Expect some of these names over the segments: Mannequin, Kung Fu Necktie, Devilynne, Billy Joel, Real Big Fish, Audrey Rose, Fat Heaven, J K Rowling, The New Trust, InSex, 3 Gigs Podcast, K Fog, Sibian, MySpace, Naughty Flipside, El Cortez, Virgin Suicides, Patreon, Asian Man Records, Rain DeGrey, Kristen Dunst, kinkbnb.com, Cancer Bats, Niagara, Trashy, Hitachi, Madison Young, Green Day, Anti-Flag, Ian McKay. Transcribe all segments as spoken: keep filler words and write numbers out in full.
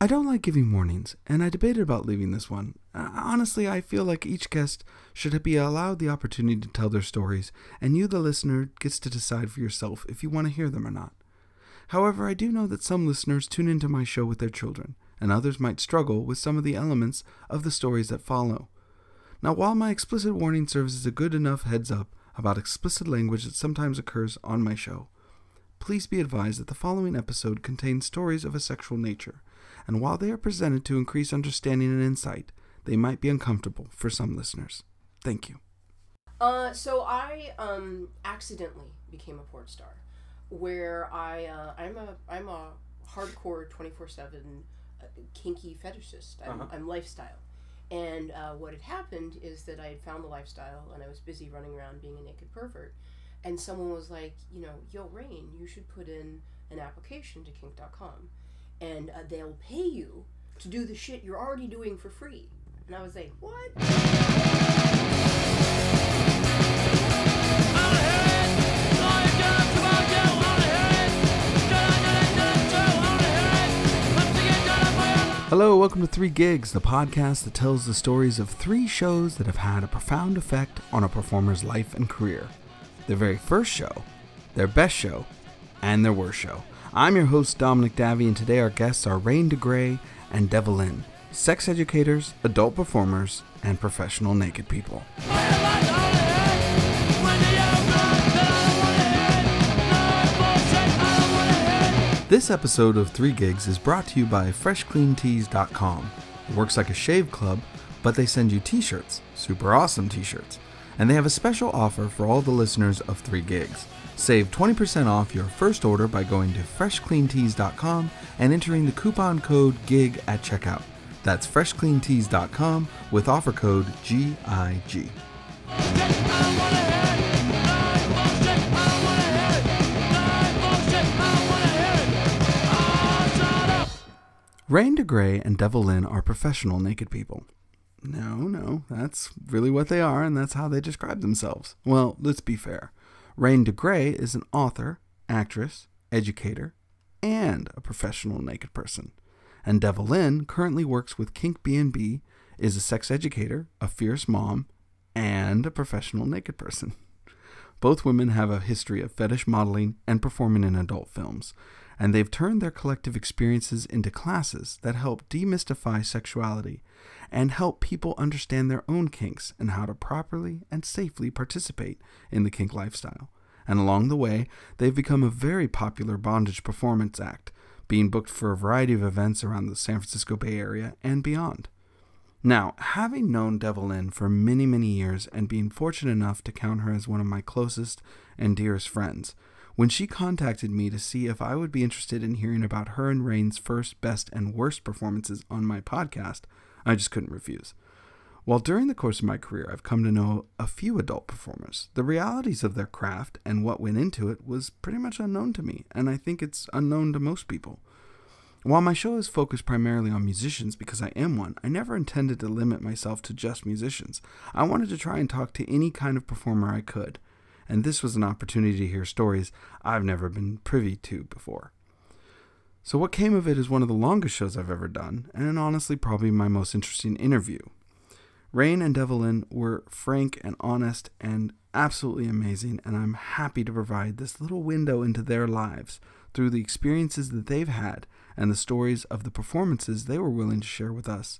I don't like giving warnings, and I debated about leaving this one. Uh, honestly, I feel like each guest should be allowed the opportunity to tell their stories, and you, the listener, gets to decide for yourself if you want to hear them or not. However, I do know that some listeners tune into my show with their children, and others might struggle with some of the elements of the stories that follow. Now, while my explicit warning serves as a good enough heads up about explicit language that sometimes occurs on my show, please be advised that the following episode contains stories of a sexual nature, and while they are presented to increase understanding and insight, they might be uncomfortable for some listeners. Thank you. Uh, so I um, accidentally became a porn star, where I uh, I'm a I'm a hardcore twenty-four seven uh, kinky fetishist. I'm, uh-huh. I'm lifestyle, and uh, what had happened is that I had found the lifestyle, and I was busy running around being a naked pervert. And someone was like, you know, yo, Rain, you should put in an application to kink dot com, and uh, they'll pay you to do the shit you're already doing for free. And I was like, what? Hello, welcome to three gigs, the podcast that tells the stories of three shows that have had a profound effect on a performer's life and career. Their very first show, their best show, and their worst show. I'm your host, Dominic Davy, and today our guests are Rain DeGrey and Devilynne, sex educators, adult performers, and professional naked people. This episode of three gigs is brought to you by fresh clean tees dot com. It works like a shave club, but they send you t-shirts, super awesome t-shirts. And they have a special offer for all the listeners of three gigs. Save twenty percent off your first order by going to fresh clean tees dot com and entering the coupon code GIG at checkout. That's fresh clean tees dot com with offer code G I G. Rain DeGrey and Devilynne are professional naked people. No, no, that's really what they are, and that's how they describe themselves. Well, let's be fair. Rain DeGrey is an author, actress, educator, and a professional naked person. And Devilynne currently works with Kink B and B, is a sex educator, a fierce mom, and a professional naked person. Both women have a history of fetish modeling and performing in adult films, and they've turned their collective experiences into classes that help demystify sexuality and help people understand their own kinks and how to properly and safely participate in the kink lifestyle. And along the way, they've become a very popular bondage performance act, being booked for a variety of events around the San Francisco Bay Area and beyond. Now, having known Devilynne for many, many years and being fortunate enough to count her as one of my closest and dearest friends, when she contacted me to see if I would be interested in hearing about her and Rain's first, best, and worst performances on my podcast, I just couldn't refuse. While during the course of my career, I've come to know a few adult performers, the realities of their craft and what went into it was pretty much unknown to me, and I think it's unknown to most people. While my show is focused primarily on musicians because I am one, I never intended to limit myself to just musicians. I wanted to try and talk to any kind of performer I could. And this was an opportunity to hear stories I've never been privy to before. So what came of it is one of the longest shows I've ever done, and honestly probably my most interesting interview. Rain and Devilynne were frank and honest and absolutely amazing, and I'm happy to provide this little window into their lives through the experiences that they've had and the stories of the performances they were willing to share with us,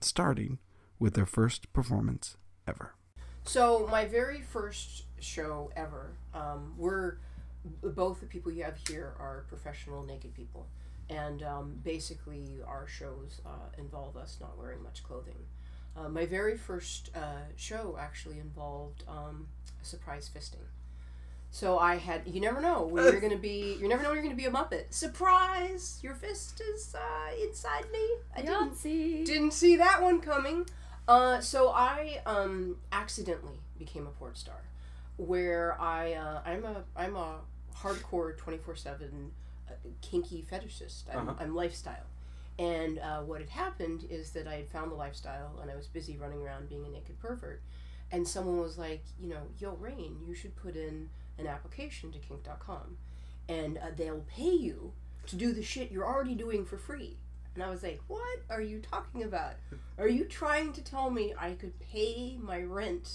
starting with their first performance ever. So my very first show ever, um, we're both the people you have here are professional naked people, and um, basically our shows uh, involve us not wearing much clothing. Uh, my very first uh, show actually involved um, a surprise fisting. So I had, you never know when you're gonna be, you never know when you're gonna be a Muppet. Surprise! Your fist is uh, inside me. I didn't see didn't see that one coming. Uh, so I um, accidentally became a porn star, where I uh, I'm a I'm a hardcore twenty-four seven uh, kinky fetishist. I'm, uh-huh. I'm lifestyle, and uh, what had happened is that I had found the lifestyle, and I was busy running around being a naked pervert, and someone was like, you know, yo, Rain, you should put in an application to kink dot com, and uh, they'll pay you to do the shit you're already doing for free. And I was like, what are you talking about? Are you trying to tell me I could pay my rent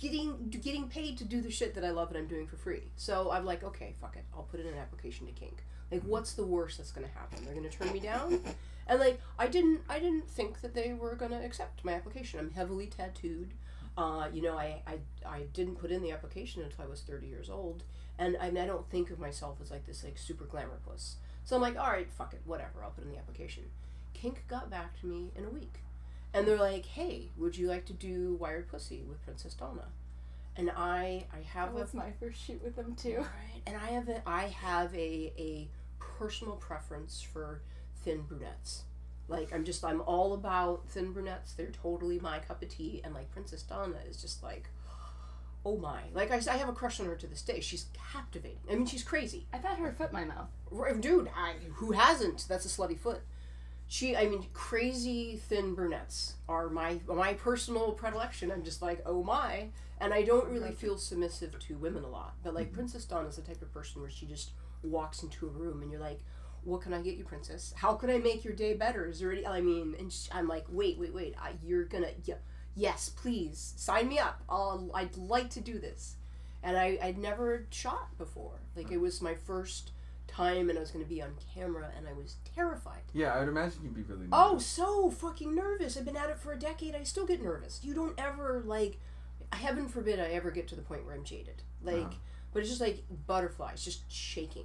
getting getting paid to do the shit that I love and I'm doing for free? So I'm like, okay, fuck it. I'll put in an application to kink. Like, what's the worst that's going to happen? They're going to turn me down? And, like, I didn't I didn't think that they were going to accept my application. I'm heavily tattooed. Uh, you know, I, I, I didn't put in the application until I was thirty years old. And I, mean, I don't think of myself as, like, this, like, super glamour puss. So I'm like, all right, fuck it, whatever, I'll put in the application. Kink got back to me in a week. And they're like, hey, would you like to do Wired Pussy with Princess Donna? And I, I have that was a, my first shoot with them too. Right. And I have a, I have a, a personal preference for thin brunettes. Like, I'm just, I'm all about thin brunettes. They're totally my cup of tea. And, like, Princess Donna is just like, oh my. Like, I, I have a crush on her to this day. She's captivating. I mean, she's crazy. I've had her foot in my mouth. Dude, I, who hasn't? That's a slutty foot. She, I mean, crazy thin brunettes are my my personal predilection. I'm just like, oh my. And I don't really feel submissive to women a lot. But, like, mm-hmm. Princess Donna is the type of person where she just walks into a room and you're like, what can I get you, princess? How can I make your day better? Is there any, I mean, and she, I'm like, wait, wait, wait. I, you're gonna, yeah. Yes, please, sign me up. I'll, I'd like to do this. And I, I'd never shot before. Like, it was my first time, and I was going to be on camera, and I was terrified. Yeah, I would imagine you'd be really nervous. Oh, so fucking nervous. I've been at it for a decade. I still get nervous. You don't ever, like, heaven forbid I ever get to the point where I'm jaded. Like, uh-huh. But it's just like butterflies, just shaking.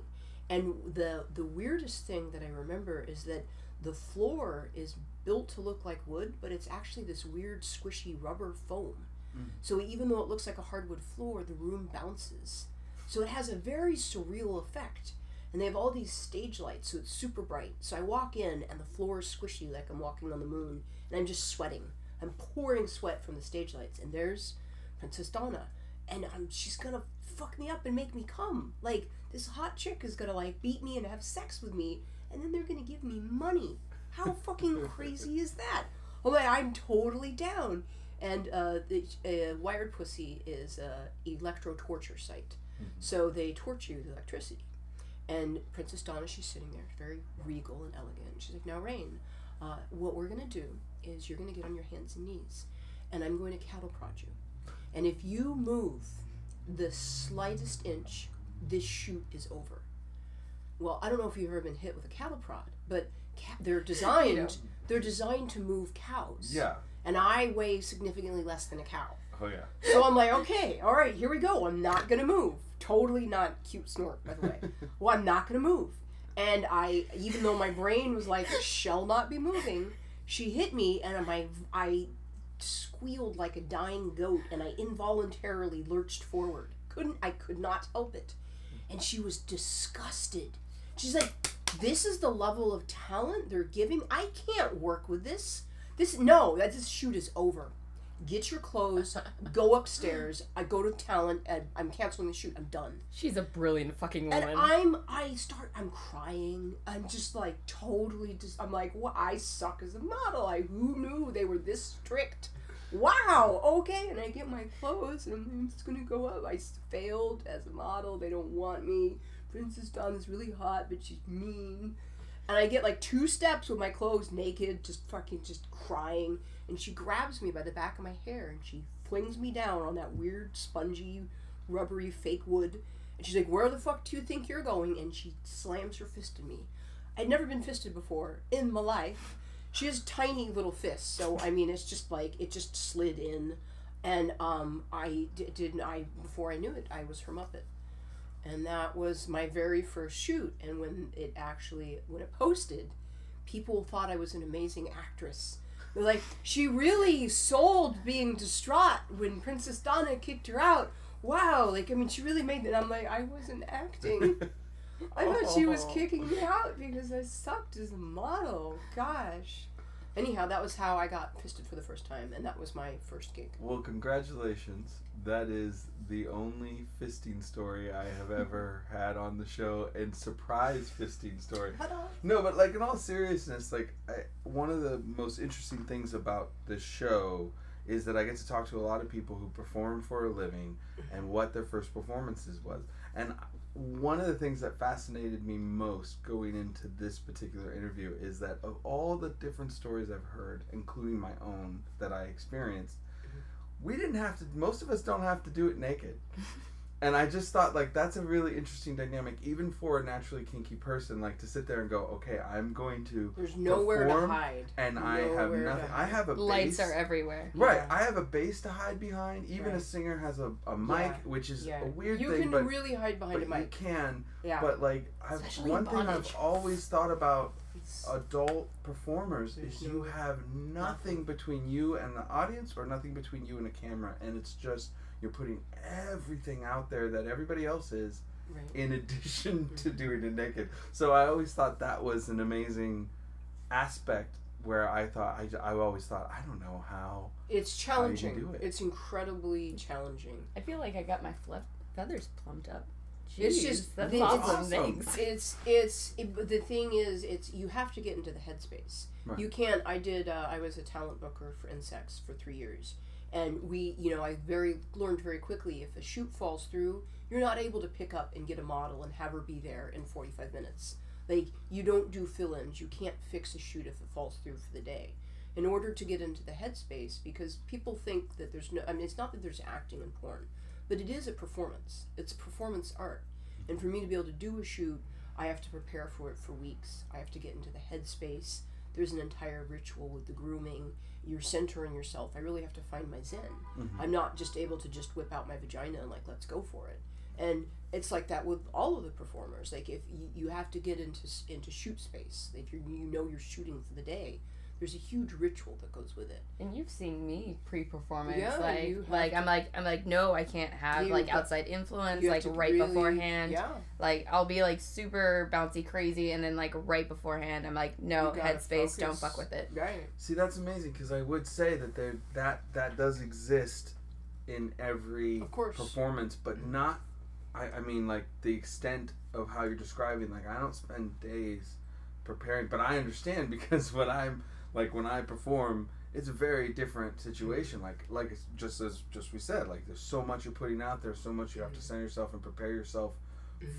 And the the weirdest thing that I remember is that the floor is built to look like wood, but it's actually this weird squishy rubber foam. Mm. So even though it looks like a hardwood floor, the room bounces. So it has a very surreal effect. And they have all these stage lights, so it's super bright. So I walk in, and the floor is squishy like I'm walking on the moon, and I'm just sweating. I'm pouring sweat from the stage lights, and there's Princess Donna. And I'm, she's gonna fuck me up and make me come. Like, this hot chick is gonna, like, beat me and have sex with me, and then they're gonna give me money. How fucking crazy is that? Oh my, I'm totally down. And uh, the uh, Wired Pussy is a electro torture site, mm-hmm. So they torture you with electricity. And Princess Donna, she's sitting there, very regal and elegant. She's like, now, Rain, uh, what we're gonna do is you're gonna get on your hands and knees, and I'm going to cattle prod you. And if you move the slightest inch, this shoot is over. Well, I don't know if you've ever been hit with a cattle prod, but ca they're designed yeah. they're designed to move cows. Yeah. And I weigh significantly less than a cow. Oh yeah. So I'm like, okay, all right, here we go. I'm not gonna move. Totally not cute snort, by the way. Well, I'm not gonna move. And I, even though my brain was like, shall not be moving, she hit me, and my I squealed like a dying goat, and I involuntarily lurched forward. Couldn't I could not help it. And she was disgusted. She's like, this is the level of talent they're giving? I can't work with this. This, no, that this shoot is over. Get your clothes, go upstairs, I go to talent, and I'm canceling the shoot, I'm done. She's a brilliant fucking woman. And I'm, I start, I'm crying, I'm just like totally, just, I'm like, well, I suck as a model, I, who knew they were this strict? Wow, okay, and I get my clothes, and I'm just gonna go up. I failed as a model, they don't want me. Princess Donna's really hot, but she's mean. And I get like two steps with my clothes naked, just fucking just crying. And she grabs me by the back of my hair and she flings me down on that weird, spongy, rubbery, fake wood. And she's like, where the fuck do you think you're going? And she slams her fist in me. I'd never been fisted before in my life. She has tiny little fists. So, I mean, it's just like, it just slid in. And um, I didn't, I, before I knew it, I was her Muppet. And that was my very first shoot. And when it actually, when it posted, people thought I was an amazing actress. They're like, she really sold being distraught when Princess Donna kicked her out. Wow, like, I mean, she really made it. I'm like, I wasn't acting. I thought she was kicking me out because I sucked as a model. Gosh. Anyhow, that was how I got fisted for the first time, and that was my first gig. Well, congratulations. That is the only fisting story I have ever had on the show, and surprise fisting story. No, but like in all seriousness, like I, one of the most interesting things about this show is that I get to talk to a lot of people who perform for a living and what their first performances was. And one of the things that fascinated me most going into this particular interview is that of all the different stories I've heard, including my own that I experienced, we didn't have to, most of us don't have to do it naked. And I just thought, like, that's a really interesting dynamic, even for a naturally kinky person, like, to sit there and go, okay, I'm going to There's nowhere to hide. And nowhere I have nothing. I have a base. Lights are everywhere. Right. Yeah. I have a base to hide behind. Even right. a singer has a, a mic, yeah. which is yeah. a weird you thing. You can but, really hide behind a mic. You can. Yeah. But, like, I've, one thing I've always thought about adult performers is you have nothing between you and the audience or nothing between you and a camera. And it's just... You're putting everything out there that everybody else is right. in addition to doing it naked. So I always thought that was an amazing aspect where I thought, I, I always thought, I don't know how. It's challenging. How you do it. It's incredibly challenging. I feel like I got my fluff feathers plumped up. Jeez, it's just, that's it's, awesome things. It's, it's, it, the thing is, it's, you have to get into the headspace. Right. You can't, I did, uh, I was a talent booker for InSex for three years. And we, you know, I very learned very quickly, if a shoot falls through, you're not able to pick up and get a model and have her be there in forty-five minutes. Like, you don't do fill-ins. You can't fix a shoot if it falls through for the day. In order to get into the headspace, because people think that there's no, I mean, it's not that there's acting in porn, but it is a performance. It's performance art. And for me to be able to do a shoot, I have to prepare for it for weeks. I have to get into the headspace. There's an entire ritual with the grooming. You're centering yourself. I really have to find my zen. Mm-hmm. I'm not just able to just whip out my vagina and like, let's go for it. And it's like that with all of the performers. Like, if you, you have to get into into shoot space. If you you know you're shooting for the day, there's a huge ritual that goes with it. And you've seen me pre-performance. Yeah, like like to, I'm like I'm like no, I can't have you, like outside influence like right really, beforehand. Yeah. Like I'll be like super bouncy crazy and then like right beforehand I'm like no, headspace, don't fuck with it. Right. See, that's amazing because I would say that there that that does exist in every of course. performance, but not I I mean like the extent of how you're describing, like I don't spend days preparing, but I understand because what I'm Like, when I perform, it's a very different situation. Like, like it's just as just we said, like, there's so much you're putting out there, so much you have to center yourself and prepare yourself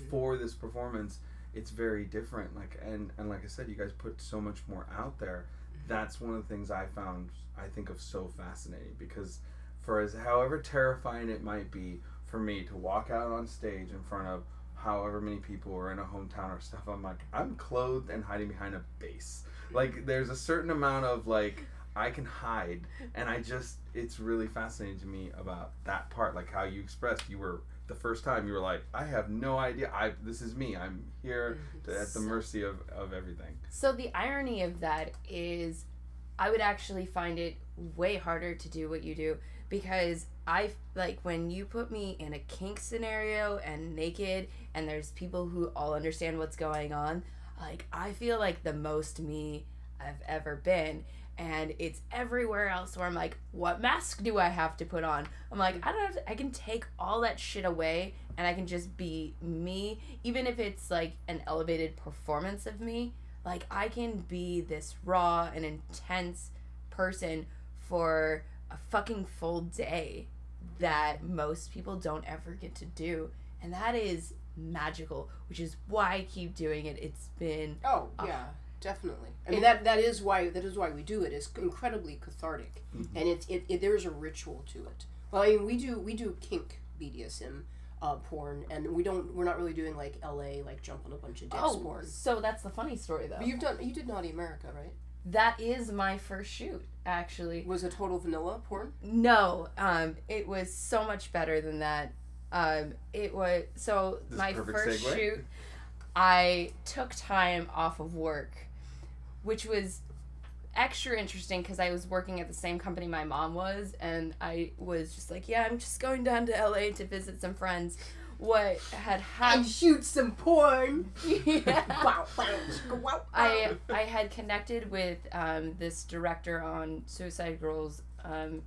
for this performance. It's very different. Like, and, and like I said, you guys put so much more out there. That's one of the things I found, I think, of so fascinating. Because for as however terrifying it might be for me to walk out on stage in front of however many people or in a hometown or stuff, I'm like, I'm clothed and hiding behind a base. Like, there's a certain amount of, like, I can hide, and I just, it's really fascinating to me about that part, like, how you expressed, you were, the first time, you were like, I have no idea, I this is me, I'm here to, at the mercy of, of everything. So the irony of that is, I would actually find it way harder to do what you do, because I, like, when you put me in a kink scenario, and naked, and there's people who all understand what's going on, like, I feel like the most me I've ever been. And it's everywhere else where I'm like, what mask do I have to put on? I'm like, I don't have to, I can take all that shit away and I can just be me. Even if it's like an elevated performance of me, like I can be this raw and intense person for a fucking full day that most people don't ever get to do. And that is magical, which is why I keep doing it. It's been oh uh, yeah, definitely. I mean that that is why that is why we do it. It's incredibly cathartic, mm-hmm. and it's it, it there is a ritual to it. Well, I mean we do we do kink B D S M uh, porn, and we don't we're not really doing like L A like jump on a bunch of dicks oh, porn. So that's the funny story though. But you've done you did Naughty America, right? That is my first shoot, actually. Was it total vanilla porn? No, um, it was so much better than that. Um, it was, so this my first segue. shoot, I took time off of work, which was extra interesting because I was working at the same company my mom was, and I was just like, yeah, I'm just going down to L A to visit some friends. What had happened... And shoot some porn! Yeah. I, I had connected with um, this director on Suicide Girls um,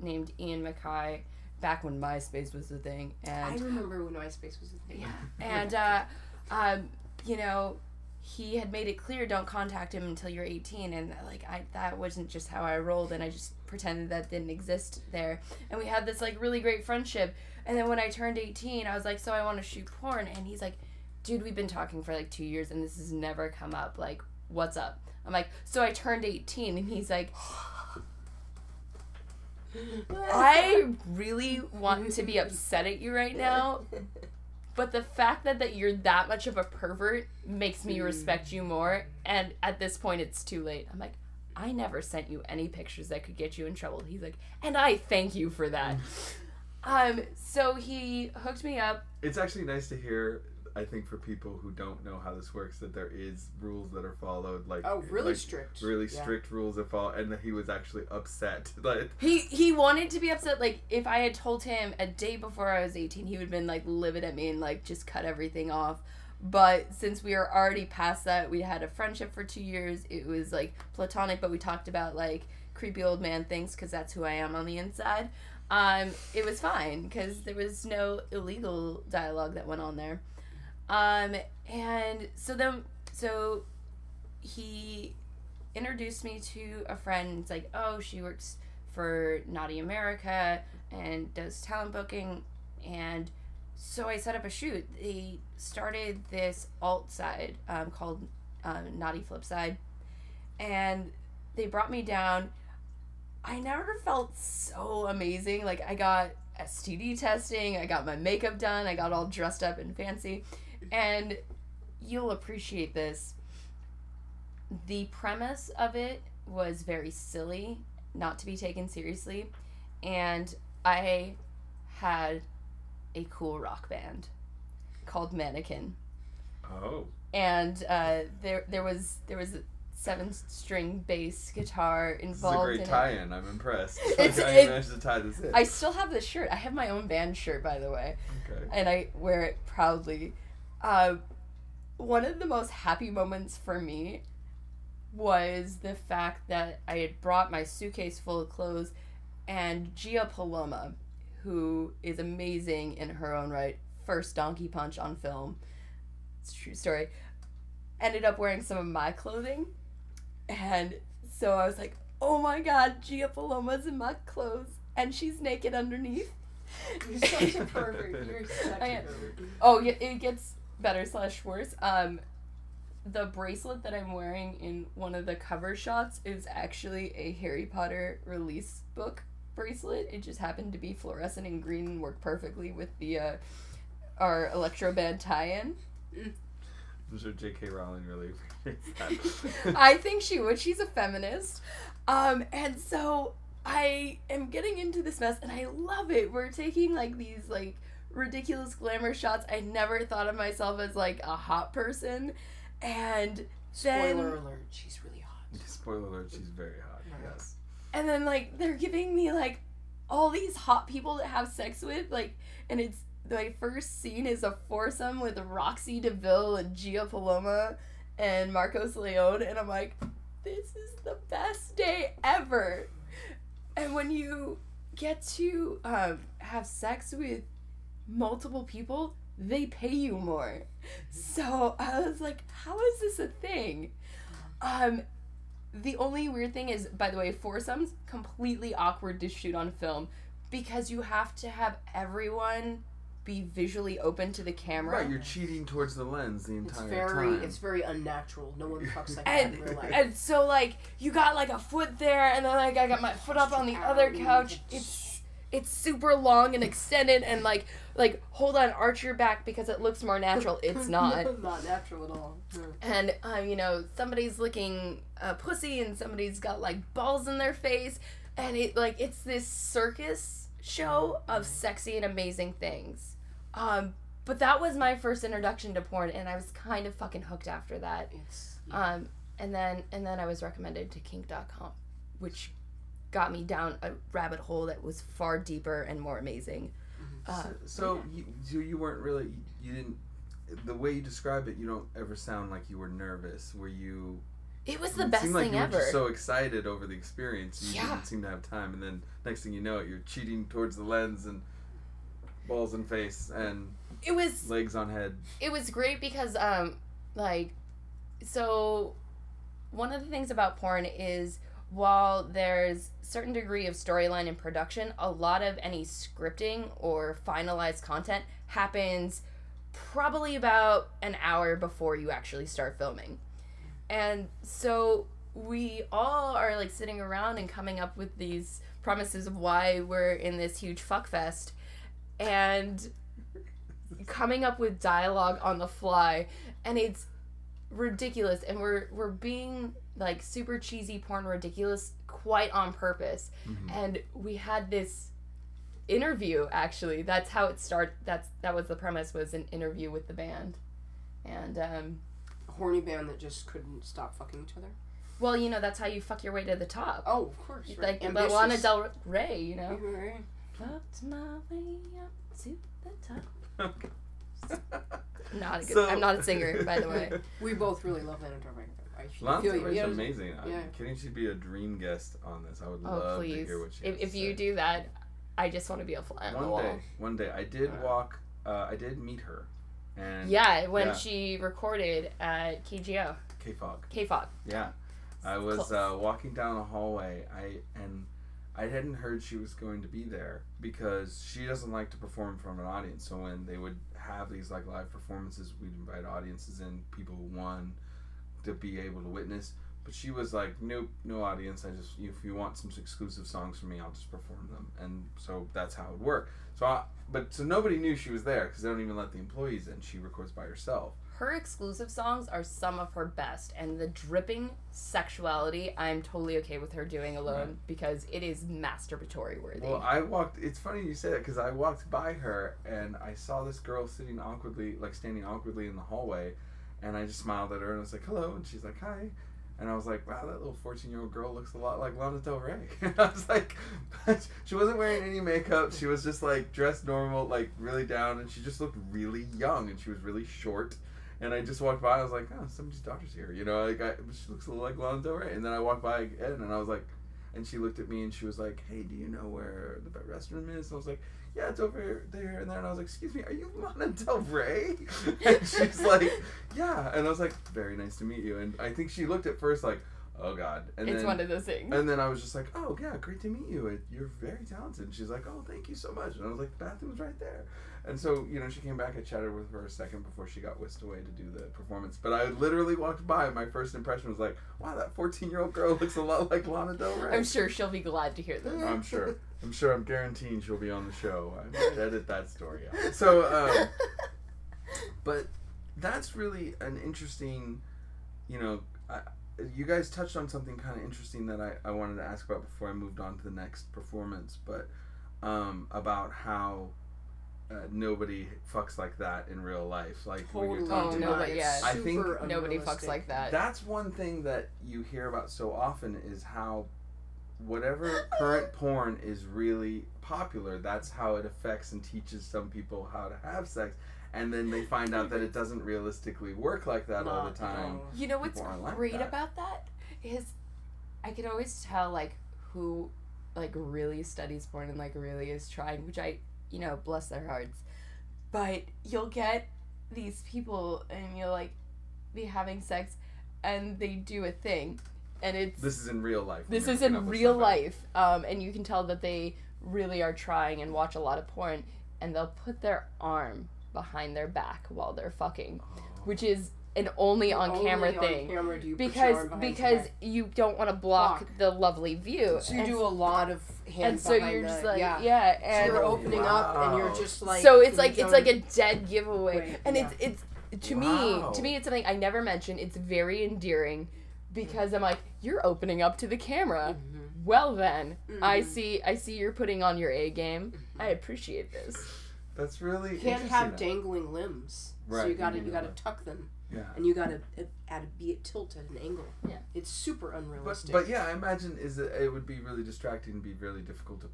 named Ian McKay, back when MySpace was the thing. And I remember when MySpace was the thing. Yeah. And, uh, um, you know, he had made it clear, don't contact him until you're eighteen, and like I that wasn't just how I rolled, and I just pretended that didn't exist there. And we had this like really great friendship, and then when I turned eighteen, I was like, so I want to shoot porn, and he's like, dude, we've been talking for like two years and this has never come up, like, what's up? I'm like, so I turned eighteen, and he's like, I really want to be upset at you right now, but the fact that, that you're that much of a pervert makes me respect you more, and at this point it's too late. I'm like, I never sent you any pictures that could get you in trouble. He's like, and I thank you for that. Um, so he hooked me up. It's actually nice to hear, I think, for people who don't know how this works, that there is rules that are followed, like oh, really like, strict, really yeah. strict rules that follow, and that he was actually upset. Like he he wanted to be upset. Like if I had told him a day before I was eighteen, he would have been like livid at me and like just cut everything off. But since we were already past that, we had a friendship for two years. It was like platonic, but we talked about like creepy old man things because that's who I am on the inside. Um, it was fine because there was no illegal dialogue that went on there. Um, and so then, so he introduced me to a friend. It's like, oh, she works for Naughty America and does talent booking. And so I set up a shoot. They started this alt side, um, called, um, Naughty Flipside. And they brought me down. I never felt so amazing. Like I got S T D testing. I got my makeup done. I got all dressed up and fancy. And you'll appreciate this. The premise of it was very silly, not to be taken seriously, and I had a cool rock band called Mannequin. Oh. And uh, there, there was, there was a seven-string bass guitar involved. This is a great tie-in. I'm impressed. It's, like, I it, managed to tie this in. I still have this shirt. I have my own band shirt, by the way. Okay. And I wear it proudly. Uh, one of the most happy moments for me was the fact that I had brought my suitcase full of clothes, and Gia Paloma, who is amazing in her own right, first donkey punch on film, it's a true story, ended up wearing some of my clothing, and so I was like, oh my god, Gia Paloma's in my clothes, and she's naked underneath. You're such a pervert. You're such I am. a pervert. Oh, yeah, it gets better slash worse. Um, the bracelet that I'm wearing in one of the cover shots is actually a Harry Potter release book bracelet. It just happened to be fluorescent and green and worked perfectly with the uh, our electro band tie-in. I'm sure J K Rowling really appreciates that. I think she would. She's a feminist. Um, and so I am getting into this mess, and I love it. We're taking, like, these, like, ridiculous glamour shots. I never thought of myself as, like, a hot person. And then... Spoiler alert, she's really hot. Spoiler alert, she's very hot, yes. And then, like, they're giving me, like, all these hot people to have sex with, like, and it's... My first scene is a foursome with Roxy DeVille and Gia Paloma and Marcos Leone, and I'm like, this is the best day ever. And when you get to um, have sex with multiple people, they pay you more. So I was like, how is this a thing? Um, the only weird thing is, by the way, foursomes, completely awkward to shoot on film because you have to have everyone be visually open to the camera. Right, you're cheating towards the lens the entire it's very, time. It's very unnatural. No one fucks like and, that in real life. And so, like, you got, like, a foot there, and then, like, I got my foot up on the other couch. It's it's super long and extended, and, like, like hold on, arch your back because it looks more natural. It's not. It's not natural at all. No. And, um, you know, somebody's licking a pussy, and somebody's got, like, balls in their face, and, it like, it's this circus show of sexy and amazing things. Um, but that was my first introduction to porn, and I was kind of fucking hooked after that. Yes, yeah. Um, and then and then I was recommended to kink dot com, which got me down a rabbit hole that was far deeper and more amazing. Uh, so so yeah. you, so you weren't really, you didn't, the way you describe it, you don't ever sound like you were nervous. Were you... It was the it best like thing ever. You were just so excited over the experience. You yeah. didn't seem to have time. And then next thing you know, you're cheating towards the lens and balls in face and it was, legs on head. It was great because, um, like, so one of the things about porn is while there's certain degree of storyline and production, a lot of any scripting or finalized content happens probably about an hour before you actually start filming. And so we all are like sitting around and coming up with these promises of why we're in this huge fuckfest and coming up with dialogue on the fly, and it's ridiculous, and we're we're being like super cheesy porn ridiculous quite on purpose. Mm-hmm. And we had this interview, actually that's how it started. That's that was the premise, was an interview with the band, and um a horny band that just couldn't stop fucking each other. Well, you know, that's how you fuck your way to the top. Oh, of course. Right. Like Lana Del Rey, you know. Right. Fucked my way up to the top. Not a good. So, I'm not a singer, by the way. We both really love Lana Del Rey. Lana Del Rey is amazing. I'm yeah. kidding. She'd be a dream guest on this. I would oh, love please. to hear what she if, has if to you say. do that, I just want to be a fly on one the wall. Day, one day. I did uh, walk. Uh, I did meet her. And yeah, when yeah. she recorded at K G O. K Fog. K Fog. Yeah. I was uh, walking down a hallway, I and I hadn't heard she was going to be there because she doesn't like to perform in front of an audience. So when they would have these like live performances, we'd invite audiences in, people won to be able to witness. But she was like, nope, no audience. I just if you want some exclusive songs from me, I'll just perform them. And so that's how it worked. So I, but so nobody knew she was there because they don't even let the employees in. She records by herself. Her exclusive songs are some of her best, and the dripping sexuality I'm totally okay with her doing alone, right, because it is masturbatory worthy. Well, I walked, it's funny you say that because I walked by her and I saw this girl sitting awkwardly, like standing awkwardly in the hallway, and I just smiled at her and I was like, hello, and she's like, hi. And I was like, wow, that little fourteen-year-old girl looks a lot like Lana Del Rey. And I was like, she wasn't wearing any makeup. She was just like dressed normal, like really down, and she just looked really young, and she was really short. And I just walked by, I was like, oh, somebody's daughter's here. You know, like I, she looks a little like Lana Del Rey. And then I walked by again, and I was like, and she looked at me, and she was like, hey, do you know where the restroom is? And I was like, yeah, it's over there. And then I was like, excuse me, are you Lana Del Rey? And she's like, yeah. And I was like, very nice to meet you. And I think she looked at first like, oh, God. And it's then, one of those things. And then I was just like, oh, yeah, great to meet you. You're very talented. And she's like, oh, thank you so much. And I was like, the bathroom's right there. And so, you know, she came back. I chatted with her a second before she got whisked away to do the performance. But I literally walked by. My first impression was like, wow, that fourteen-year-old girl looks a lot like Lana Del Rey. I'm sure she'll be glad to hear that. I'm sure. I'm sure. I'm guaranteeing she'll be on the show. I might edit that story out. So, um, but that's really an interesting, you know, I, you guys touched on something kind of interesting that I, I wanted to ask about before I moved on to the next performance, but um, about how... Uh, nobody fucks like that in real life. Like totally. When you're talking oh, about, nobody, yeah. I think nobody fucks like that. That's one thing that you hear about so often is how whatever current porn is really popular, that's how it affects and teaches some people how to have sex, and then they find out that it doesn't realistically work like that all the time. You know what's great about that is I can always tell like who like really studies porn and like really is trying, which I. You know, bless their hearts. But you'll get these people and you'll like be having sex and they do a thing and it's this is in real life. This is in real life. Um and you can tell that they really are trying and watch a lot of porn, and they'll put their arm behind their back while they're fucking. Oh. Which is an only on camera thing. Because because you don't want to block the lovely view. So you do a lot of hand behind. And so you're just like, yeah, and you're opening up and you're just like. So it's like it's like a dead giveaway. And it's it's to me to me it's something I never mentioned. It's very endearing because I'm like, you're opening up to the camera. Well then, I see I see you're putting on your A game. I appreciate this. That's really interesting. You can't have dangling limbs. Right. So you gotta you gotta tuck them. Yeah. And you gotta at a be it tilt at an angle. Yeah, it's super unrealistic. But, but yeah, I imagine is it, it would be really distracting and be really difficult to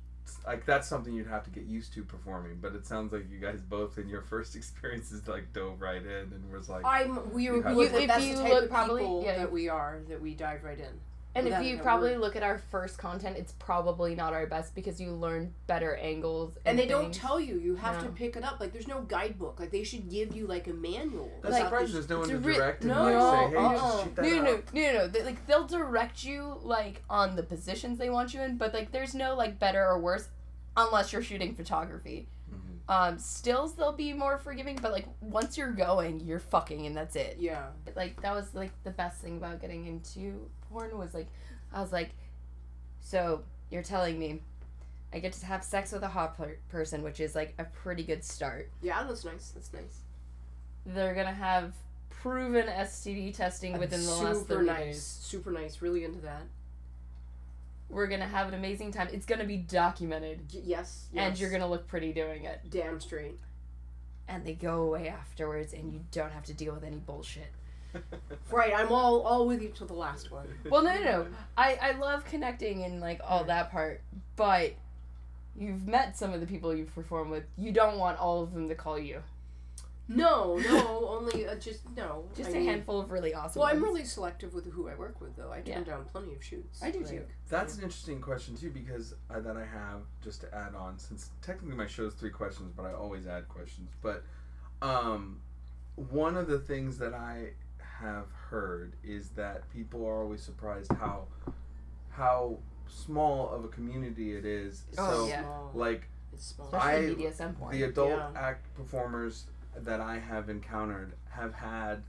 like. That's something you'd have to get used to performing. But it sounds like you guys both in your first experiences like dove right in and was like, I'm we were we, that's you the type of people probably, yeah, that we are that we dive right in. And if you probably look at our first content, it's probably not our best because you learn better angles. And, and they things. don't tell you. You have no. to pick it up. Like, there's no guidebook. Like, they should give you, like, a manual. That's like, surprising. There's no one to direct and, no, like, say, hey, uh-uh. you should shoot that No, no, up. no, no, no. They, like, they'll direct you, like, on the positions they want you in, but, like, there's no, like, better or worse unless you're shooting photography. Um, stills, they'll be more forgiving, but, like, once you're going, you're fucking, and that's it. Yeah. Like, that was, like, the best thing about getting into porn was, like, I was like, so, you're telling me I get to have sex with a hot per- person, which is, like, a pretty good start. Yeah, that's nice. That's nice. They're gonna have proven S T D testing I'm within the last three nice. days. Super nice. Really into that. We're going to have an amazing time. It's going to be documented. Yes, yes. And you're going to look pretty doing it. Damn straight. And they go away afterwards, and you don't have to deal with any bullshit. Right, I'm all, all with you till the last one. Well, no, no, no. I, I love connecting and, like, all that part, but you've met some of the people you've performed with. You don't want all of them to call you. No, no, only, uh, just, no. Just I a mean, handful of really awesome Well, ones. I'm really selective with who I work with, though. I turn yeah. down plenty of shoots. I do, like, too. That's yeah. an interesting question, too, because I, that I have, just to add on, since technically my show's three questions, but I always add questions, but um, one of the things that I have heard is that people are always surprised how, how small of a community it is. Oh, so, yeah. like, it's small. I, B D S M porn. The adult yeah. act performers that I have encountered have had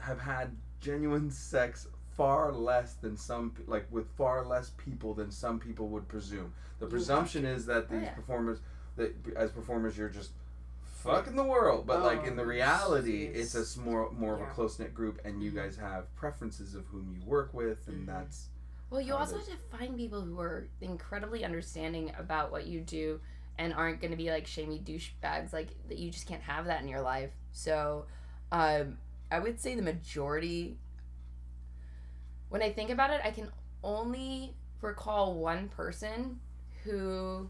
have had genuine sex far less than some like with far less people than some people would presume. The presumption is that these oh, yeah. performers that as performers you're just fucking the world, but oh, like in the reality geez. it's a more more yeah. of a close-knit group, and you guys have preferences of whom you work with, and that's well you also have to find people who are incredibly understanding about what you do and aren't going to be, like, shamey douchebags. Like, that you just can't have that in your life. So, um, I would say the majority... When I think about it, I can only recall one person who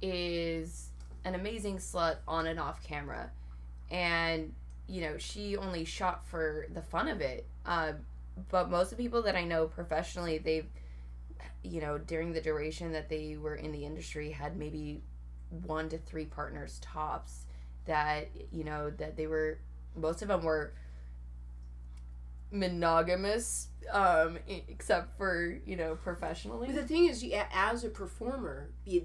is an amazing slut on and off camera. And, you know, she only shot for the fun of it. Uh, but most of the people that I know professionally, they've, you know, during the duration that they were in the industry, had maybe one to three partners tops that, you know, that they were, most of them were monogamous, um, except for, you know, professionally. But the thing is, as a performer, the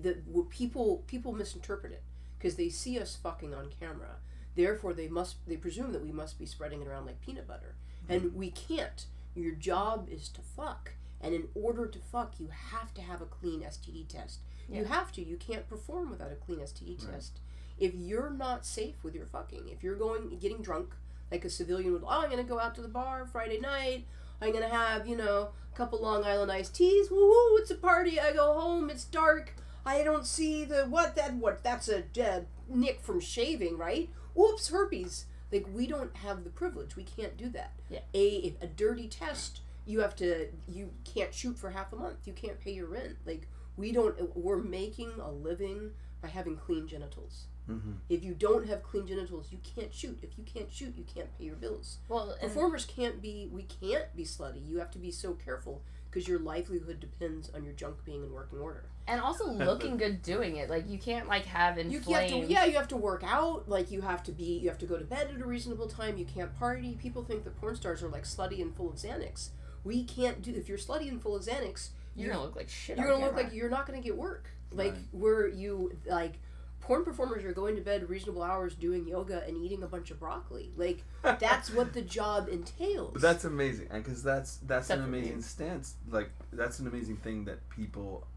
people people misinterpret it because they see us fucking on camera. Therefore, they must they presume that we must be spreading it around like peanut butter, mm-hmm. and we can't. Your job is to fuck. And in order to fuck, you have to have a clean S T D test. Yeah. You have to. You can't perform without a clean S T D right. test. If you're not safe with your fucking, if you're going getting drunk, like a civilian would, oh, I'm going to go out to the bar Friday night. I'm going to have, you know, a couple Long Island iced teas. Woo-hoo, it's a party. I go home. It's dark. I don't see the, what, that, what, that's a uh, nick from shaving, right? Oops, herpes. Like, we don't have the privilege. We can't do that. Yeah. A, a dirty test... You have to, you can't shoot for half a month. You can't pay your rent. Like, we don't, we're making a living by having clean genitals. Mm-hmm. If you don't have clean genitals, you can't shoot. If you can't shoot, you can't pay your bills. Well, performers can't be, we can't be slutty. You have to be so careful because your livelihood depends on your junk being in working order. And also looking good doing it. Like, you can't, like, have inflamed... Yeah, you have to work out. Like, you have to be, you have to go to bed at a reasonable time. You can't party. People think that porn stars are, like, slutty and full of Xanax. We can't do... If you're slutty and full of Xanax... You're, you're going to look like shit You're going to look like you're not going to get work. Like, right. we're... You... Like, porn performers are going to bed reasonable hours doing yoga and eating a bunch of broccoli. Like, that's what the job entails. But that's amazing. And because that's... That's Except an amazing stance. Like, that's an amazing thing that people,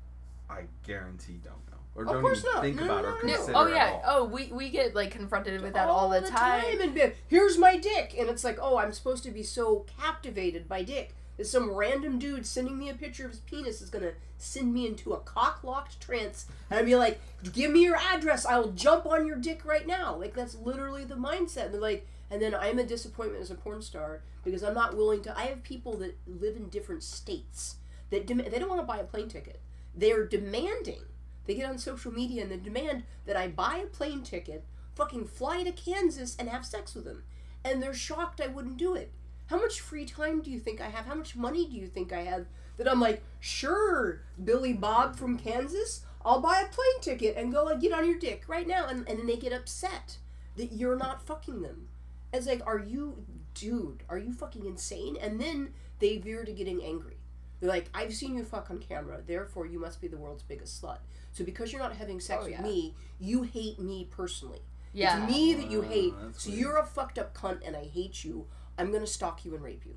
I guarantee, don't know. Or don't even not. think no, about no, no, or consider no. Oh, yeah. At all. Oh, we, we get, like, confronted with that all, all the, the time. time. And here's my dick. And it's like, oh, I'm supposed to be so captivated by dick. Is some random dude sending me a picture of his penis is going to send me into a cock-locked trance, and I'd be like, give me your address, I'll jump on your dick right now. Like, that's literally the mindset. And they're like, and then I'm a disappointment as a porn star because I'm not willing to, I have people that live in different states that dem- they don't want to buy a plane ticket. They're demanding. They get on social media and they demand that I buy a plane ticket, fucking fly to Kansas and have sex with them. And they're shocked I wouldn't do it. How much free time do you think I have? How much money do you think I have? That I'm like, sure, Billy Bob from Kansas, I'll buy a plane ticket and go like, get on your dick right now. And, and then they get upset that you're not fucking them. It's like, are you, dude, are you fucking insane? And then they veer to getting angry. They're like, I've seen you fuck on camera, therefore you must be the world's biggest slut. So because you're not having sex oh, yeah. with me, you hate me personally. Yeah. It's me that you hate, uh, so weird. You're a fucked up cunt and I hate you. I'm going to stalk you and rape you.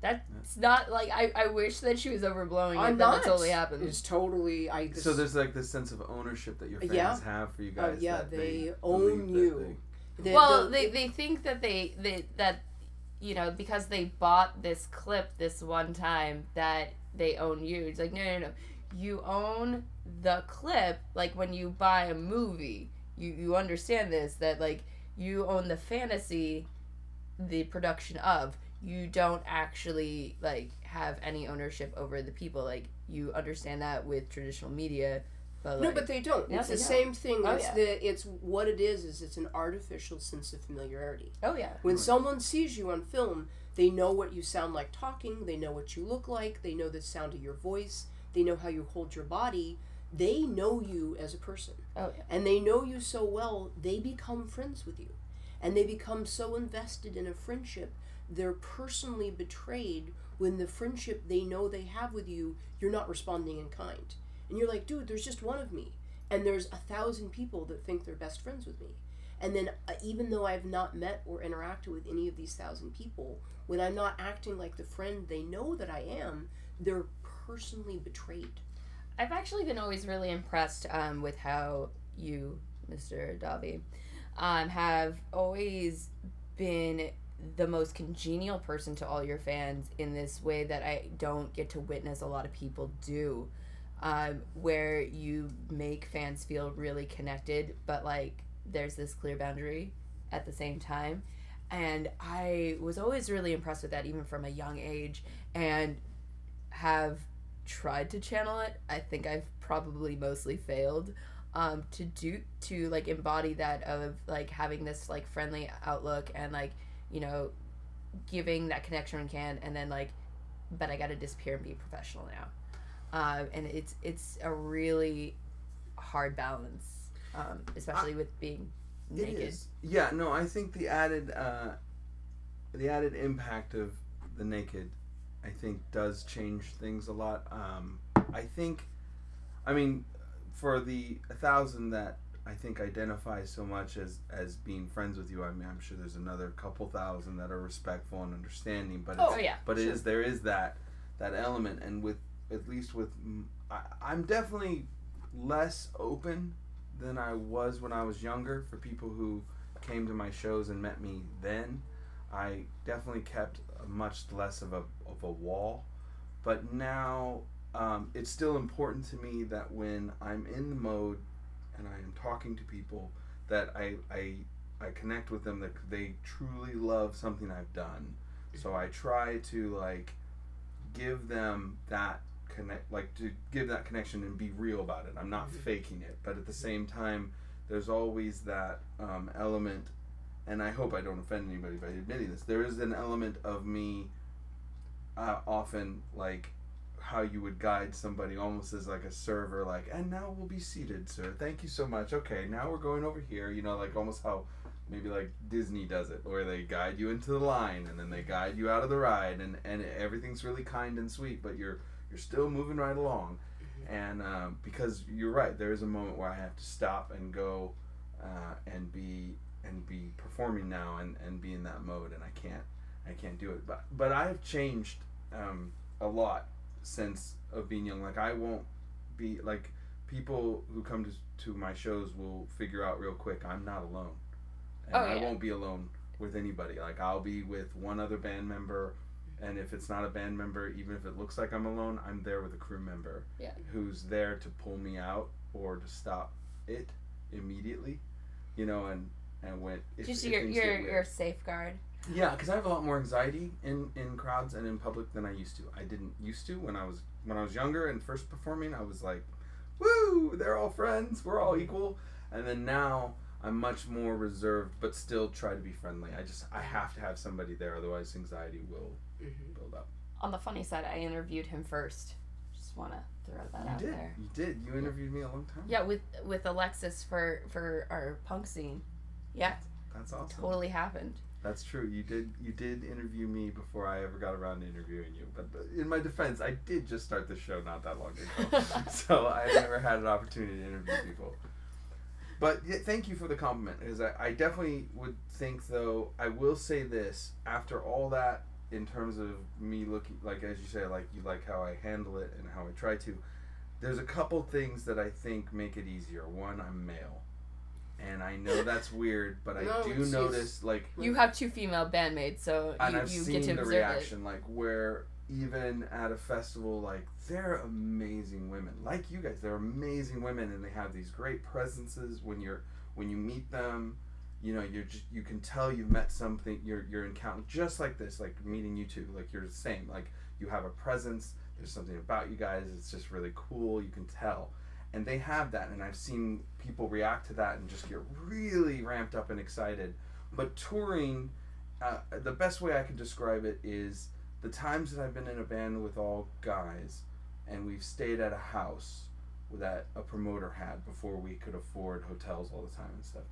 That's not, like, I, I wish that she was overblowing it, but that totally happened. It's totally, I just... So there's, like, this sense of ownership that your fans yeah. have for you guys. Uh, yeah, that they, they own you. They, they, well, they, they think that they, they, that, you know, because they bought this clip this one time, that they own you. It's like, no, no, no. You own the clip, like, when you buy a movie. You, you understand this, that, like, you own the fantasy... the production of, you don't actually like have any ownership over the people. Like, you understand that with traditional media, but no, like, but they don't. It's the don't. same thing. Oh, it's yeah. the it's what it is. Is it's an artificial sense of familiarity. Oh yeah. When right. someone sees you on film, they know what you sound like talking. They know what you look like. They know the sound of your voice. They know how you hold your body. They know you as a person. Oh yeah. And they know you so well, they become friends with you. And they become so invested in a friendship, they're personally betrayed when the friendship they know they have with you, you're not responding in kind. And you're like, dude, there's just one of me. And there's a thousand people that think they're best friends with me. And then uh, even though I've not met or interacted with any of these thousand people, when I'm not acting like the friend they know that I am, they're personally betrayed. I've actually been always really impressed um, with how you, Mister Davy, Um, have always been the most congenial person to all your fans in this way that I don't get to witness a lot of people do, um, where you make fans feel really connected, but like there's this clear boundary at the same time. And I was always really impressed with that even from a young age, and have tried to channel it. I think I've probably mostly failed. Um, to do to like embody that of like having this like friendly outlook and like, you know, giving that connection when can, and then like, but I gotta disappear and be professional now, um, and it's it's a really hard balance, um, especially I, with being naked. It is. Yeah, no, I think the added uh, the added impact of the naked, I think, does change things a lot. Um, I think, I mean. For the a thousand that I think identify so much as, as being friends with you, I mean, I'm sure there's another couple thousand that are respectful and understanding. But it's, oh yeah, but sure. it is there is that that element, and with at least with I, I'm definitely less open than I was when I was younger. For people who came to my shows and met me then, I definitely kept much less of a of a wall, but now. Um, it's still important to me that when I'm in the mode and I am talking to people, that I, I, I connect with them, that they truly love something I've done. So I try to like give them that connect, like to give that connection and be real about it. I'm not faking it, but at the same time, there's always that um, element, and I hope I don't offend anybody by admitting this. There is an element of me uh, often like how you would guide somebody almost as like a server, like, and now we'll be seated, sir. Thank you so much. Okay, now we're going over here. You know, like almost how maybe like Disney does it, where they guide you into the line and then they guide you out of the ride, and, and everything's really kind and sweet, but you're you're still moving right along. Mm-hmm. And uh, because you're right, there is a moment where I have to stop and go uh, and be and be performing now and, and be in that mode, and I can't I can't do it. But but I've changed um, a lot. Sense of being young, like I won't be like people who come to, to my shows will figure out real quick I'm not alone, and oh, yeah. I won't be alone with anybody. Like I'll be with one other band member, and if it's not a band member, even if it looks like I'm alone, I'm there with a crew member yeah. who's there to pull me out or to stop it immediately, you know. And and when it's just your your, your safeguard. Yeah, because I have a lot more anxiety in, in crowds and in public than I used to. I didn't used to when I was when I was younger and first performing. I was like, "Woo, they're all friends, we're all equal." And then now I'm much more reserved, but still try to be friendly. I just, I have to have somebody there, otherwise anxiety will mm-hmm. build up. On the funny side, I interviewed him first. Just want to throw that you out did. there. You did. You interviewed yeah. me a long time ago. Yeah, with with Alexis for, for our punk scene. Yeah. That's, that's awesome. It totally happened. That's true. You did you did interview me before I ever got around to interviewing you. But the, in my defense, I did just start the show not that long ago. So I never had an opportunity to interview people. But yeah, thank you for the compliment, because I, I definitely would think, though, I will say this, after all that, in terms of me looking, like, as you say, like, you like how I handle it and how I try to, there's a couple things that I think make it easier. One, I'm male. And I know that's weird, but no, I do notice, like... You have two female bandmates, so and you, I've you get to observe it. And I've seen the reaction, like, where even at a festival, like, they're amazing women. Like you guys, they're amazing women, and they have these great presences. When you're, when you meet them, you know, you're just, you can tell you've met something, you're, you're encountering, just like this, like meeting you two, like you're the same. Like, you have a presence, there's something about you guys, it's just really cool, you can tell. And they have that, and I've seen people react to that and just get really ramped up and excited. But touring, uh, the best way I can describe it is the times that I've been in a band with all guys, and we've stayed at a house that a promoter had before we could afford hotels all the time and stuff,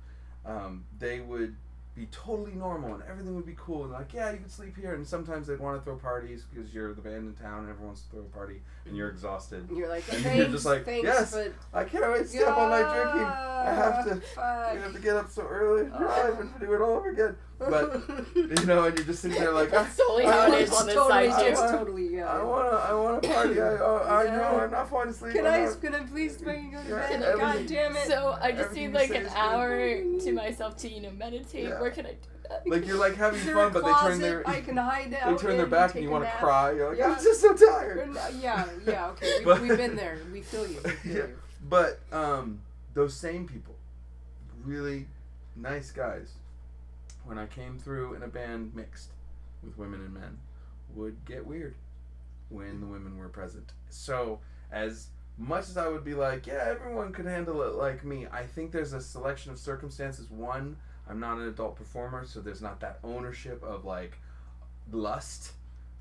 um, they would be totally normal and everything would be cool and like, yeah, you can sleep here. And sometimes they'd want to throw parties because you're the band in town and everyone wants to throw a party and you're exhausted. And you're like, and thanks, you're just like, thanks, yes, but I can't wait to stay yeah, up all night drinking. I have to, I have to get up so early uh, and do it all over again. But, you know, and you're just sitting there like, that's totally how it is on this totally, side. It's totally, yeah. I want to, I want to party. I, uh, I yeah. know, I'm not falling asleep. Can I, not, can I please fucking go to bed? Yeah, God damn it. So I just need like an hour good. to myself to, you know, meditate. Yeah. Where can I do that? Like, you're like having fun, but closet, they turn their, I can hide they turn their back and you want to cry. You're like, yeah. I'm just so tired. Not, yeah, yeah, okay. We, but, we've been there. We feel you. We feel yeah. you. But um, those same people, really nice guys, when I came through in a band mixed with women and men, would get weird when the women were present. So as much as I would be like, yeah, everyone could handle it like me, I think there's a selection of circumstances. One, I'm not an adult performer, so there's not that ownership of, like, lust,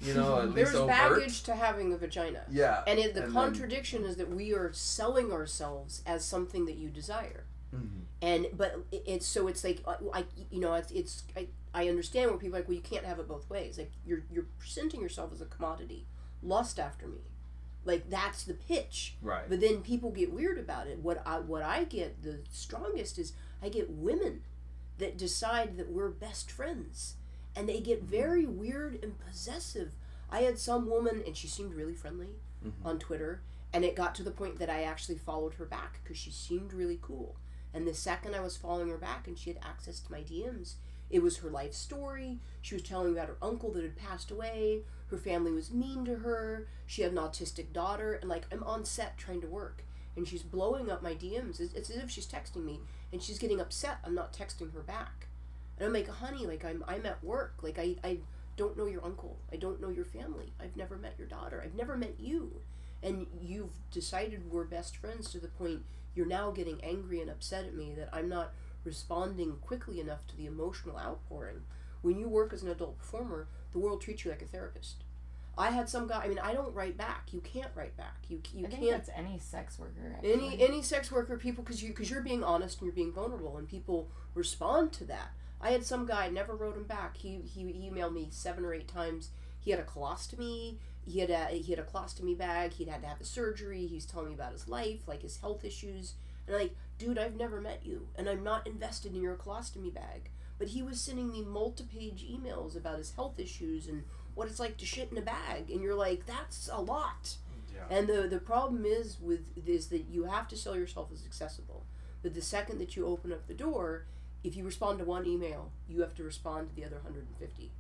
you know, at least overt. There's baggage to having a vagina. Yeah. And it, the and contradiction then, is that we are selling ourselves as something that you desire. Mm-hmm. And but it's so it's like I you know it's, it's I, I understand where people are like, well, you can't have it both ways, like you're you're presenting yourself as a commodity, lust after me, like that's the pitch, right? But then people get weird about it. What I what I get the strongest is I get women that decide that we're best friends, and they get very weird and possessive. I had some woman, and she seemed really friendly mm-hmm. on Twitter, and it got to the point that I actually followed her back because she seemed really cool. And the second I was following her back and she had access to my D Ms, it was her life story. She was telling me about her uncle that had passed away. Her family was mean to her. She had an autistic daughter. And, like, I'm on set trying to work. And she's blowing up my D Ms. It's, it's as if she's texting me. And she's getting upset I'm not texting her back. And I'm like, honey, like, I'm, I'm at work. Like, I, I don't know your uncle. I don't know your family. I've never met your daughter. I've never met you. And you've decided we're best friends to the point... You're now getting angry and upset at me that I'm not responding quickly enough to the emotional outpouring. When you work as an adult performer, the world treats you like a therapist. I had some guy, I mean, I don't write back. You can't write back. You, you I think can't. That's any sex worker. Actually. Any any sex worker, people, because you, because you're being honest and you're being vulnerable, and people respond to that. I had some guy, never wrote him back. He, he emailed me seven or eight times. He had a colostomy. He had a, he had a colostomy bag. He'd had to have a surgery. He was telling me about his life, like his health issues. And I'm like, dude, I've never met you, and I'm not invested in your colostomy bag. But he was sending me multi-page emails about his health issues and what it's like to shit in a bag. And you're like, that's a lot. Yeah. And the the problem is with is that you have to sell yourself as accessible. But the second that you open up the door, if you respond to one email, you have to respond to the other one hundred fifty.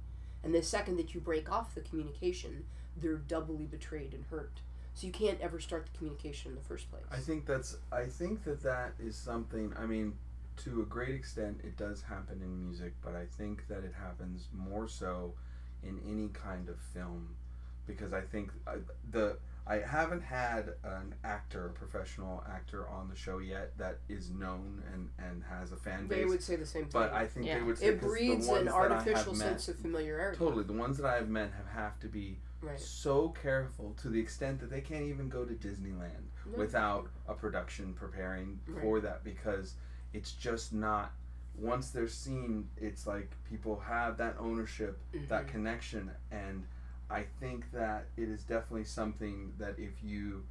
And the second that you break off the communication, they're doubly betrayed and hurt. So you can't ever start the communication in the first place. I think that's, I think that that is something, I mean, to a great extent it does happen in music, but I think that it happens more so in any kind of film, because I think I, the I haven't had an actor, professional actor on the show yet that is known and, and has a fan base. They would say the same thing. But I think yeah. they would say it breeds the ones an artificial sense met, of familiarity. Totally. The ones that I have met have, have to be right. so careful to the extent that they can't even go to Disneyland no. without a production preparing right. for that, because it's just not... Once they're seen, it's like people have that ownership, mm-hmm. that connection, and I think that it is definitely something that if you...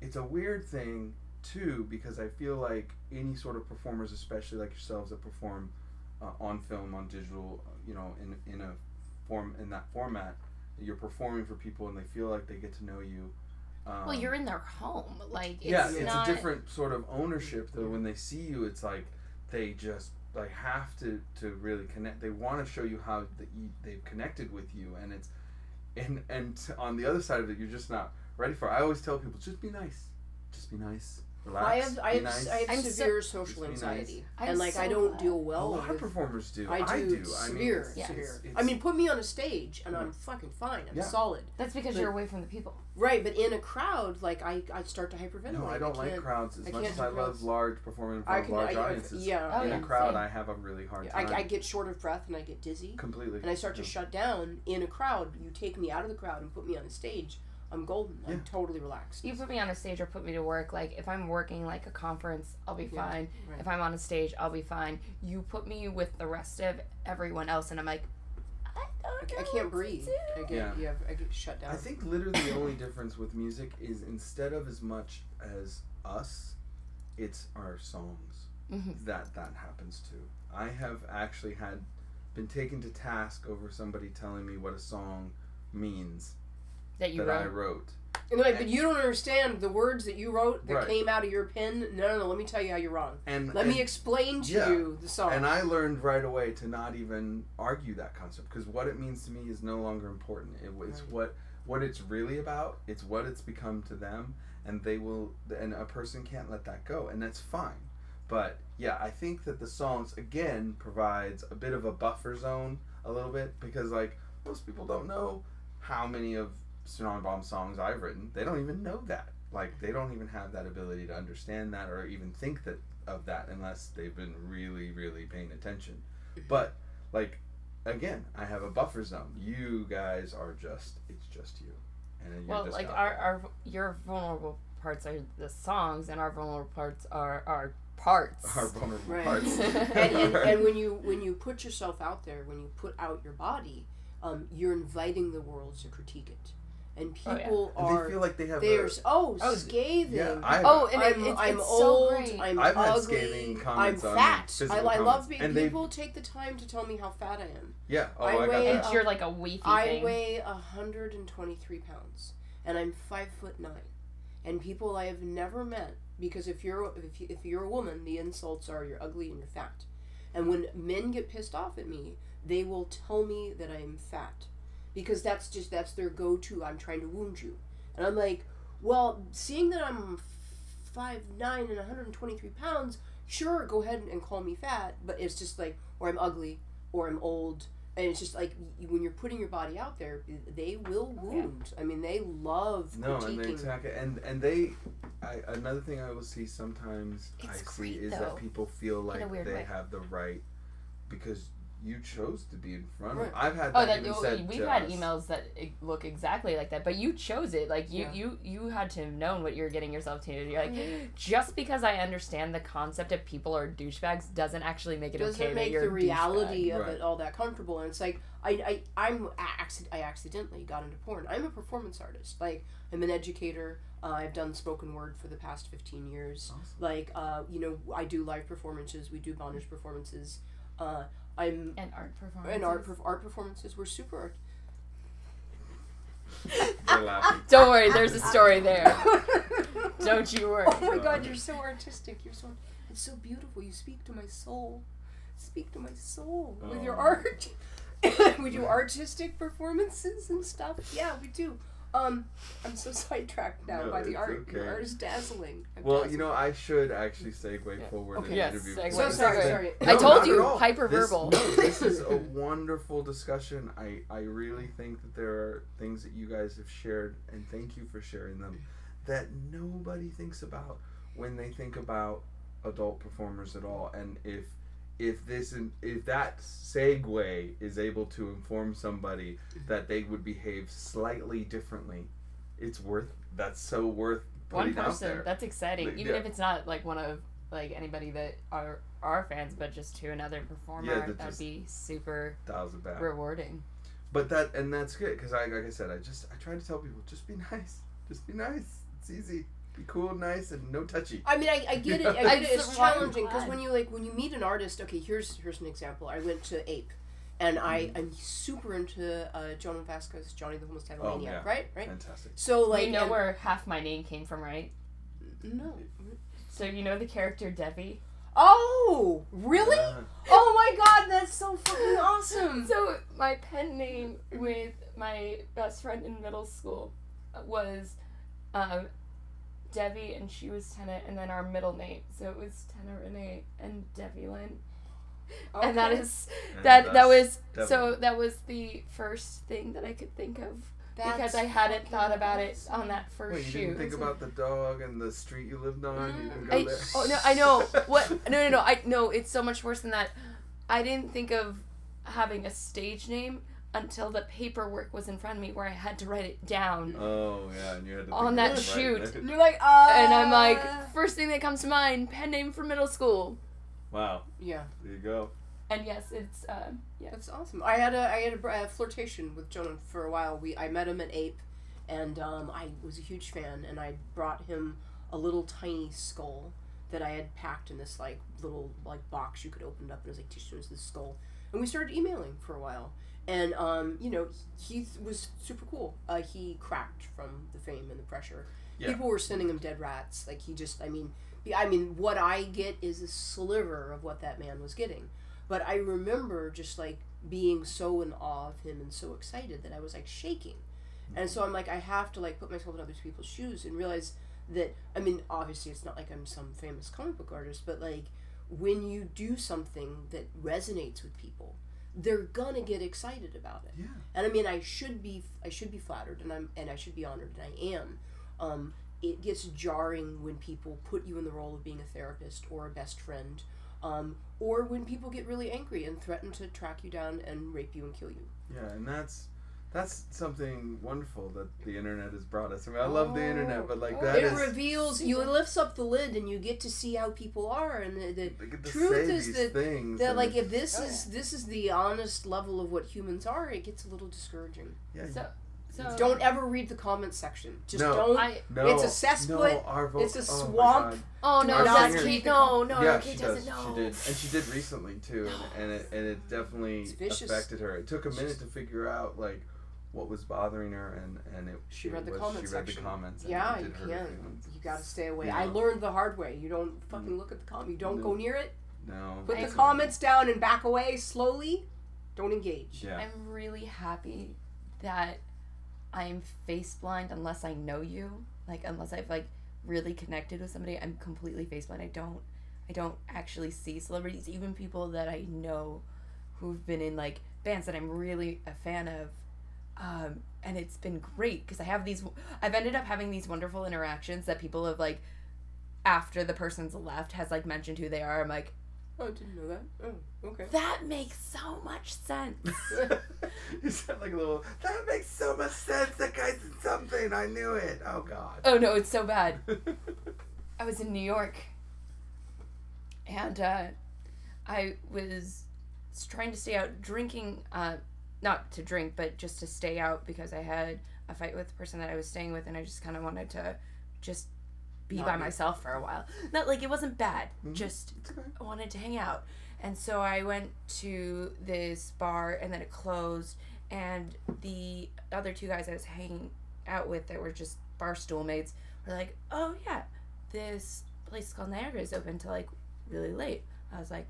It's a weird thing, too, because I feel like any sort of performers, especially like yourselves that perform uh, on film, on digital, you know, in in a form, in that format, you're performing for people and they feel like they get to know you. Um, well, you're in their home. Like, it's yeah, it's not... a different sort of ownership, though. When they see you, it's like they just... like have to, to really connect. They want to show you how the, they've connected with you, and it's and and on the other side of it, you're just not ready for it. I always tell people, just be nice, just be nice, relax. I have, I have, nice. I have severe so, social anxiety, nice. and like so I don't deal well. A lot with, of performers do. I do. I do. Severe, I mean, yeah. severe. It's, it's, I mean, put me on a stage and yeah. I'm fucking fine. I'm yeah. solid. That's because but, you're away from the people, right? But in a crowd, like I, I start to hyperventilate. No, I don't I like crowds as I much as I love large performing in front of large I, audiences. Yeah, oh, in yeah, a crowd, same. I have a really hard time. I, I get short of breath and I get dizzy completely, and I start to yeah. shut down. In a crowd, you take me out of the crowd and put me on a stage. I'm golden. Yeah. I'm totally relaxed. You put me on a stage or put me to work. Like, if I'm working, like, a conference, I'll be yeah, fine. Right. If I'm on a stage, I'll be fine. You put me with the rest of everyone else, and I'm like, I don't know I can't what breathe. To do. I, get, yeah. Yeah, I get shut down. I think literally the only difference with music is instead of as much as us, it's our songs. Mm-hmm. That that happens, too. I have actually had been taken to task over somebody telling me what a song means. That you that wrote. I wrote. And like, but you don't understand the words that you wrote that right. came out of your pen. No, no, no. Let me tell you how you're wrong. And let and, me explain to yeah. you the song. And I learned right away to not even argue that concept, because what it means to me is no longer important. It, it's right. what what it's really about. It's what it's become to them, and they will. And a person can't let that go, and that's fine. But yeah, I think that the songs again provides a bit of a buffer zone, a little bit, because like most people don't know how many of Tsunami Bomb songs I've written. They don't even know that. Like, they don't even have that ability to understand that or even think that of that unless they've been really, really paying attention. But, like, again, I have a buffer zone. You guys are just, it's just you. And then you're well, just like, our, our, your vulnerable parts are the songs, and our vulnerable parts are our parts. Our vulnerable right. parts. and, and, and when you when you put yourself out there, when you put out your body, um, you're inviting the world to critique it. And people oh, yeah. are. And they feel like they have. There's a, oh, oh scathing. Yeah, I've, oh, and I'm, it's, I'm it's old. So great. I'm I've ugly. Had scathing comments I'm fat. On I, I love being. And people they, take the time to tell me how fat I am. Yeah. Oh, I, I got that. A, you're like a wafy I thing. I weigh one hundred twenty-three pounds, and I'm five foot nine. And people I have never met, because if you're if you, if you're a woman, the insults are you're ugly and you're fat. And when men get pissed off at me, they will tell me that I am fat. Because that's just, that's their go-to, I'm trying to wound you. And I'm like, well, seeing that I'm five nine and one hundred twenty-three pounds, sure, go ahead and call me fat, but it's just like, or I'm ugly, or I'm old, and it's just like, when you're putting your body out there, they will wound. I mean, they love no, critiquing. No, and they attack it, and, and they, I, another thing I will see sometimes, it's I great, see, though. Is that people feel like they way. Have the right, because... You chose to be in front of. Right. I've had that, oh, that even well, said we've had us. Emails that look exactly like that, but you chose it. Like you, yeah. you, you had to have known what you were getting yourself into. You're like, just because I understand the concept of people are douchebags doesn't actually make it doesn't okay make that you're a douchebag. Doesn't make the reality of right. it all that comfortable. And it's like I, I, I'm acc- I accidentally got into porn. I'm a performance artist. Like I'm an educator. Uh, I've done spoken word for the past fifteen years. Awesome. Like uh, you know, I do live performances. We do bondage performances. Uh, I'm and art performances. And art, art performances were super art. You're laughing. Don't worry, there's a story there. Don't you worry. Oh my God, you're so artistic. You're so it's so beautiful. You speak to my soul. Speak to my soul oh. with your art. We do artistic performances and stuff. Yeah, we do. Um, I'm so sidetracked now no, by the art. Okay. The art is dazzling. I'm well, dazzling. You know, I should actually segue yeah. forward okay. in yes, interview. Segue. So sorry. sorry. No, I told you, hyperverbal. This, no, this is a wonderful discussion. I, I really think that there are things that you guys have shared, and thank you for sharing them, that nobody thinks about when they think about adult performers at all. And if if this if that segue is able to inform somebody that they would behave slightly differently, it's worth that's so worth putting one person out there. That's exciting, but, even yeah. if it's not like one of like anybody that are our fans, but just to another performer, yeah, that'd be super rewarding. But that and that's good because I like I said I just I try to tell people just be nice, just be nice. It's easy. Be cool, nice, and no touchy. I mean, I, I get it. I get it. It's challenging because when you like when you meet an artist. Okay, here's here's an example. I went to Ape, and I I'm super into uh, Jonah Vasquez, Johnny the Homicidal Maniac. Oh, yeah. Right, right. Fantastic. So like, you know where half my name came from, right? No. So you know the character Debbie. Oh, really? Yeah. Oh my God, that's so fucking awesome. So my pen name with my best friend in middle school was. Um, Debbie, and she was Tenna, and then our middle name, so it was Tenna Renee and Devilynne, okay. and that is and that that was Devilynne. So that was the first thing that I could think of that's because I hadn't thought about awesome. It on that first Wait, you shoot. You didn't think about the dog and the street you lived on. Mm-hmm. You didn't go I, there. Oh no, I know what. No, no, no. I no. It's so much worse than that. I didn't think of having a stage name. Until the paperwork was in front of me where I had to write it down. Oh, yeah, and you had to on that shoot. And you're like, ah! Uh, and I'm like, first thing that comes to mind, pen name for middle school. Wow. Yeah. There you go. And yes, it's, uh, yeah. That's awesome. I had a, I had a, a flirtation with Jonah for a while. We, I met him at Ape, and um, I was a huge fan, and I brought him a little tiny skull that I had packed in this, like, little, like, box you could open it up, and it was like, tissue was this skull. And we started emailing for a while. And, um, you know, he was super cool. Uh, he cracked from the fame and the pressure. Yeah. People were sending him dead rats. Like, he just, I mean, I mean, what I get is a sliver of what that man was getting. But I remember just, like, being so in awe of him and so excited that I was, like, shaking. Mm-hmm. And so I'm like, I have to, like, put myself in other people's shoes and realize that, I mean, obviously it's not like I'm some famous comic book artist, but, like, when you do something that resonates with people, they're gonna get excited about it. Yeah. And I mean, I should be, I should be flattered, and I'm, and I should be honored, and I am. Um, it gets jarring when people put you in the role of being a therapist or a best friend, um, or when people get really angry and threaten to track you down and rape you and kill you. Yeah, and that's that's something wonderful that the internet has brought us. I mean, I love oh. the internet, but like that it is... It reveals, you it lifts up the lid and you get to see how people are, and the, the truth is that, that like, if this oh, is yeah. this is the honest level of what humans are, it gets a little discouraging. Yeah. So, so don't ever read the comments section. Just no, don't. I, no, it's a cesspit. No, it's a swamp. Oh, oh no, that's Kate. No, no, yeah, Kate doesn't does. know. She did. And she did recently, too, and, and, it, and it definitely affected her. It took a minute to figure out, like, what was bothering her, and and it she it read the was, comments. She read section. the comments. Yeah, you can't. You gotta stay away. You know. I learned the hard way. You don't fucking look at the comment. You don't no. go near it. No. Put I the agree. comments down and back away slowly. Don't engage. Yeah. I'm really happy that I'm face blind unless I know you. Like unless I've like really connected with somebody, I'm completely face blind. I don't. I don't actually see celebrities, even people that I know, who've been in like bands that I'm really a fan of. Um, and it's been great because I have these, I've ended up having these wonderful interactions that people have like, after the person's left has like mentioned who they are. I'm like, oh, I didn't know that. Oh, okay. That makes so much sense. You sound like a little, that makes so much sense. That guy said something. I knew it. Oh God. Oh no, it's so bad. I was in New York and, uh, I was trying to stay out drinking, uh, not to drink, but just to stay out because I had a fight with the person that I was staying with, and I just kind of wanted to just be not by me. myself for a while. Not like it wasn't bad, mm-hmm. just okay. I wanted to hang out. And so I went to this bar, and then it closed, and the other two guys I was hanging out with that were just bar stool mates were like, oh yeah, this place called Niagara is open till like really late. I was like,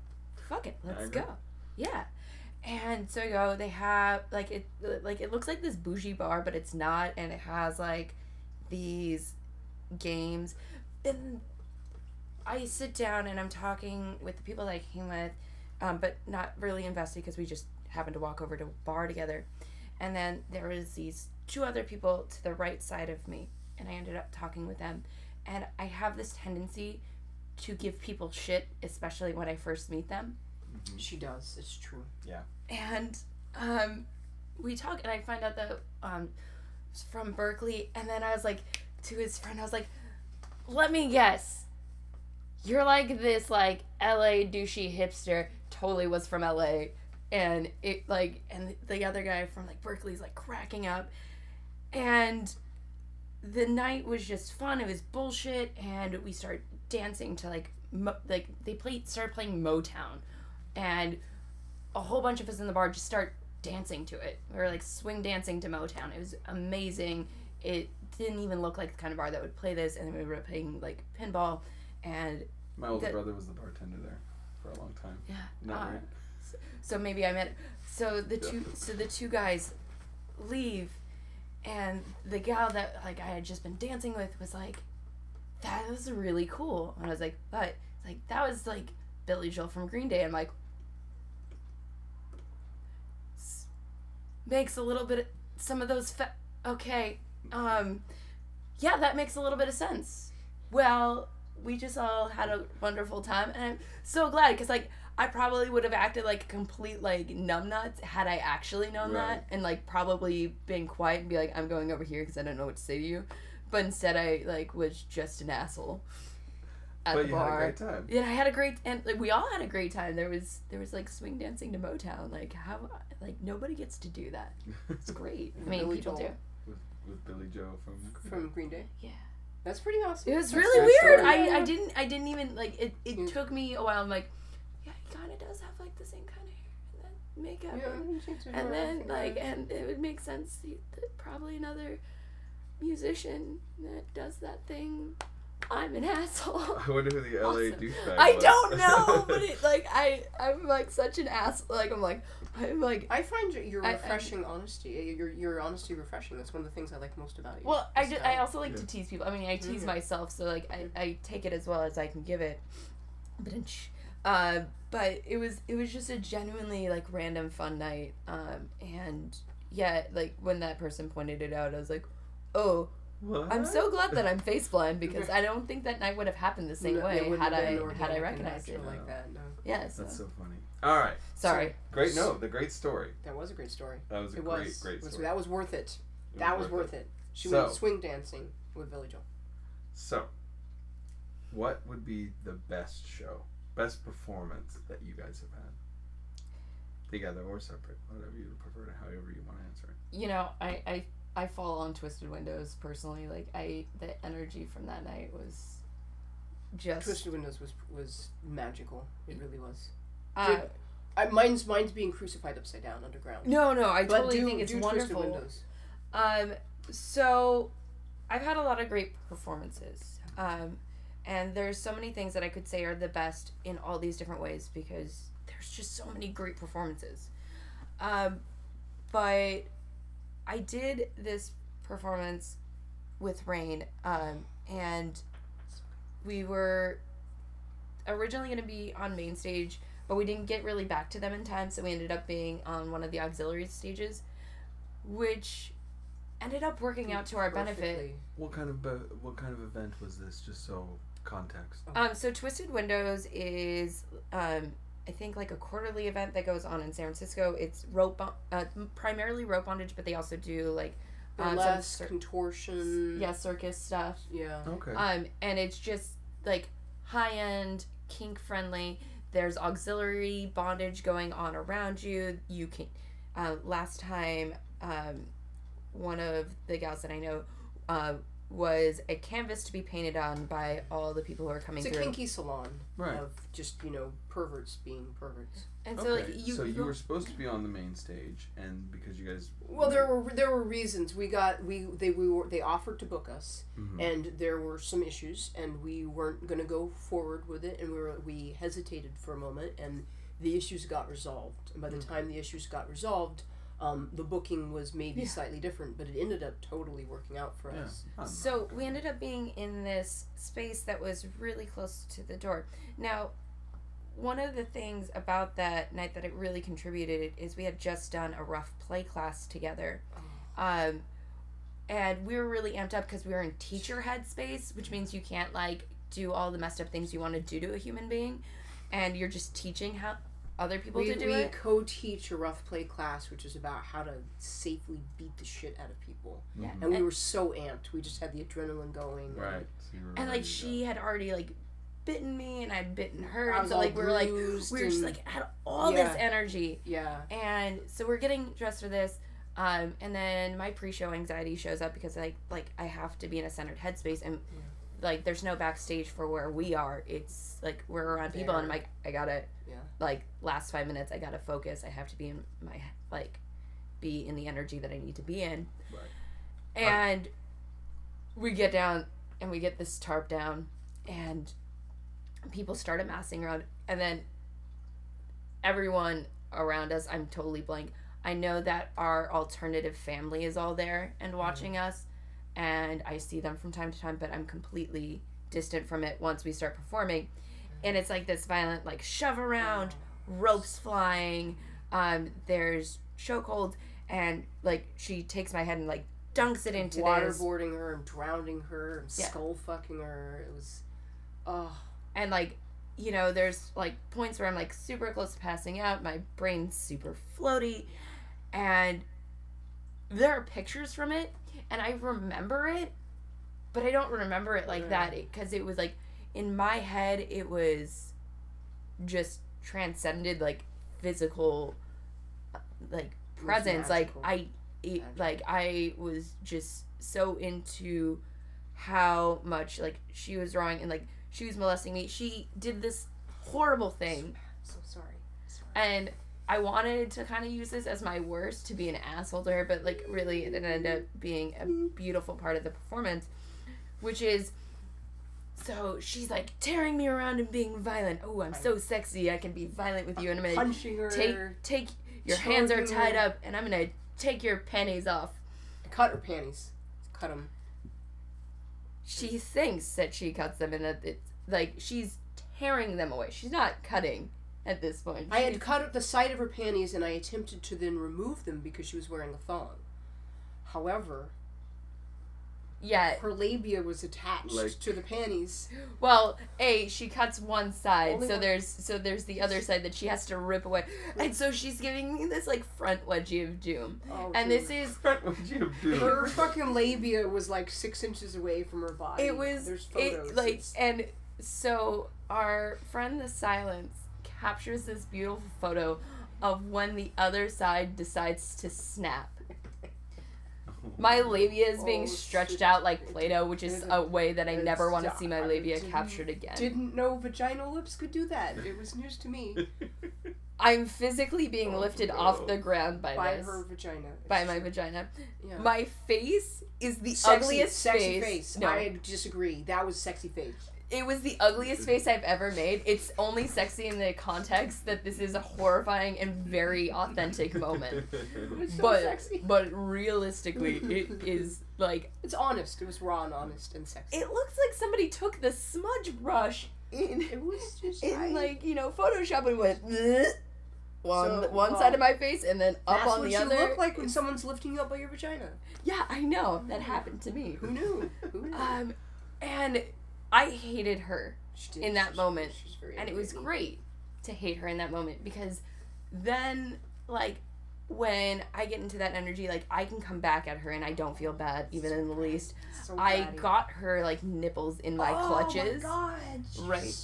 fuck it, let's Niagara. go. Yeah. And so you go, they have like it, like it looks like this bougie bar, but it's not, and it has like these games. And I sit down and I'm talking with the people that I came with, um, but not really invested because we just happened to walk over to a bar together. And then there was these two other people to the right side of me, and I ended up talking with them. And I have this tendency to give people shit, especially when I first meet them. Mm-hmm. She does. It's true. Yeah. And um, we talk, and I find out that um, from Berkeley, and then I was like, to his friend, I was like, let me guess. You're like this, like, L A douchey hipster, totally was from L A, and it, like, and the other guy from, like, Berkeley's, like, cracking up, and the night was just fun, it was bullshit, and we started dancing to, like, mo like, they played, started playing Motown, and a whole bunch of us in the bar just start dancing to it. We were, like, swing dancing to Motown. It was amazing. It didn't even look like the kind of bar that would play this, and we were playing, like, pinball. And my older the, brother was the bartender there for a long time. Yeah. No, uh, right? so, so maybe I met. So the yeah. two, so the two guys leave, and the gal that like I had just been dancing with was like, "That was really cool," and I was like, "But like that was like Billy Joel from Green Day." I'm like, makes a little bit of, some of those. Fa okay, um, yeah, that makes a little bit of sense. Well. We just all had a wonderful time, and I'm so glad, because, like, I probably would have acted like a complete, like, numbnuts had I actually known right. that, and, like, probably been quiet and be like, I'm going over here because I don't know what to say to you, but instead I, like, was just an asshole at but the bar. But you had a great time. Yeah, I had a great, and, like, we all had a great time. There was, there was, like, swing dancing to Motown. Like, how, like, nobody gets to do that. It's great. I mean, Billy people Joel. do. With, with Billy Joel from Green From Green Day? Yeah. That's pretty awesome. It was really weird. I, I didn't I didn't even like it. It yeah. took me a while. I'm like, yeah, he kind of does have like the same kind of hair and then makeup, yeah, and, and then like, and it would make sense that probably another musician that does that thing. I'm an asshole. I wonder who the L A awesome. douchebag I was. don't know, but it, like I I'm like such an ass. Like I'm like I'm like I find your refreshing I, honesty. Your your honesty refreshing. That's one of the things I like most about you. Well, I, just, I also like yeah. to tease people. I mean, I tease mm-hmm. myself, so like I, I take it as well as I can give it. Uh, but it was it was just a genuinely like random fun night. Um, and yeah, like when that person pointed it out, I was like, oh. What? I'm so glad that I'm face blind because I don't think that night would have happened the same no, way had I had I recognized it like that. No. Yeah, so. That's so funny. All right. Sorry. So, great. No, the great story. That was a great story. That was a it great, was, great story. Was, that was worth it. it that was worth, worth it. it. She so, went swing dancing with Billy Joel. So, what would be the best show, best performance that you guys have had? Together or separate, whatever you prefer, to however you want to answer it. You know, I. I I fall on Twisted Windows personally. Like I, the energy from that night was just Twisted Windows was was magical. It really was. Uh, Did, I, mine's mine's being crucified upside down underground. No, no, I but totally do, think it's do wonderful. Twisted Windows. Um, so I've had a lot of great performances, um, and there's so many things that I could say are the best in all these different ways because there's just so many great performances, um, but. I did this performance with Rain, um, and we were originally going to be on main stage, but we didn't get really back to them in time, so we ended up being on one of the auxiliary stages, which ended up working out to our benefit. What kind of what kind of event was this? Just so context. Um, so Twisted Windows is. Um, I think like a quarterly event that goes on in San Francisco. It's rope, uh, primarily rope bondage, but they also do like um, burlesque, contortion, yeah, circus stuff. Yeah. Okay. Um, and it's just like high end, kink friendly. There's auxiliary bondage going on around you. You can. Uh, last time, um, one of the gals that I know, uh. was a canvas to be painted on by all the people who are coming through. It's a through. kinky salon right. of just, you know, perverts being perverts. And so, okay. like, you, so you were supposed to be on the main stage, and because you guys well, there were there were reasons we got we they we were they offered to book us, mm-hmm. and there were some issues, and we weren't going to go forward with it, and we were we hesitated for a moment, and the issues got resolved. And by the mm. time the issues got resolved, um, the booking was maybe yeah. slightly different, but it ended up totally working out for yeah. us. I'm so we ended up being in this space that was really close to the door. Now, one of the things about that night that it really contributed is we had just done a rough play class together. Oh. Um, and we were really amped up because we were in teacher headspace, which means you can't, like, do all the messed up things you want to do to a human being. And you're just teaching how other people we, to do we it. We co-teach a rough play class, which is about how to safely beat the shit out of people. Yeah. Mm-hmm. And we were so amped. We just had the adrenaline going. Right. And, so and like, she had already, like, bitten me and I'd bitten her, and so like we were like we were just like had all yeah. this energy, yeah and so we're getting dressed for this, um and then my pre-show anxiety shows up because like like I have to be in a centered headspace, and yeah. like there's no backstage for where we are. It's like we're around there. People, and I'm like, I gotta yeah like last five minutes, I gotta focus, I have to be in my like be in the energy that I need to be in, right. and um, we get down and we get this tarp down and people started massing around, and then everyone around us, I'm totally blank. I know that our alternative family is all there and watching mm-hmm. us, and I see them from time to time, but I'm completely distant from it once we start performing. Mm-hmm. And it's like this violent, like, shove around, wow. ropes flying, um, there's chokehold, and, like, she takes my head and, like, dunks it into Waterboarding this. Waterboarding her and drowning her and yeah. skull fucking her. It was, oh. And, like, you know, there's, like, points where I'm, like, super close to passing out. My brain's super floaty. And there are pictures from it. And I remember it. But I don't remember it like that. Because it, it was, like, in my head, it was just transcended, like, physical, like, presence. Like, I, it, like, I was just so into how much, like, she was drawing and, like, she was molesting me. She did this horrible thing. So, so sorry. sorry. And I wanted to kind of use this as my worst, to be an asshole to her, but, like, really it ended up being a beautiful part of the performance, which is, so she's, like, tearing me around and being violent. Oh, I'm so sexy. I can be violent with you in a minute. Punching her. Take, take your hands are tied up, and I'm going to take your panties off. Cut her panties. Cut them. She thinks that she cuts them, and that it's like she's tearing them away. She's not cutting at this point. I had cut up the side of her panties, and I attempted to then remove them because she was wearing a thong. However, yeah, her labia was attached like, to the panties. Well, a she cuts one side, Only so one. there's so there's the other side that she has to rip away, and so she's giving me this like front wedgie of doom, oh, and dude. this is front wedgie of doom. Her fucking labia was like six inches away from her body. It was there's photos. It, like it's... and so our friend the Silence captures this beautiful photo of when the other side decides to snap. My labia is being oh, stretched out like Play-Doh, which is a way that I never want to see my labia captured again. Didn't know vaginal lips could do that. It was news to me. I'm physically being oh, lifted no. off the ground by, by this. By her vagina. It's by my true. vagina. Yeah. My face is the sexy, ugliest sexy face. face. No. I disagree. That was sexy face. It was the ugliest face I've ever made. It's only sexy in the context that this is a horrifying and very authentic moment. It's so but, sexy. But realistically, it is like... It's honest. It was raw and honest and sexy. It looks like somebody took the smudge brush in, it was just in right. like, you know, Photoshop and went... Bleh. One, so, one well, side of my face and then up on the other. That's what you look like when someone's lifting you up by your vagina. Yeah, I know. That happened to me. Who knew? Who knew? Um, and... I hated her did, in that she, moment, she and amazing. It was great to hate her in that moment, because then, like, when I get into that energy, like, I can come back at her, and I don't feel bad, even so in the least. So I got her, like, nipples in my oh clutches. Oh, my God. Right.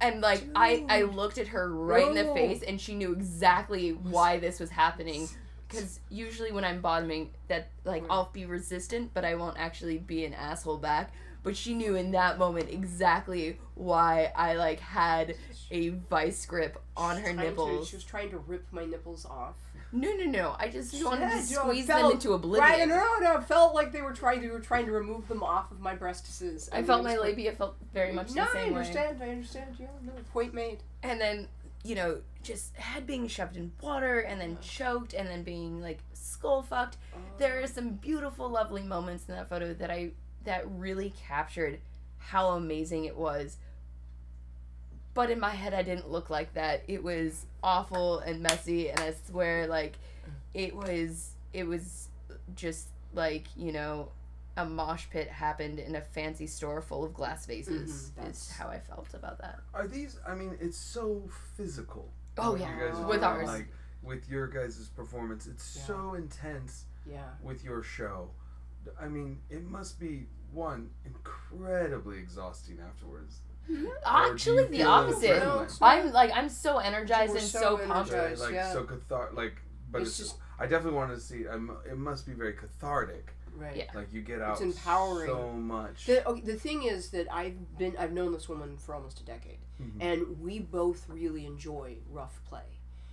And, like, Dude. I, I looked at her right Bro. in the face, and she knew exactly why this was happening, because usually when I'm bottoming, that, like, right. I'll be resistant, but I won't actually be an asshole back. But she knew in that moment exactly why I, like, had a vice grip on her nipples. To, she was trying to rip my nipples off. No, no, no. I just she wanted to squeeze felt, them into oblivion. Right, no, no, no. It felt like they were trying to were trying to remove them off of my breastises. I, I mean, felt my labia felt very much no, the same way. No, I understand. Way. I understand. Yeah, no. Point made. And then you know, just head being shoved in water and then choked and then being like skull fucked. Oh. There are some beautiful, lovely moments in that photo that I that really captured how amazing it was. But in my head, I didn't look like that. It was awful and messy, and I swear, like, it was it was just like, you know, a mosh pit happened in a fancy store full of glass vases. Mm-hmm. That's is how I felt about that. Are these, I mean, it's so physical. Oh, yeah. You guys oh. With ours. Like, with your guys' performance. It's yeah. so intense yeah. with your show. I mean, it must be, one, incredibly exhausting afterwards. Mm-hmm. Actually, the opposite. No, I'm, like, I'm so energized and so, so pumped. Right, like, yeah. so cathar- like, but it's, it's just... I definitely want to see, I'm, it must be very cathartic. Right. Yeah. Like, you get out it's empowering. So much. The, okay, the thing is that I've been I've known this woman for almost a decade, mm-hmm. and we both really enjoy rough play.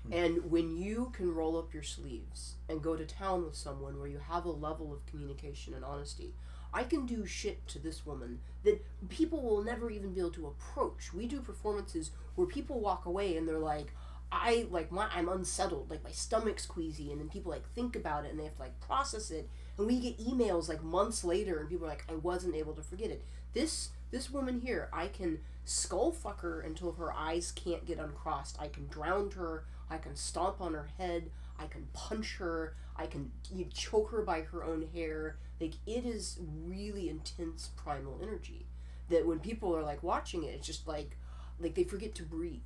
Mm-hmm. And when you can roll up your sleeves and go to town with someone where you have a level of communication and honesty, I can do shit to this woman that people will never even be able to approach. We do performances where people walk away and they're like, I like my I'm unsettled, like my stomach's queasy, and then people like think about it and they have to like process it. And we get emails like months later, and people are like, I wasn't able to forget it. This this woman here, I can skull fuck her until her eyes can't get uncrossed. I can drown her. I can stomp on her head. I can punch her. I can you choke her by her own hair. Like, it is really intense primal energy that when people are like watching it, it's just like, like they forget to breathe.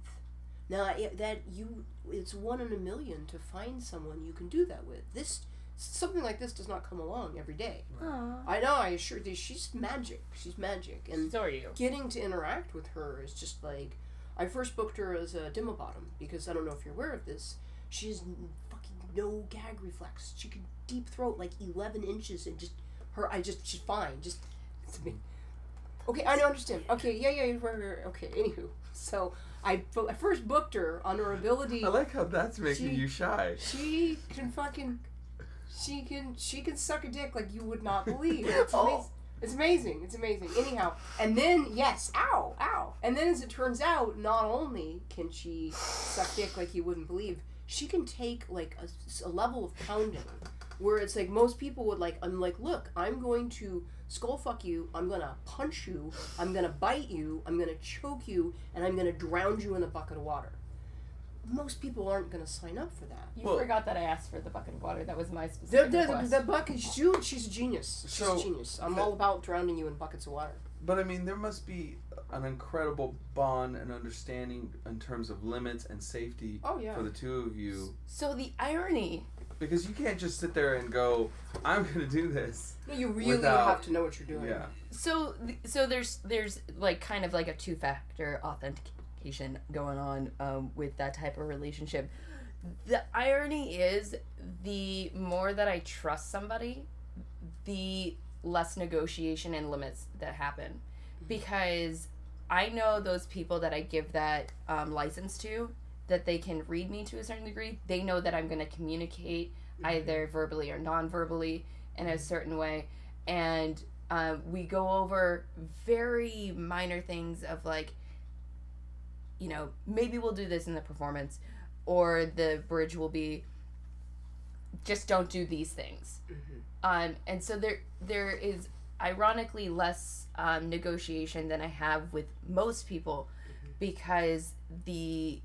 Now, that you, it's one in a million to find someone you can do that with. This... Something like this does not come along every day. Aww. I know, I assure you, she's magic. She's magic. And so are you. Getting to interact with her is just like... I first booked her as a demo bottom, because I don't know if you're aware of this. She has fucking no gag reflex. She could deep throat like eleven inches and just... Her, I just... She's fine. Just... It's me. Okay, I don't understand. Okay, yeah, yeah, yeah. Okay, anywho. So... I, I first booked her on her ability... I like how that's making she, you shy. She can fucking... She can she can suck a dick like you would not believe. It's, oh. amaz it's amazing. It's amazing. Anyhow, and then, yes, ow, ow. And then as it turns out, not only can she suck dick like you wouldn't believe, she can take, like, a, a level of pounding where it's like most people would, like, I'm like, look, I'm going to skull fuck you, I'm going to punch you, I'm going to bite you, I'm going to choke you, and I'm going to drown you in a bucket of water. Most people aren't going to sign up for that. You well, forgot that I asked for the bucket of water. That was my specific the, the, request. The bucket, she, she's a genius. She's so, a genius. I'm that, all about drowning you in buckets of water. But, I mean, there must be an incredible bond and understanding in terms of limits and safety oh, yeah. for the two of you. So the irony... Because you can't just sit there and go, I'm going to do this. No, you really without, have to know what you're doing. Yeah. So, so there's, there's like kind of like a two-factor authentication going on um, with that type of relationship. The irony is, the more that I trust somebody, the less negotiation and limits that happen, because I know those people that I give that um, license to, that they can read me to a certain degree. They know that I'm going to communicate either verbally or non-verbally in a certain way, and uh, we go over very minor things of like, you know, maybe we'll do this in the performance, or the bridge will be, just don't do these things. Mm-hmm. Um, and so there, there is ironically less um, negotiation than I have with most people, mm-hmm. because the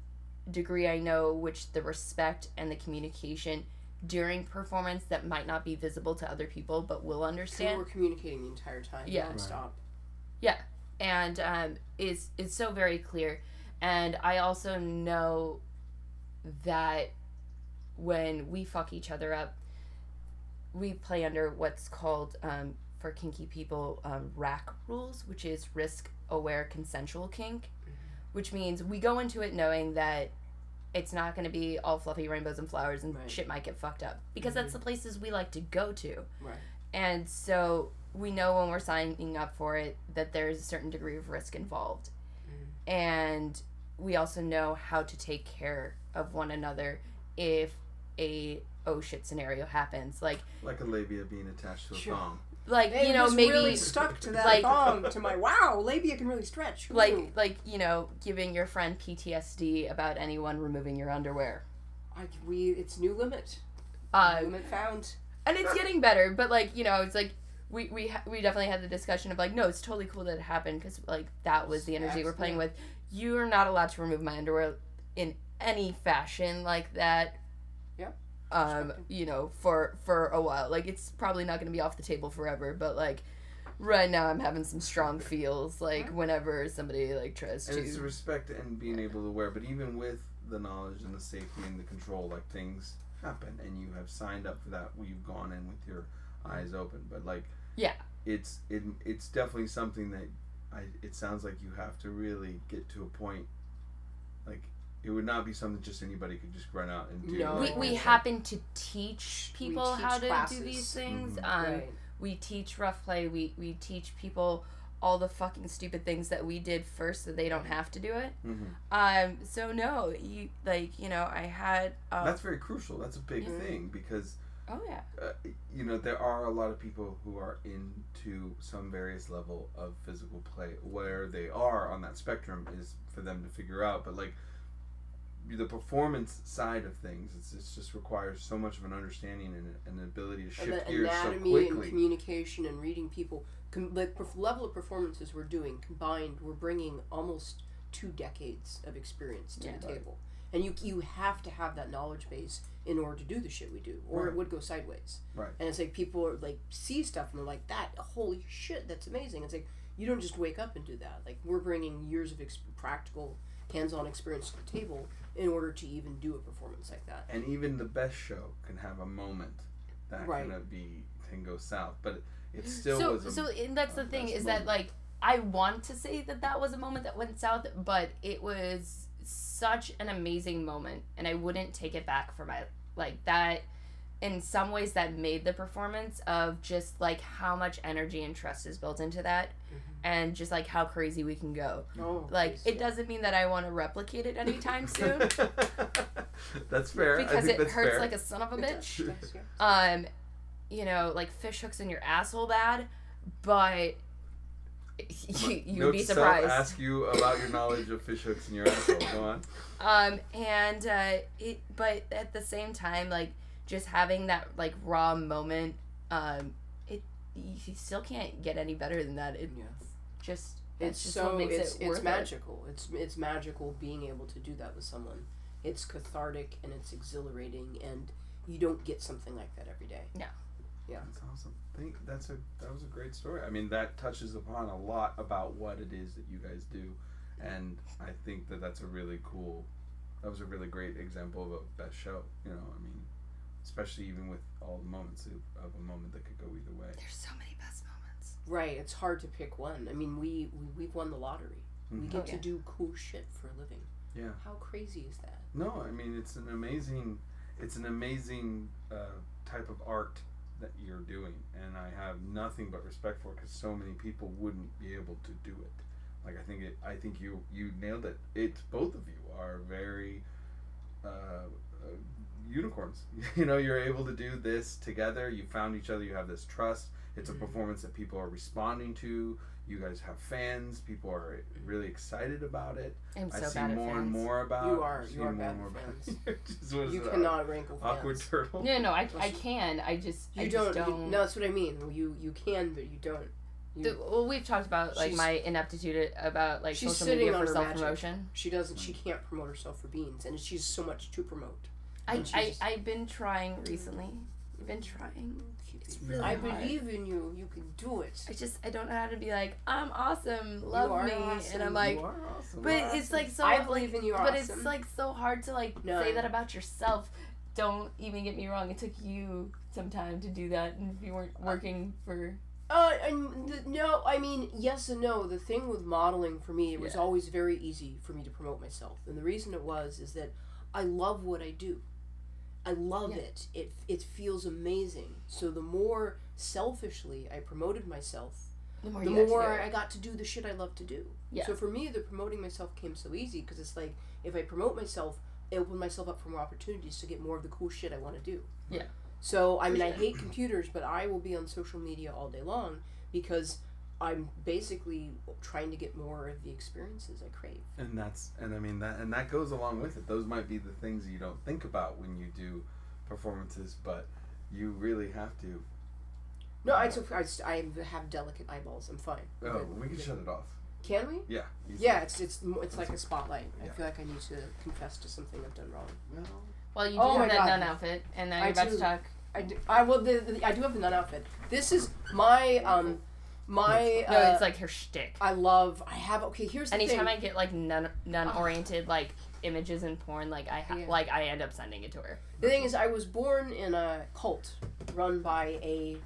degree I know which the respect and the communication during performance that might not be visible to other people but will understand. So we're communicating the entire time. Yeah. Right. Stop. Yeah, and um, it's it's so very clear. And I also know that when we fuck each other up, we play under what's called, um, for kinky people, um, R A C rules, which is risk-aware consensual kink, mm-hmm. which means we go into it knowing that it's not going to be all fluffy rainbows and flowers and right. shit might get fucked up, because mm-hmm. that's the places we like to go to. Right. And so we know when we're signing up for it that there's a certain degree of risk involved. And we also know how to take care of one another if a oh shit scenario happens. Like like a labia being attached to a sure. thong. Like, they you know, maybe really stuck to that like, thong. To my wow, labia can really stretch. Ooh. Like, like you know, giving your friend P T S D about anyone removing your underwear. I, we it's new limit. Uh, new limit found. And it's getting better, but like you know, it's like we we ha we definitely had the discussion of like, no, it's totally cool that it happened because like that was the energy Absolutely. we're playing with. You are not allowed to remove my underwear in any fashion like that. Yep. Um, you know, for for a while. Like, it's probably not going to be off the table forever, but, like, right now I'm having some strong feels, like, whenever somebody, like, tries and to... And it's respect and being able to wear, but even with the knowledge and the safety and the control, like, things happen, and you have signed up for that, you've gone in with your eyes open, but, like... Yeah. It's, it, it's definitely something that I, it sounds like you have to really get to a point, like... It would not be something just anybody could just run out and do. No. We, we happen to teach people teach how to classes. do these things. Mm-hmm. um, right. We teach rough play. We, we teach people all the fucking stupid things that we did first so they don't have to do it. Mm-hmm. um, so, no, you like, you know, I had... Um, That's very crucial. That's a big yeah. thing because... Oh, yeah. Uh, you know, there are a lot of people who are into some various level of physical play. Where they are on that spectrum is for them to figure out, but, like... the performance side of things, it's, it's just requires so much of an understanding and an ability to shift gears so quickly. Anatomy and communication and reading people. Com the level of performances we're doing combined, we're bringing almost two decades of experience to yeah, the table. Right. And you you have to have that knowledge base in order to do the shit we do, or right. it would go sideways. Right. And it's like people are like see stuff and they're like, that, holy shit, that's amazing. It's like, you don't just wake up and do that. Like, we're bringing years of ex practical, hands-on experience to the table in order to even do a performance like that. And even the best show can have a moment that right. can be can go south, but it still so, was. A, so and that's the thing is moment. that like I want to say that that was a moment that went south, but it was such an amazing moment, and I wouldn't take it back for my like that. In some ways, that made the performance of just like how much energy and trust is built into that. Mm-hmm. And just like how crazy we can go. Oh, like it doesn't mean that I want to replicate it anytime soon. That's fair. Because I think it that's hurts fair. like a son of a bitch. It does. It does, yeah. Um, you know, like fish hooks in your asshole bad, but you, you'd Note be surprised. I'll ask you about your knowledge of fish hooks in your asshole. Go on. Um, and uh, it, but at the same time, like just having that like raw moment, um, it you still can't get any better than that. It, yeah. Just, it's just so makes it's, it it's magical. It. It's it's magical being able to do that with someone. It's cathartic and it's exhilarating, and you don't get something like that every day. No, yeah, that's awesome. Thank that's a that was a great story. I mean, that touches upon a lot about what it is that you guys do, and I think that that's a really cool. That was a really great example of a best show. You know, I mean, especially even with all the moments of, of a moment that could go either way. There's so many best moments. Right, it's hard to pick one. I mean, we, we, we've won the lottery. Mm-hmm. We get oh, yeah. to do cool shit for a living. Yeah. How crazy is that? No, I mean, it's an amazing, it's an amazing uh, type of art that you're doing, and I have nothing but respect for it because so many people wouldn't be able to do it. Like, I think it, I think you, you nailed it. It's both of you are very uh, uh, unicorns. You know, you're able to do this together. You found each other. You have this trust. It's a performance that people are responding to. You guys have fans. People are really excited about it. I'm so I see bad more at fans. and more about you are. You are more bad and more at fans. About you cannot awkward rankle fans. Awkward turtle. No, no, I, I can. I just you I don't. Just don't. You, no, that's what I mean. You you can, but you don't. You, the, well, we've talked about like my ineptitude about like she's social media for self promotion. Magic. She doesn't. She can't promote herself for beans, and she's so much to promote. I, I I've been trying recently. You've been trying. It's really I hard. believe in you. You can do it. I just, I don't know how to be like, I'm awesome. Love you are me. Awesome. And I'm like, you are awesome. But You're it's awesome. like so. I believe like, in you. Are but awesome. It's like so hard to like no. say that about yourself. Don't even get me wrong. It took you some time to do that, and if you weren't working for. Uh, and the, no, I mean yes and no. The thing with modeling for me, it was yeah. always very easy for me to promote myself, and the reason it was is that I love what I do. I love yeah. it. It it feels amazing. So the more selfishly I promoted myself, the more, the more I got to do the shit I love to do. Yeah. So for me, the promoting myself came so easy because it's like if I promote myself, I open myself up for more opportunities to get more of the cool shit I want to do. Yeah. So, I mean, I hate computers, but I will be on social media all day long because I'm basically trying to get more of the experiences I crave. And that's, and I mean, that, and that goes along with it. Those might be the things you don't think about when you do performances, but you really have to. No, I, I have delicate eyeballs. I'm fine. Oh, good. We can good. Shut it off. Can we? Yeah. Easily. Yeah, it's it's it's like a spotlight. Yeah. I feel like I need to confess to something I've done wrong. No. Well, you do oh have that God. nun outfit, and now you're I about do, to talk. I do. I well, the, the, I do have the nun outfit. This is my um, my. Uh, no, it's like her shtick. I love. I have. Okay, here's the Anytime thing. Anytime I get like nun nun oriented like images in porn, like I ha yeah. like I end up sending it to her. The thing is, I was born in a cult run by a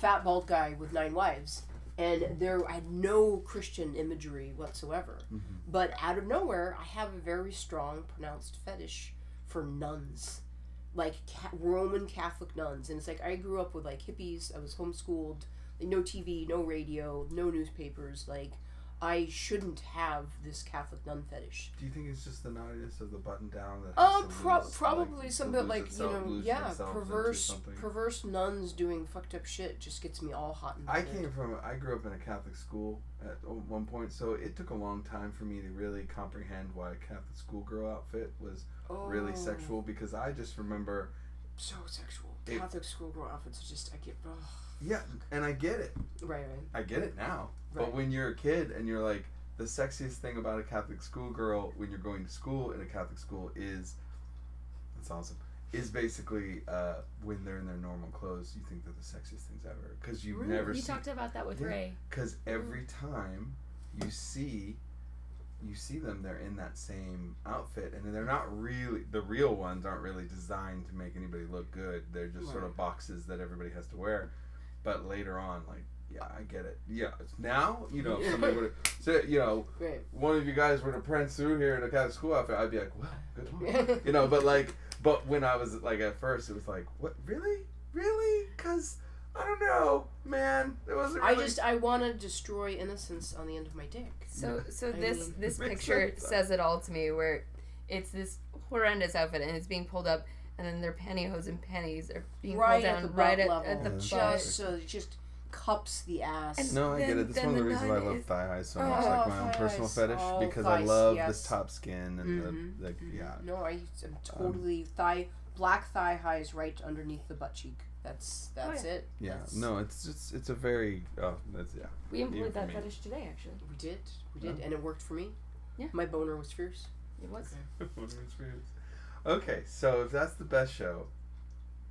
fat bald guy with nine wives. And there, I had no Christian imagery whatsoever. Mm-hmm. But out of nowhere, I have a very strong, pronounced fetish for nuns. Like, ca Roman Catholic nuns. And it's like, I grew up with, like, hippies. I was homeschooled. Like, no T V, no radio, no newspapers. Like, I shouldn't have this Catholic nun fetish. Do you think it's just the naughtiness of the button-down? Uh, pro probably like, something like, itself, you know, yeah, perverse perverse nuns doing fucked-up shit just gets me all hot and I came head. from, I grew up in a Catholic school at one point, so it took a long time for me to really comprehend why a Catholic schoolgirl outfit was oh. really sexual, because I just remember... So sexual. It, Catholic schoolgirl outfits are just, I get... Ugh. Yeah, and I get it. Right, right. I get it now. Right. But when you're a kid and you're like, the sexiest thing about a Catholic schoolgirl when you're going to school in a Catholic school is, that's awesome, is basically uh, when they're in their normal clothes, you think they're the sexiest things ever. Because you've really? never you seen... You talked about that with yeah, Ray. Because every time you see... you see them, they're in that same outfit, and they're not really, the real ones aren't really designed to make anybody look good. They're just right. sort of boxes that everybody has to wear. But later on, like, yeah, I get it. Yeah, now, you know, if somebody would have, you know, right. one of you guys were to prance through here in a kind of school outfit, I'd be like, well, good one. You know, but like, but when I was, like, at first, it was like, what, really? Really? Because... I don't know, man. It wasn't really... I just I want to destroy innocence on the end of my dick. So so this I mean, this picture says it all to me, where it's this horrendous outfit and it's being pulled up, and then their pantyhose and panties are being right pulled down at the right at, at the just butt. So it just cups the ass. And no, then, I get it. That's one of the, the reasons why I love thigh highs so much, oh, like my own personal eyes. fetish, oh, because thighs, I love yes. the top skin and mm -hmm. the, the mm -hmm. yeah. No, I am totally um, thigh black thigh highs right underneath the butt cheek. That's that's oh, yeah. it. Yeah, that's no, it's just it's a very oh that's yeah. We employed that fetish today, actually. We did, we did, yeah. and it worked for me. Yeah, my boner was fierce. It was. Okay. Boner was fierce. Okay, so if that's the best show,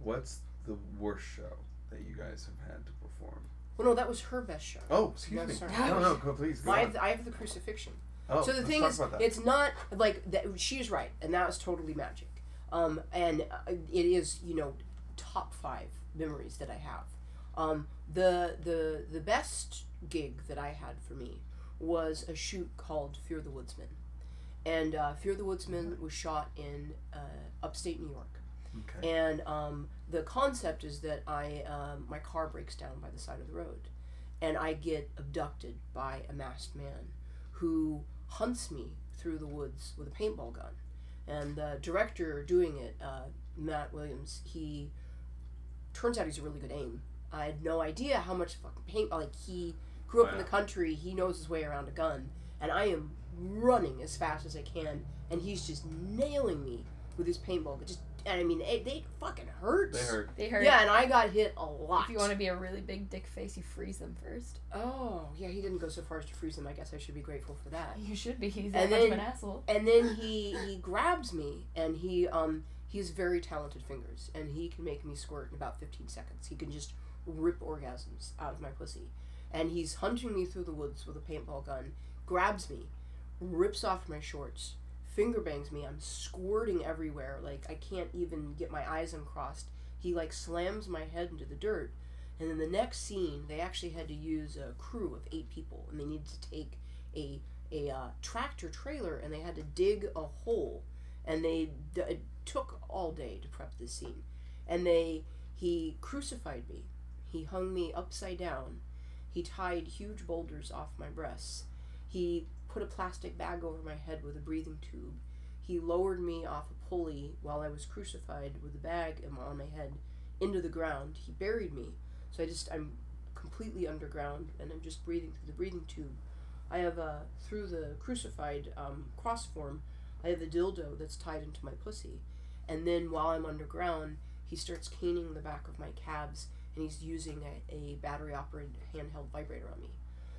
what's the worst show that you guys have had to perform? Well, no, that was her best show. Oh, excuse no, me. Sorry. No, no, go, please. Go I, have the, I have the crucifixion. Oh, so the thing is, it's not like that. She's right, and that was totally magic. Um, and uh, it is, you know, top five memories that I have. Um, the the the best gig that I had for me was a shoot called Fear the Woodsman, and uh, Fear the Woodsman was shot in uh, upstate New York. Okay. And um, the concept is that I um, my car breaks down by the side of the road, and I get abducted by a masked man who hunts me through the woods with a paintball gun. And the director doing it, uh, Matt Williams, he turns out he's a really good aim. I had no idea how much fucking paint, like, he grew up wow. in the country, he knows his way around a gun, and I am running as fast as I can, and he's just nailing me with his paintball. Just, and I mean, it, they fucking hurt. They hurt. They hurt. Yeah, and I got hit a lot. If you want to be a really big dick face, you freeze them first. Oh, yeah, he didn't go so far as to freeze them. I guess I should be grateful for that. You should be. He's that much of an asshole. And then he, he grabs me, and he, um... he has very talented fingers, and he can make me squirt in about fifteen seconds. He can just rip orgasms out of my pussy. And he's hunting me through the woods with a paintball gun, grabs me, rips off my shorts, finger bangs me. I'm squirting everywhere. Like, I can't even get my eyes uncrossed. He, like, slams my head into the dirt. And then the next scene, they actually had to use a crew of eight people, and they needed to take a, a uh, tractor trailer, and they had to dig a hole. And they... D took all day to prep this scene, and they he crucified me. He hung me upside down. He tied huge boulders off my breasts. He put a plastic bag over my head with a breathing tube. He lowered me off a pulley while I was crucified with a bag on my head into the ground. He buried me. So I just, I'm completely underground, and I'm just breathing through the breathing tube. I have, uh, through the crucified um, cross form, I have a dildo that's tied into my pussy. And then while I'm underground, he starts caning the back of my calves, and he's using a, a battery-operated handheld vibrator on me.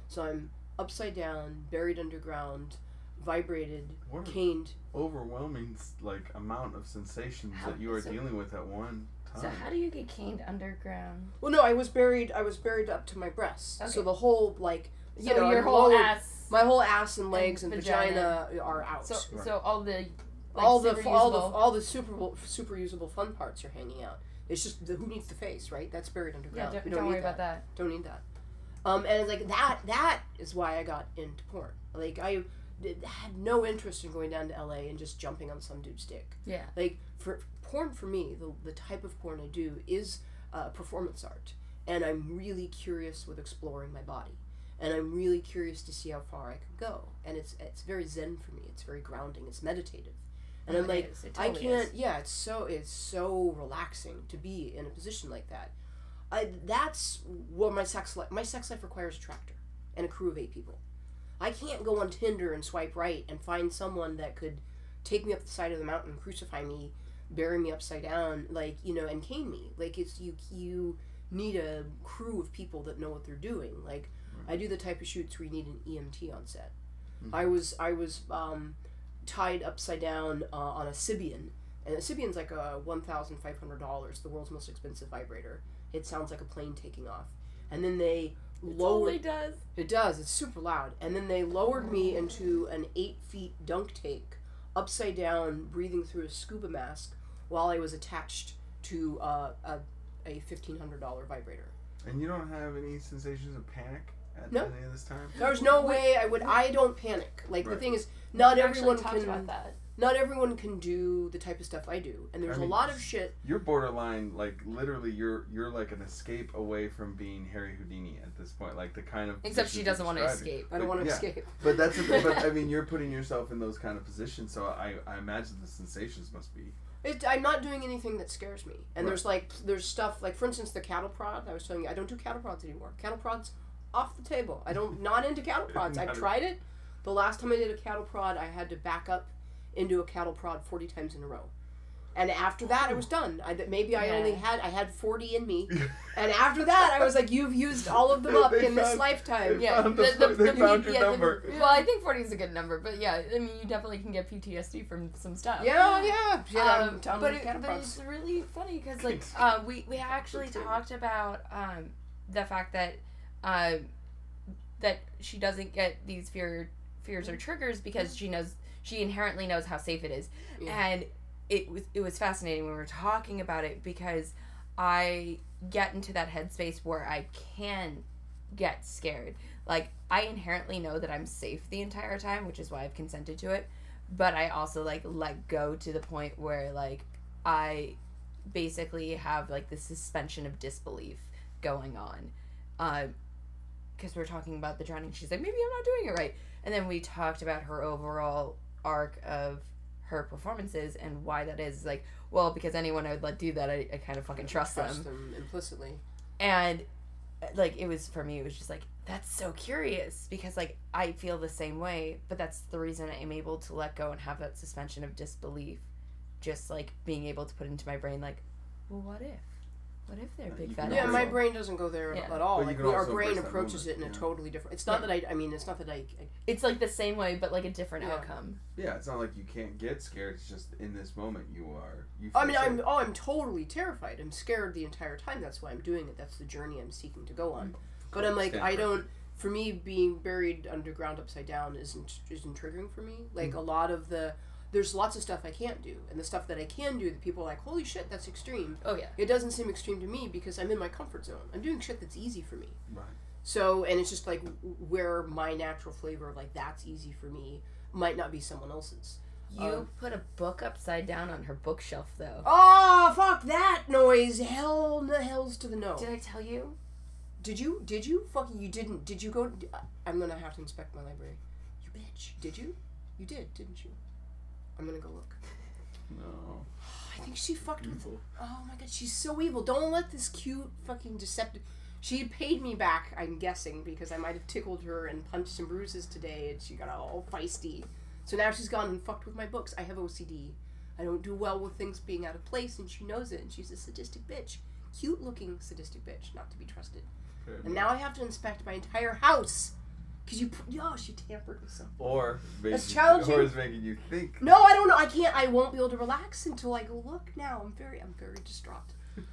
So I'm upside down, buried underground, vibrated, what caned. Overwhelming, like, amount of sensations how, that you are so, dealing with at one time. So how do you get caned underground? Well, no, I was buried. I was buried up to my breasts. Okay. So the whole, like, you so know, your whole lower, ass, my whole ass and legs and, and vagina. vagina are out. So, right. so all the Like all, the, all the all the super super usable fun parts are hanging out. It's just the, who needs the face, right? That's buried underground. Yeah, don't, we don't, don't worry that. about that. Don't need that. Um, and it's like that that is why I got into porn. Like I did, had no interest in going down to L A and just jumping on some dude's dick. Yeah. Like for porn for me, the the type of porn I do is uh, performance art, and I'm really curious with exploring my body, and I'm really curious to see how far I can go. And it's it's very zen for me. It's very grounding. It's meditative. And I'm like, I can't, yeah, it's so, it's so relaxing to be in a position like that. I, that's what my sex life, my sex life requires a tractor and a crew of eight people. I can't go on Tinder and swipe right and find someone that could take me up the side of the mountain, crucify me, bury me upside down, like, you know, and cane me. Like, it's, you, you need a crew of people that know what they're doing. Like, mm-hmm. I do the type of shoots where you need an E M T on set. Mm-hmm. I was, I was, um... tied upside down uh, on a Sibian, and a Sibian's like a one thousand five hundred dollars, the world's most expensive vibrator. It sounds like a plane taking off. And then they lowered. It totally does. It does. It's super loud. And then they lowered me into an eight feet dunk tank, upside down, breathing through a scuba mask, while I was attached to uh, a a fifteen hundred dollar vibrator. And you don't have any sensations of panic at no. any of this time? There's no way I would. I don't panic. Like right. the thing is. Not We've everyone can. About that. Not everyone can do the type of stuff I do, and there's I mean, a lot of shit. You're borderline, like literally, you're you're like an escape away from being Harry Houdini at this point, like the kind of. Except she doesn't want to escape. Like, I don't want to yeah. escape. But that's. A, but I mean, you're putting yourself in those kind of positions, so I I imagine the sensations must be. It, I'm not doing anything that scares me, and right. there's like there's stuff like for instance the cattle prod. I was telling you I don't do cattle prods anymore. Cattle prods off the table. I don't not into cattle prods. I've tried it. The last time I did a cattle prod, I had to back up into a cattle prod forty times in a row, and after that, I was done. I, maybe I yeah. only had I had forty in me, and after that, I was like, "You've used all of them up they in found, this lifetime." Yeah, the, the, the, they the, found your yeah, number. The, well, I think forty is a good number, but yeah, I mean, you definitely can get P T S D from some stuff. Yeah, yeah, yeah. Um, um, but, it, but it's really funny because like uh, we we actually talked about um, the fact that uh, that she doesn't get these fear. fears or triggers because she knows she inherently knows how safe it is. Yeah. And it was it was fascinating when we were talking about it because I get into that headspace where I can get scared. Like I inherently know that I'm safe the entire time, which is why I've consented to it, but I also like let go to the point where like I basically have like the suspension of disbelief going on. Uh, because we we're talking about the drowning, she's like, maybe I'm not doing it right. And then we talked about her overall arc of her performances and why that is. Like, well, because anyone I would let do that, I, I kind of fucking trust, trust them. Trust them implicitly. And, like, it was, for me, it was just like, that's so curious. Because, like, I feel the same way, but that's the reason I'm able to let go and have that suspension of disbelief. Just, like, being able to put into my brain, like, well, what if? What if they're big fat? Yeah, my brain doesn't go there yeah. at all. Like our brain approaches it in yeah. a totally different. It's not yeah. that I. I mean, it's not that I. I it's like the same way, but like a different yeah. outcome. Yeah, it's not like you can't get scared. It's just in this moment you are. You I mean, safe. I'm. Oh, I'm totally terrified. I'm scared the entire time. That's why I'm doing it. That's the journey I'm seeking to go on. But I'm like, I don't. For me, being buried underground, upside down, isn't isn't triggering for me. Like mm-hmm. a lot of the. There's lots of stuff I can't do, and the stuff that I can do, that people are like, holy shit, that's extreme. Oh, yeah. It doesn't seem extreme to me because I'm in my comfort zone. I'm doing shit that's easy for me. Right. So, and it's just like where my natural flavor, like that's easy for me, might not be someone else's. You um, put a book upside down on her bookshelf, though. Oh, fuck that noise. Hell, the hell's to the no. Did I tell you? Did you? Did you? Fucking, you didn't. Did you go? I'm gonna have to inspect my library. You bitch. Did you? You did, didn't you? I'm gonna go look. No. I think she fucked with. Oh my god, she's so evil. Don't let this cute fucking deceptive. She paid me back, I'm guessing, because I might have tickled her and punched some bruises today, and she got all feisty. So now she's gone and fucked with my books. I have O C D. I don't do well with things being out of place, and she knows it, and she's a sadistic bitch. Cute-looking sadistic bitch, not to be trusted. Fair and enough. Now I have to inspect my entire house. Because you... Oh, she tampered with something. Or... That's challenging. Or is making you think. No, I don't know. I can't... I won't be able to relax until I go, look, now I'm very... I'm very distraught.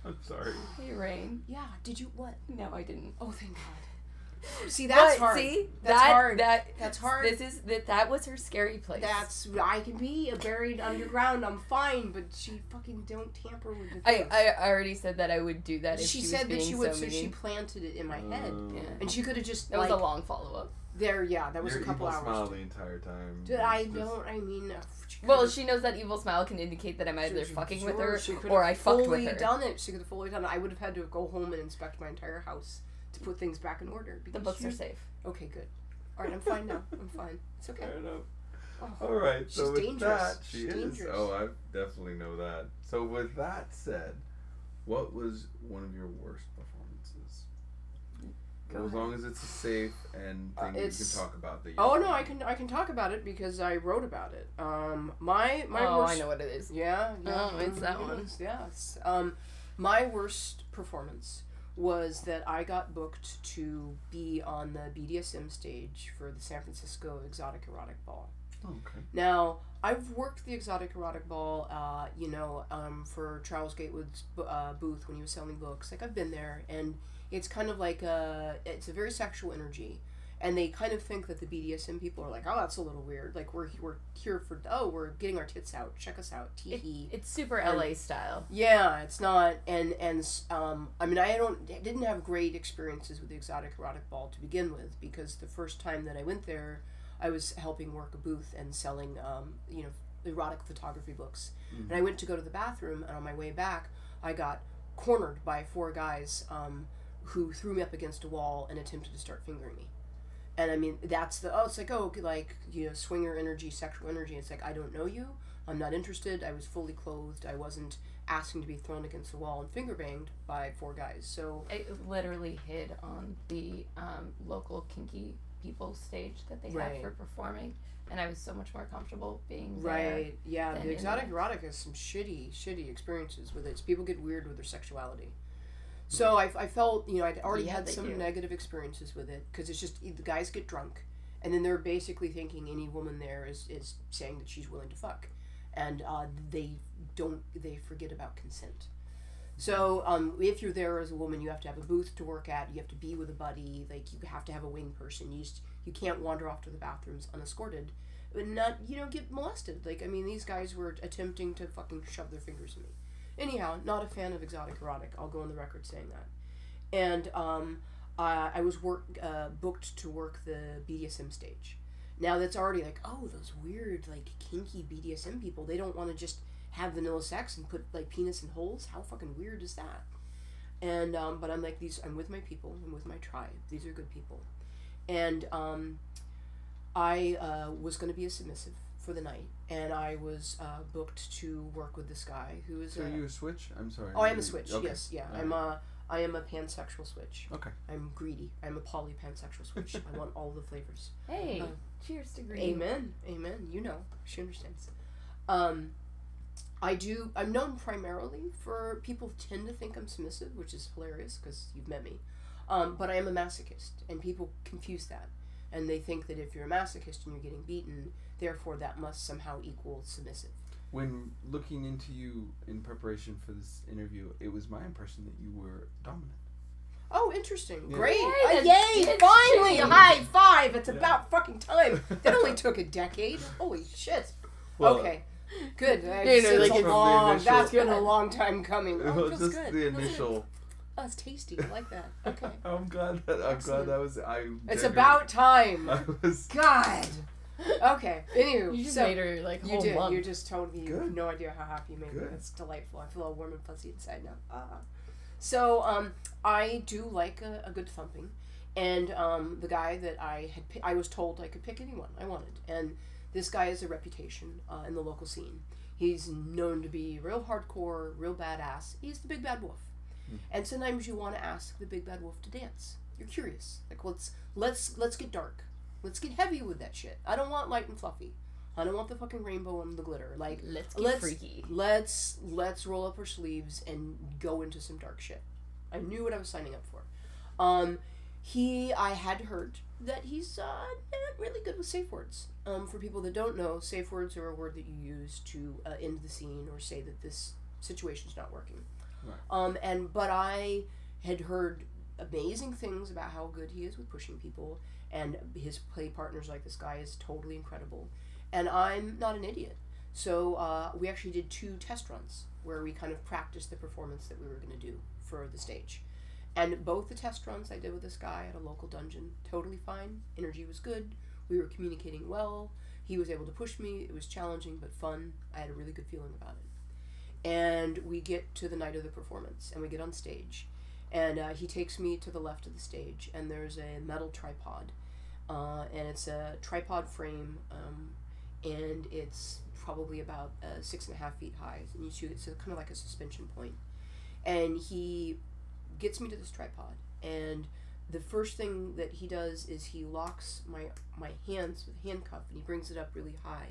I'm sorry. Hey, Rain. Yeah, did you... What? No, I didn't. Oh, thank God. See, that's but, hard. See? That's that, hard. That, that's hard. This is... That, that was her scary place. That's... I can be buried underground. I'm fine, but she fucking don't tamper with the things. I, I already said that I would do that if she, she said that she would, so, so she planted it in my uh, head. Yeah. And she could have just, That like, was a long follow-up. There, yeah, that was Your a couple evil hours. Smile the entire time. Dude, I just... don't. I mean, well, she knows that evil smile can indicate that I'm either she, fucking sure, with her or I fucked with her. She could have fully done it. She could have fully done it. I would have had to go home and inspect my entire house to put things back in order. The books she... are safe. Okay, good. All right, I'm fine now. I'm fine. It's okay. Fair enough. Oh, all right. She's so with dangerous. that, she she's is. Dangerous. Oh, I definitely know that. So with that said, what was one of your worst performances? Go as ahead. long as it's a safe and thing uh, you can talk about. That you oh, no, I can I can talk about it because I wrote about it. Um, my, my oh, worst... Oh, I know what it is. Yeah. yeah oh, it's that one. Yeah. Um, my worst performance was that I got booked to be on the B D S M stage for the San Francisco Exotic Erotic Ball. Oh, okay. Now, I've worked the Exotic Erotic Ball, uh, you know, um, for Charles Gatewood's uh, booth when he was selling books. Like, I've been there, and... It's kind of like a, it's a very sexual energy, and they kind of think that the B D S M people are like, oh, that's a little weird. Like, we're we're here for, oh, we're getting our tits out. Check us out. Tee hee. It's super and, L A style. Yeah, it's not. And and um, I mean, I don't didn't have great experiences with the Exotic Erotic Ball to begin with, because the first time that I went there, I was helping work a booth and selling, um, you know, erotic photography books. Mm-hmm. And I went to go to the bathroom, and on my way back, I got cornered by four guys. Um, who threw me up against a wall and attempted to start fingering me. And I mean, that's the, oh, it's like, oh, like, you know, swinger energy, sexual energy. It's like, I don't know you. I'm not interested. I was fully clothed. I wasn't asking to be thrown against the wall and finger banged by four guys. So I literally hid on the um, local kinky people stage that they right. had for performing. And I was so much more comfortable being there. Right. Yeah. The Exotic Erotic has some shitty, shitty experiences with it. So people get weird with their sexuality. So I, I felt, you know, I'd already yeah, had some do. negative experiences with it, because it's just, the guys get drunk, and then they're basically thinking any woman there is, is saying that she's willing to fuck, and uh, they don't, they forget about consent. So um, if you're there as a woman, you have to have a booth to work at, you have to be with a buddy, like, you have to have a wing person, you just, you can't wander off to the bathrooms unescorted, and not, you know, get molested. Like, I mean, these guys were attempting to fucking shove their fingers in me. Anyhow, not a fan of Exotic Erotic. I'll go on the record saying that. And um, I, I was work, uh, booked to work the B D S M stage. Now that's already like, oh, those weird, like, kinky B D S M people. They don't want to just have vanilla sex and put, like, penis in holes. How fucking weird is that? And um, but I'm like, these. I'm with my people. I'm with my tribe. These are good people. And um, I uh, was going to be a submissive for the night, and I was uh, booked to work with this guy who is. So are you a switch? I'm sorry. Oh, I am a switch. Okay. Yes, yeah. Right. I'm a I am a pansexual switch. Okay. I'm greedy. I'm a poly pansexual switch. I want all the flavors. Hey, uh, cheers to green. Amen, amen. You know, she understands. Um, I do. I'm known primarily for people tend to think I'm submissive, which is hilarious because you've met me. Um, but I am a masochist, and people confuse that, and they think that if you're a masochist and you're getting beaten, therefore that must somehow equal submissive. When looking into you in preparation for this interview, it was my impression that you were dominant. Oh, interesting. Yeah. Great. Uh, yay, finally, a high five. It's yeah. about fucking time. That only took a decade. Holy shit. Well, okay. Good. You know, it's like a long, initial, that's been a long time coming. Oh, it feels just good. The initial... Oh, it's tasty. I like that. Okay. I'm glad that I'm Excellent. glad that was I It's decorated. about time. I was God. Okay. Anywho, you just so made her like whole you did. Month. You just totally you have no idea how happy you made Good. me. That's delightful. I feel all warm and fuzzy inside now. Ah. So um, I do like a, a good thumping, and um, the guy that I had I was told I could pick anyone I wanted, and this guy has a reputation uh, in the local scene. He's known to be real hardcore, real badass. He's the big bad wolf. Mm. And sometimes you want to ask the big bad wolf to dance. You're curious. Like, let's let's let's get dark. Let's get heavy with that shit. I don't want light and fluffy. I don't want the fucking rainbow and the glitter. Like, let's get let's, freaky. Let's let's roll up our sleeves and go into some dark shit. I knew what I was signing up for. Um, he, I had heard that he's uh, not really good with safe words. Um, for people that don't know, safe words are a word that you use to uh, end the scene or say that this situation's not working. Right. Um, and but I had heard amazing things about how good he is with pushing people, and his play partners, like this guy, is totally incredible. And I'm not an idiot. So uh, we actually did two test runs where we kind of practiced the performance that we were going to do for the stage. And both the test runs I did with this guy at a local dungeon, totally fine. Energy was good. We were communicating well. He was able to push me. It was challenging but fun. I had a really good feeling about it. And we get to the night of the performance, and we get on stage. And uh, he takes me to the left of the stage, and there's a metal tripod. Uh, and it's a tripod frame, um, and it's probably about uh, six and a half feet high. And you shoot it, so kind of like a suspension point. And he gets me to this tripod, and the first thing that he does is he locks my my hands with a handcuff, and he brings it up really high,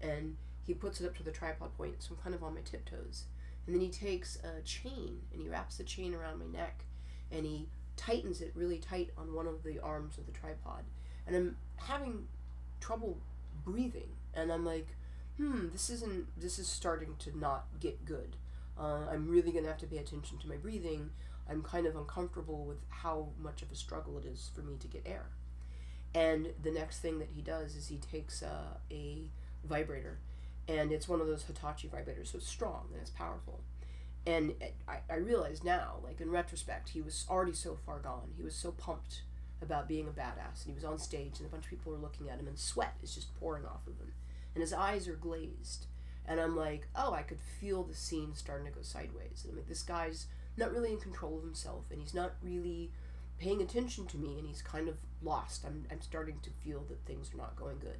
and he puts it up to the tripod point, so I'm kind of on my tiptoes. And then he takes a chain, and he wraps the chain around my neck, and he tightens it really tight on one of the arms of the tripod. And I'm having trouble breathing, and I'm like, hmm, this isn't, this is starting to not get good. Uh, I'm really going to have to pay attention to my breathing. I'm kind of uncomfortable with how much of a struggle it is for me to get air. And the next thing that he does is he takes uh, a vibrator, and it's one of those Hitachi vibrators, so it's strong and it's powerful. And it, I, I realize now, like in retrospect, he was already so far gone. He was so pumped about being a badass, and he was on stage, and a bunch of people were looking at him, and sweat is just pouring off of him, and his eyes are glazed. And I'm like, oh, I could feel the scene starting to go sideways. And I'm like, this guy's not really in control of himself, and he's not really paying attention to me, and he's kind of lost. I'm, I'm starting to feel that things are not going good.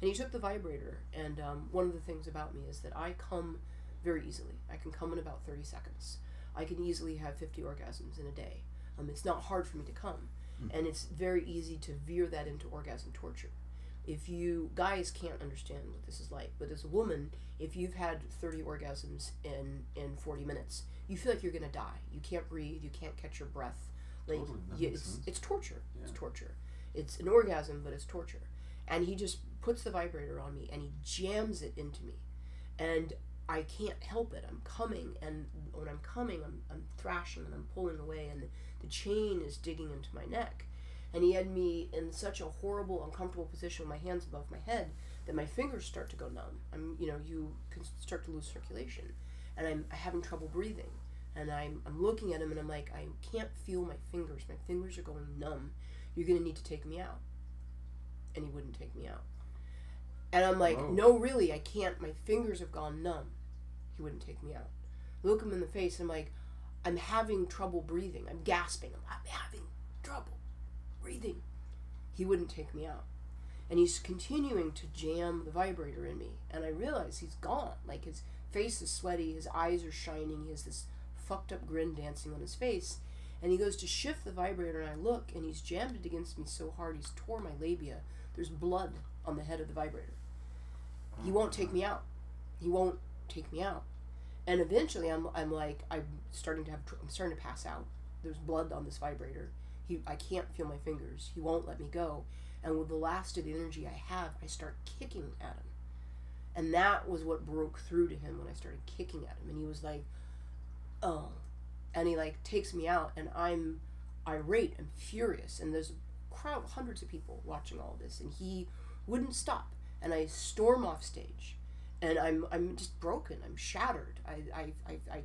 And he took the vibrator, and um, one of the things about me is that I come very easily. I can come in about thirty seconds. I can easily have fifty orgasms in a day. Um, it's not hard for me to come, mm. and it's very easy to veer that into orgasm torture. If you guys can't understand what this is like, but as a woman, if you've had thirty orgasms in, in forty minutes, you feel like you're going to die. You can't breathe. You can't catch your breath. Like, totally. you, it's, it's torture. Yeah. It's torture. It's an orgasm, but it's torture. And he just puts the vibrator on me, and he jams it into me. And I can't help it. I'm coming, and when I'm coming, I'm, I'm thrashing, and I'm pulling away, and the chain is digging into my neck. And he had me in such a horrible, uncomfortable position with my hands above my head that my fingers start to go numb. I'm, you know, you can start to lose circulation. And I'm having trouble breathing. And I'm, I'm looking at him, and I'm like, I can't feel my fingers. My fingers are going numb. You're going to need to take me out. And he wouldn't take me out. And I'm like, whoa. No, really, I can't. My fingers have gone numb. He wouldn't take me out. Look him in the face, and I'm like, I'm having trouble breathing. I'm gasping. I'm, I'm having trouble breathing. He wouldn't take me out, and he's continuing to jam the vibrator in me, and I realize he's gone. Like, his face is sweaty, his eyes are shining, he has this fucked up grin dancing on his face, and he goes to shift the vibrator, and I look, and he's jammed it against me so hard he's tore my labia. There's blood on the head of the vibrator. He won't take me out. He won't take me out. And eventually I'm, I'm like, I'm starting to have I'm starting to pass out. There's blood on this vibrator. He, I can't feel my fingers. He won't let me go. And with the last of the energy I have, I start kicking at him. And that was what broke through to him when I started kicking at him. And he was like, oh. And he, like, takes me out, and I'm irate. I'm furious. And there's a crowd, hundreds of people watching all of this. And he wouldn't stop. And I storm off stage. And I'm, I'm just broken. I'm shattered. I, I, I, I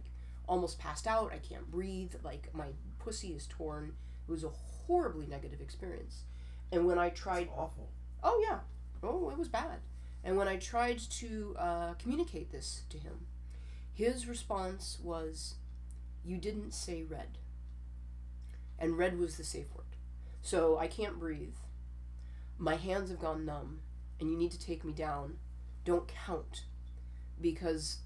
almost passed out. I can't breathe. Like, my pussy is torn. It was a horribly negative experience. And when I tried... It's awful. Oh, yeah. Oh, it was bad. And when I tried to uh, communicate this to him, his response was, you didn't say red. And red was the safe word. So I can't breathe. My hands have gone numb. And you need to take me down. Don't count. because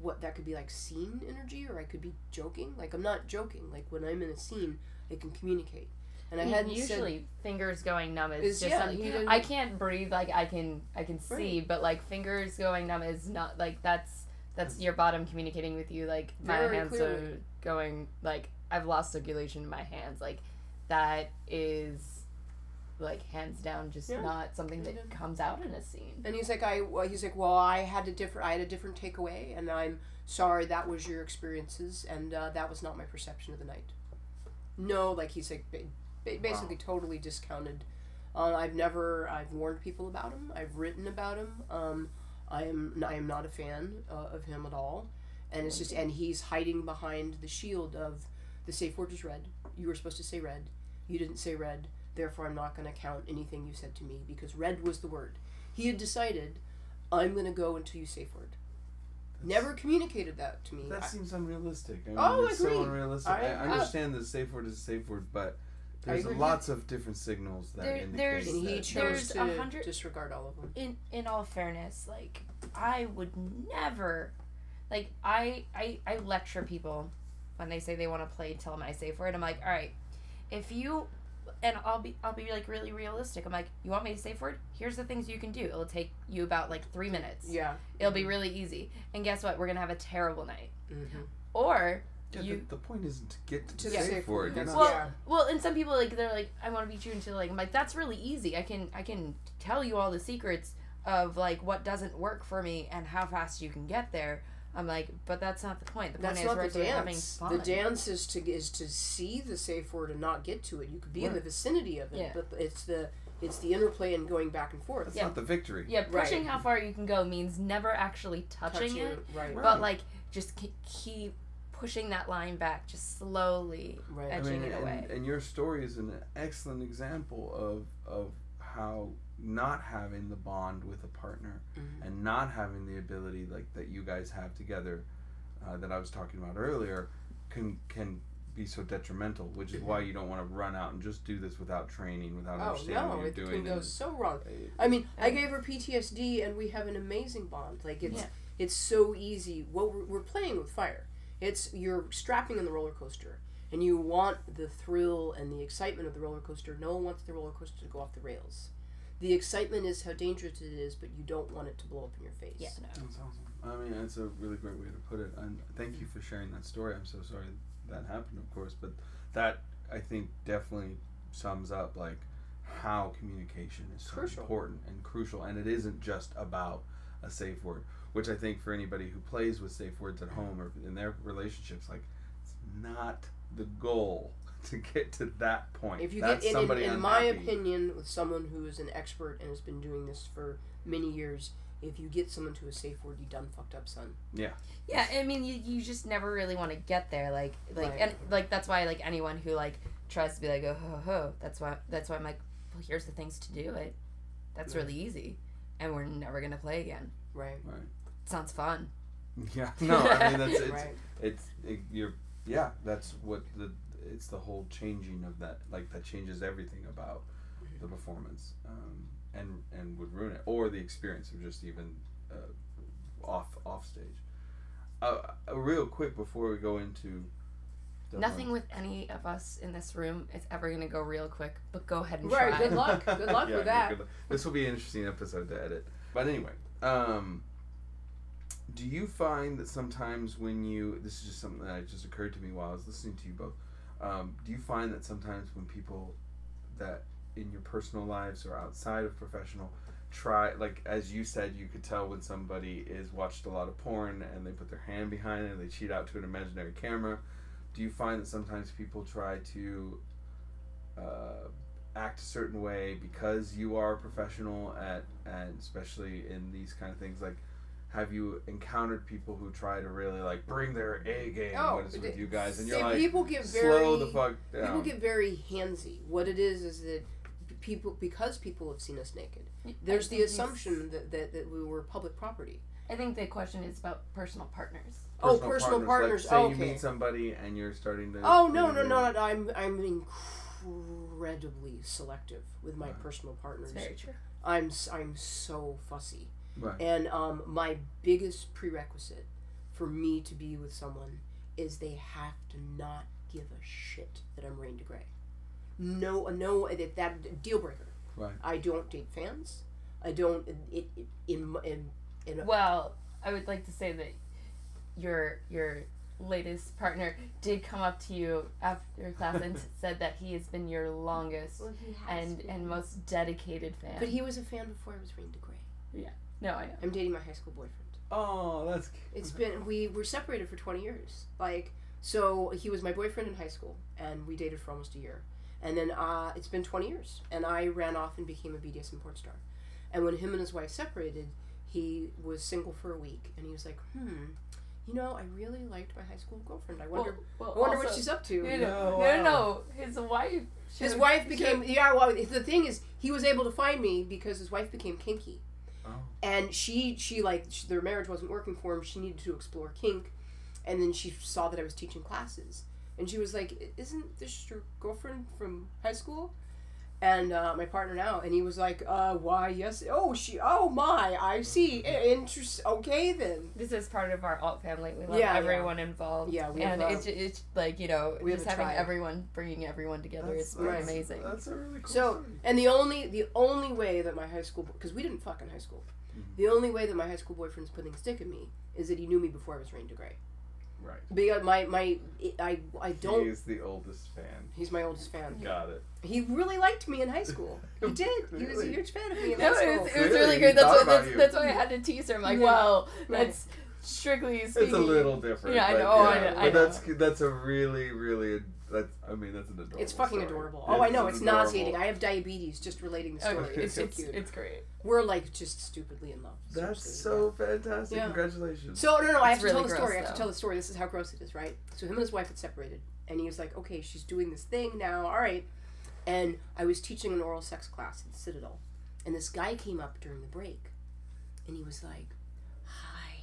what that could be like scene energy, or I could be joking. Like, I'm not joking. Like, when I'm in a scene, I can communicate. And I hadn't usually said, fingers going numb is, is just yeah, something. I can't breathe. Like, I can, I can right. see, but like fingers going numb is not like that's that's your bottom communicating with you. Like, my Very hands clearly. Are going. Like, I've lost circulation in my hands. Like, that is. Like, hands down, just yeah. not something that comes out in a scene. And he's like, I, well, he's like, well, I had a different, I had a different takeaway, and I'm sorry that was your experiences, and uh, that was not my perception of the night. No, like, he's like, ba ba basically wow. totally discounted. Uh, I've never, I've warned people about him. I've written about him. Um, I am, I am not a fan uh, of him at all, and it's just, and he's hiding behind the shield of the safe word is red. You were supposed to say red. You didn't say red. Therefore, I'm not going to count anything you said to me because red was the word. He had decided, I'm going to go until you say word. That's, never communicated that to me. That I, seems unrealistic. I mean, oh, it's agree. so unrealistic. I, I understand uh, the safe word is a safe word, but there's lots of different signals that there, indicate there's, that. He chose to disregard all of them. In, in all fairness, like, I would never... Like, I, I, I lecture people when they say they want to play, tell them my safe word. I'm like, all right, if you... And I'll be, I'll be like really realistic. I'm like, you want me to safe word? Here's the things you can do. It'll take you about like three minutes. Yeah. It'll mm-hmm. be really easy. And guess what? We're going to have a terrible night. Mm-hmm. Or yeah, you... The, the point isn't to get to, to the safe, safe word. You're not well, yeah. well, and some people, like, they're like, I want to beat you until like, I'm like, that's really easy. I can, I can tell you all the secrets of like what doesn't work for me and how fast you can get there. I'm like, but that's not the point. The point that's is not we're the dance. Having fun. The dance is to is to see the safe word and not get to it. You could be right. in the vicinity of it, yeah. but it's the it's the interplay and going back and forth. That's yeah. not the victory. Yeah, pushing right. how far you can go means never actually touching, touching it, right. but like just keep pushing that line back, just slowly right. edging I mean, it away. And, and your story is an excellent example of of how. Not having the bond with a partner mm-hmm. and not having the ability like that you guys have together uh, that I was talking about earlier can can be so detrimental, which is why you don't want to run out and just do this without training, without oh, understanding no, what you're it doing. It can go so wrong. I mean, I gave her P T S D and we have an amazing bond. Like, it's yeah. it's so easy. Well, we're, we're playing with fire. It's you're strapping in the roller coaster and you want the thrill and the excitement of the roller coaster. No one wants the roller coaster to go off the rails. The excitement is how dangerous it is, but you don't want it to blow up in your face. Yeah, no. That's awesome. I mean, that's a really great way to put it. And thank you for sharing that story. I'm so sorry that happened, of course, but that, I think, definitely sums up, like, how communication is so important and crucial. And it isn't just about a safe word, which I think for anybody who plays with safe words at home or in their relationships, like, it's not the goal. To get to that point. If you That's get in, in, in my opinion, with someone who is an expert and has been doing this for many years, if you get someone to a safe word, you done fucked up, son. Yeah. Yeah, I mean, you, you just never really want to get there, like like right. and like that's why like anyone who like tries to be like oh ho ho, that's why that's why I'm like, well, here's the things to do it. That's yeah. really easy, and we're never gonna play again. Right. Right. It sounds fun. Yeah. No, I mean that's it's right. it's it, you're yeah that's what the. It's the whole changing of that, like that changes everything about the performance, um, and and would ruin it, or the experience of just even uh, off off stage. Uh, uh, real quick before we go into Devilynne. Nothing with any of us in this room is ever gonna go real quick, but go ahead and right, try. Good luck, good luck yeah, with that. Good luck. This will be an interesting episode to edit. But anyway, um, do you find that sometimes when you this is just something that just occurred to me while I was listening to you both. Um, do you find that sometimes when people that in your personal lives or outside of professional try, like as you said, you could tell when somebody is watched a lot of porn and they put their hand behind it and they cheat out to an imaginary camera, do you find that sometimes people try to uh, act a certain way because you are a professional at, and especially in these kind of things, like have you encountered people who try to really like bring their A game oh, what is it, with you guys and you're like people get very, slow the fuck down. People get very handsy. What it is is that people because people have seen us naked. There's the assumption that, that, that we were public property. I think the question is about personal partners. Personal oh, personal partners. partners. Like, say oh, okay. you meet somebody and you're starting to Oh no no no, no I'm I'm incredibly selective with my right. personal partners. That's very true. I'm I'm so fussy. Right. And um, my biggest prerequisite for me to be with someone is they have to not give a shit that I'm Rain DeGrey. No, no, that, that deal breaker. Right. I don't date fans. I don't. It, it in in. in a, well, I would like to say that your your latest partner did come up to you after class and said that he has been your longest well, he has and been. and most dedicated fan. But he was a fan before I was Rain DeGrey. Yeah. No, I know. I'm dating my high school boyfriend. Oh, that's. It's been we were separated for twenty years. Like, so he was my boyfriend in high school, and we dated for almost a year. And then uh, it's been twenty years, and I ran off and became a B D S M porn star. And when him and his wife separated, he was single for a week, and he was like, hmm, you know, I really liked my high school girlfriend. I wonder, well, well, I wonder also, what she's up to. You know, no, wow. no, no, his wife. His was, wife became, she, yeah, well, the thing is, he was able to find me because his wife became kinky. Oh. And she, she like, she, their marriage wasn't working for him. She needed to explore kink, and then she saw that I was teaching classes. And she was like, isn't this your girlfriend from high school? And uh, my partner now. And he was like, uh, why, yes. Oh, she, oh my, I see. Interest. Okay, then. This is part of our alt family. We love yeah, everyone yeah. involved. Yeah, we And have, it's, it's like, you know, just having tribe. everyone, bringing everyone together that's, is really that's, amazing. That's a really cool So, story. And the only, the only way that my high school, because we didn't fuck in high school. Mm-hmm. The only way that my high school boyfriend's putting a stick in me is that he knew me before I was Rain DeGrey. Right. Because my, my, I, I don't... He's the oldest fan. He's my oldest fan. Got it. He really liked me in high school. He did. Really? He was a huge fan of me in no, high school. It was, it was really, really good. That's why, that's, that's why I had to tease her. I'm like, yeah. well, right. that's strictly speaking... It's a little different. Yeah, I know. Yeah. Oh, I know. But I know. That's, that's a really, really... That's, I mean, that's an adorable It's fucking story. adorable. Oh, it's I know. It's adorable. nauseating. I have diabetes just relating the story. Okay. It's so it's, cute. It's great. We're, like, just stupidly in love. That's so yeah. fantastic. Yeah. Congratulations. So, no, no, I have to really tell the story. Though. I have to tell the story. This is how gross it is, right? So him and his wife had separated. And he was like, okay, she's doing this thing now. All right. And I was teaching an oral sex class at Citadel. And this guy came up during the break. And he was like, hi,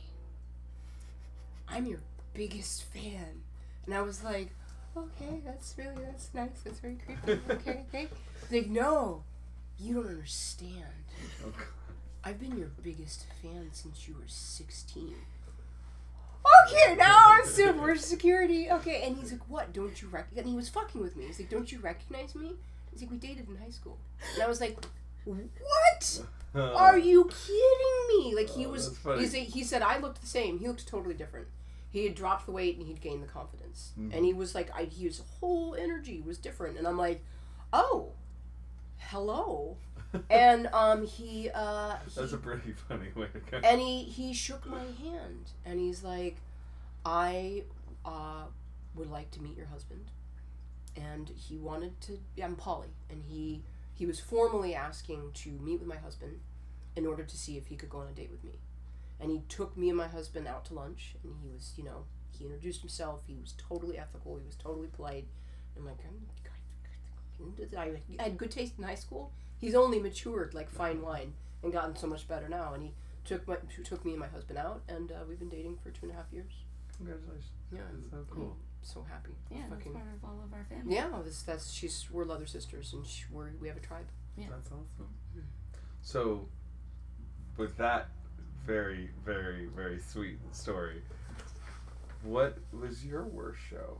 I'm your biggest fan. And I was like... okay, that's really, that's nice, that's very creepy, okay, okay. Like, no, you don't understand. Oh, I've been your biggest fan since you were sixteen. Okay, now I'm super security, okay. And he's like, what, don't you recognize, and he was fucking with me. He's like, don't you recognize me? He's like, we dated in high school. And I was like, what? Are you kidding me? Like, he oh, was, he's a, he said, I looked the same. He looked totally different. He had dropped the weight and he'd gained the confidence. Mm-hmm. And he was like, I, his whole energy was different. And I'm like, oh, hello. and um, he, uh, he... That's a pretty funny way to go. And he, he shook my hand. And he's like, I uh, would like to meet your husband. And he wanted to... I'm poly. And he, he was formally asking to meet with my husband in order to see if he could go on a date with me. And he took me and my husband out to lunch, and he was, you know, he introduced himself. He was totally ethical. He was totally polite. I'm like, I'm, I had good taste in high school. He's only matured like fine wine and gotten so much better now. And he took my, took me and my husband out, and uh, we've been dating for two and a half years. Congratulations! Yeah, that's so cool. I'm so happy. Yeah, fucking part of all of our family. Yeah, this, that's she's we're leather sisters, and she, we're we have a tribe. Yeah, that's awesome. Mm-hmm. So, with that. Very, very, very sweet story. What was your worst show?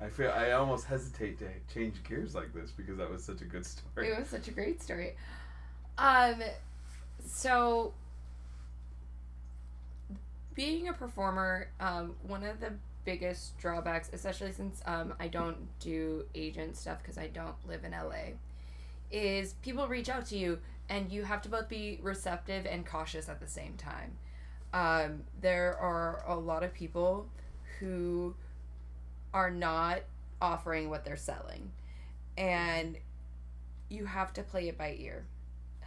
I feel I almost hesitate to change gears like this because that was such a good story. It was such a great story. Um, so being a performer, um, one of the biggest drawbacks, especially since um I don't do agent stuff because I don't live in L A, is people reach out to you. And you have to both be receptive and cautious at the same time. Um, there are a lot of people who are not offering what they're selling. And you have to play it by ear.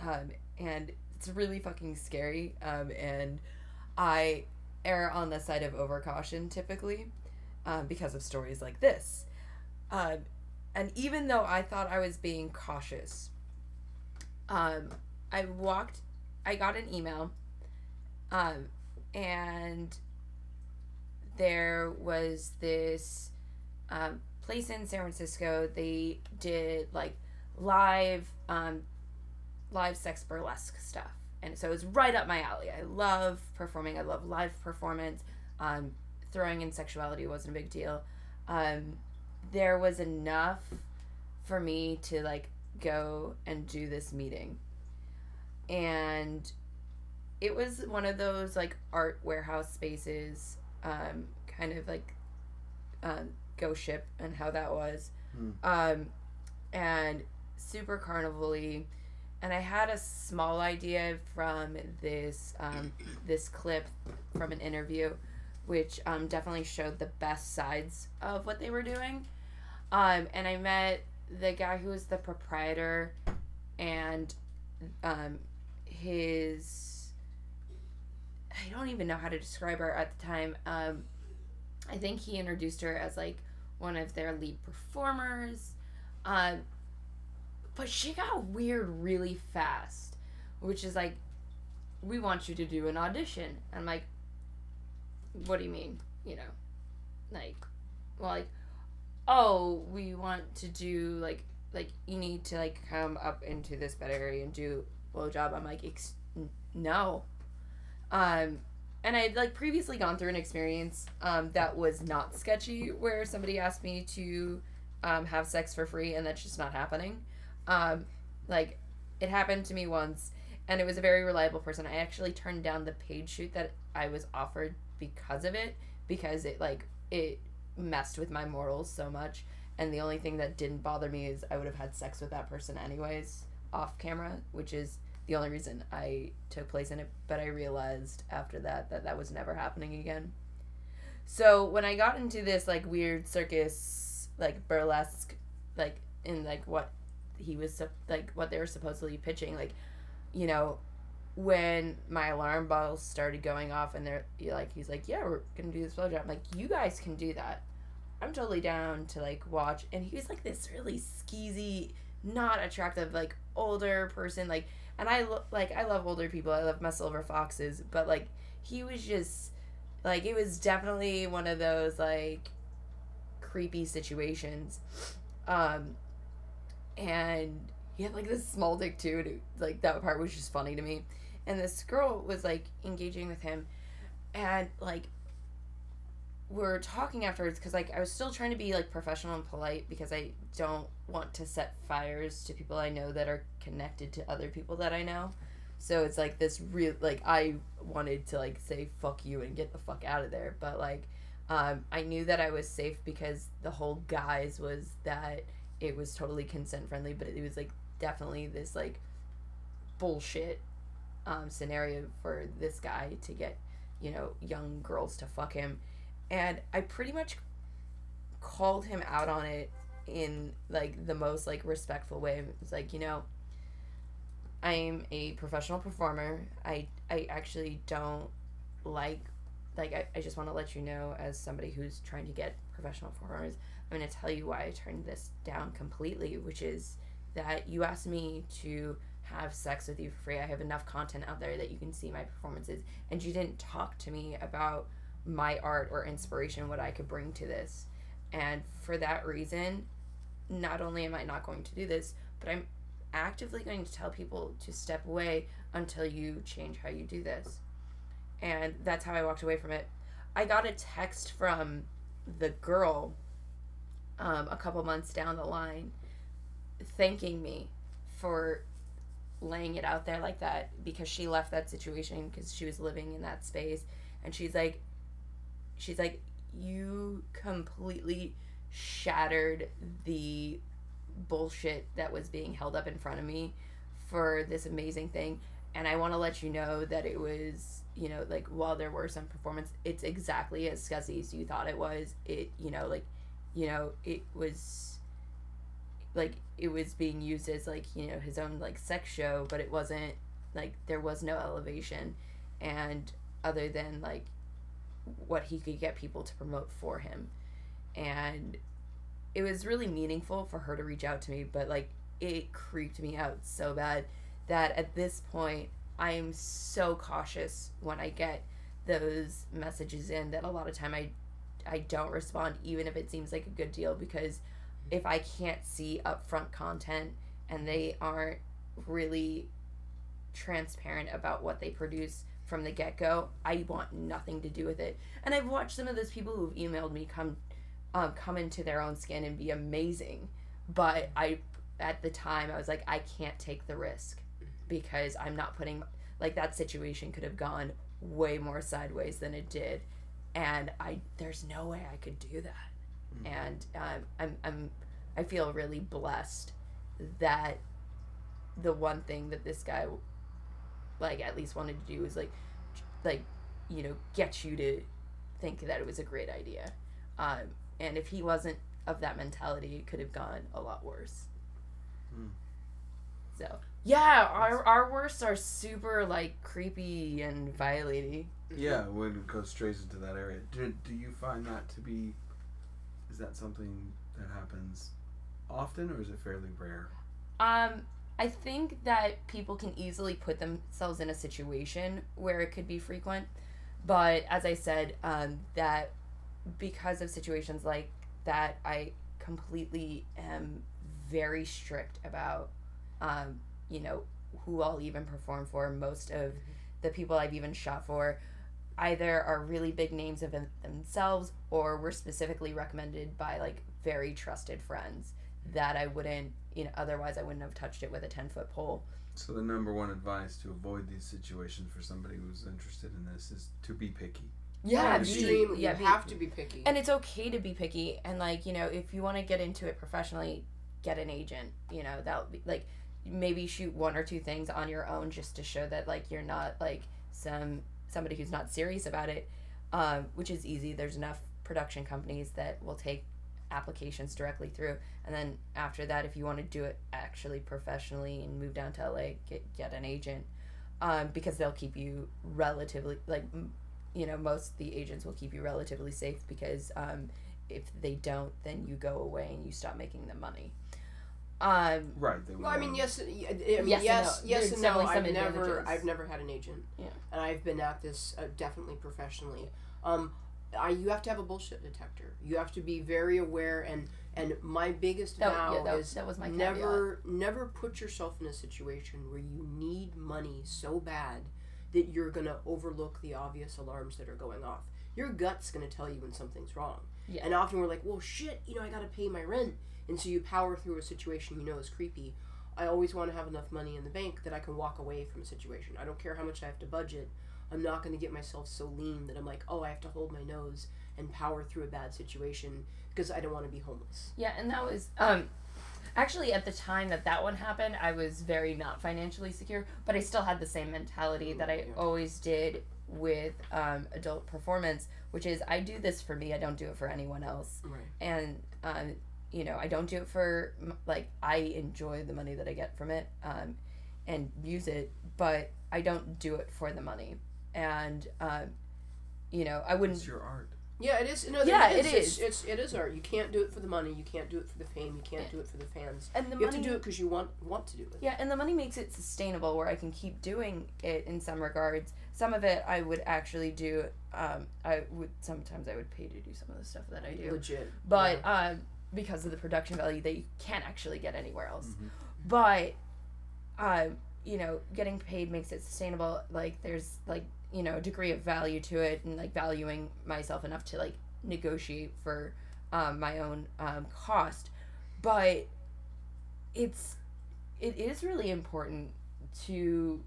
Um, and it's really fucking scary. Um, and I err on the side of overcaution typically um, because of stories like this. Um, and even though I thought I was being cautious... Um, I walked, I got an email, um, and there was this, um, place in San Francisco. They did, like, live, um, live sex burlesque stuff. And so it's right up my alley. I love performing. I love live performance. Um, throwing in sexuality wasn't a big deal. Um, there was enough for me to, like, go and do this meeting. And it was one of those, like, art warehouse spaces, um, kind of like um, Ghost Ship and how that was. Mm. Um, and super carnival-y. And I had a small idea from this um, this clip from an interview, which um, definitely showed the best sides of what they were doing. Um, and I met the guy who was the proprietor, and um, his... I don't even know how to describe her at the time. Um, I think he introduced her as, like, one of their lead performers. Um, but she got weird really fast, which is like, we want you to do an audition. And I'm like, what do you mean? You know, like, well, like, oh, we want to do, like, like, you need to, like, come up into this bed area and do a blowjob. I'm like, Ex- no. Um, and I had, like, previously gone through an experience um, that was not sketchy, where somebody asked me to um, have sex for free, and that's just not happening. Um, like, it happened to me once, and it was a very reliable person. I actually turned down the paid shoot that I was offered because of it, because it, like, it messed with my morals so much, and the only thing that didn't bother me is I would have had sex with that person anyways, off camera, which is the only reason I took place in it, but I realized after that that that was never happening again. So, when I got into this, like, weird circus, like, burlesque, like, in, like, what he was, like, what they were supposedly pitching, like, you know, when my alarm bells started going off, and they're, like, he's like, yeah, we're gonna do this blowjob. I'm like, you guys can do that. I'm totally down to, like, watch. And he was, like, this really skeezy, not attractive, like, older person, like, and I, lo- like, I love older people, I love my silver foxes, but, like, he was just, like, it was definitely one of those, like, creepy situations, um, and he had, like, this small dick, too, and it, like, that part was just funny to me. And this girl was, like, engaging with him, and, like, we're talking afterwards, because, like, I was still trying to be, like, professional and polite, because I don't want to set fires to people I know that are connected to other people that I know. So it's, like, this real, like, I wanted to, like, say fuck you and get the fuck out of there, but, like, um, I knew that I was safe because the whole guise was that it was totally consent-friendly, but it was, like, definitely this, like, bullshit um, scenario for this guy to get, you know, young girls to fuck him. And I pretty much called him out on it in, like, the most, like, respectful way. It was like, you know, I'm a professional performer. I, I actually don't like, like, I, I just want to let you know, as somebody who's trying to get professional performers, I'm going to tell you why I turned this down completely, which is that you asked me to have sex with you for free. I have enough content out there that you can see my performances, and you didn't talk to me about my art or inspiration, what I could bring to this. And for that reason, not only am I not going to do this, but I'm actively going to tell people to step away until you change how you do this. And that's how I walked away from it. I got a text from the girl um, a couple months down the line thanking me for laying it out there like that, because she left that situation because she was living in that space. And she's like, she's like, you completely shattered the bullshit that was being held up in front of me for this amazing thing. And I want to let you know that it was, you know, like, while there were some performance, it's exactly as scuzzy as you thought it was. It, you know, like, you know, it was, like, it was being used as, like, you know, his own, like, sex show, but it wasn't, like, there was no elevation. And other than, like, what he could get people to promote for him. And it was really meaningful for her to reach out to me, but, like, it creeped me out so bad that at this point I am so cautious when I get those messages in that a lot of time I I don't respond, even if it seems like a good deal, because if I can't see upfront content and they aren't really transparent about what they produce from the get-go, I want nothing to do with it. And I've watched some of those people who've emailed me come um, come into their own skin and be amazing. But I, at the time, I was like, I can't take the risk because I'm not putting, like, that situation could have gone way more sideways than it did. And I, there's no way I could do that. Mm-hmm. And um, I'm, I'm, I feel really blessed that the one thing that this guy, like, at least wanted to do is, like, like, you know, get you to think that it was a great idea. Um, and if he wasn't of that mentality, it could have gone a lot worse. Hmm. So, yeah, our, our worsts are super, like, creepy and violating. Yeah, when it goes straight into that area. Do, do you find that to be, is that something that happens often, or is it fairly rare? Um... I think that people can easily put themselves in a situation where it could be frequent, but as I said, um, that because of situations like that, I completely am very strict about, um, you know, who I'll even perform for. Most of the people I've even shot for either are really big names of themselves or were specifically recommended by, like, very trusted friends that I wouldn't, you know, otherwise I wouldn't have touched it with a ten-foot pole. So the number one advice to avoid these situations for somebody who's interested in this is to be picky. Yeah, be, you yeah, be, have to be picky. And it's okay to be picky. And, like, you know, if you want to get into it professionally, get an agent. You know, that'll be, like, maybe shoot one or two things on your own just to show that, like, you're not, like, some somebody who's not serious about it, um, which is easy. There's enough production companies that will take applications directly through, and then after that, if you want to do it actually professionally and move down to L A, get, get an agent, um, because they'll keep you relatively, like, you know, most the agents will keep you relatively safe, because um, if they don't, then you go away and you stop making them money. Um, right. They well, I mean, yes, I mean, yes, yes, and no. Yes and no. I've never, I've never had an agent. Yeah. And I've been at this uh, definitely professionally. Um, I, you have to have a bullshit detector. You have to be very aware, and and my biggest that, vow yeah, that, is that was my never caveat. never put yourself in a situation where you need money so bad that you're gonna overlook the obvious alarms that are going off. Your gut's gonna tell you when something's wrong. Yeah. And often we're like, well, shit, you know, I gotta pay my rent, and so you power through a situation you know is creepy. I always want to have enough money in the bank that I can walk away from a situation. I don't care how much I have to budget. I'm not going to get myself so lean that I'm like, oh, I have to hold my nose and power through a bad situation because I don't want to be homeless. Yeah, and that was, um, actually at the time that that one happened, I was very not financially secure, but I still had the same mentality that I always did with um, adult performance, which is I do this for me, I don't do it for anyone else. Right. And, um, you know, I don't do it for, like, I enjoy the money that I get from it um, and use it, but I don't do it for the money. And, um, you know, I wouldn't... It's your art. Yeah, it is. No, yeah, it is. It is. It's, it's, it is art. You can't do it for the money. You can't do it for the fame. You can't do it for the fans. And the you money, have to do it because you want, want to do it. Yeah, and the money makes it sustainable where I can keep doing it in some regards. Some of it I would actually do... Um, I would Sometimes I would pay to do some of the stuff that I do. Legit. But yeah. um, because of the production value that you can't actually get anywhere else. Mm-hmm. But, um, you know, getting paid makes it sustainable. Like, there's, like... you know, degree of value to it, and, like, valuing myself enough to, like, negotiate for um, my own um, cost. But it's, it is really important to,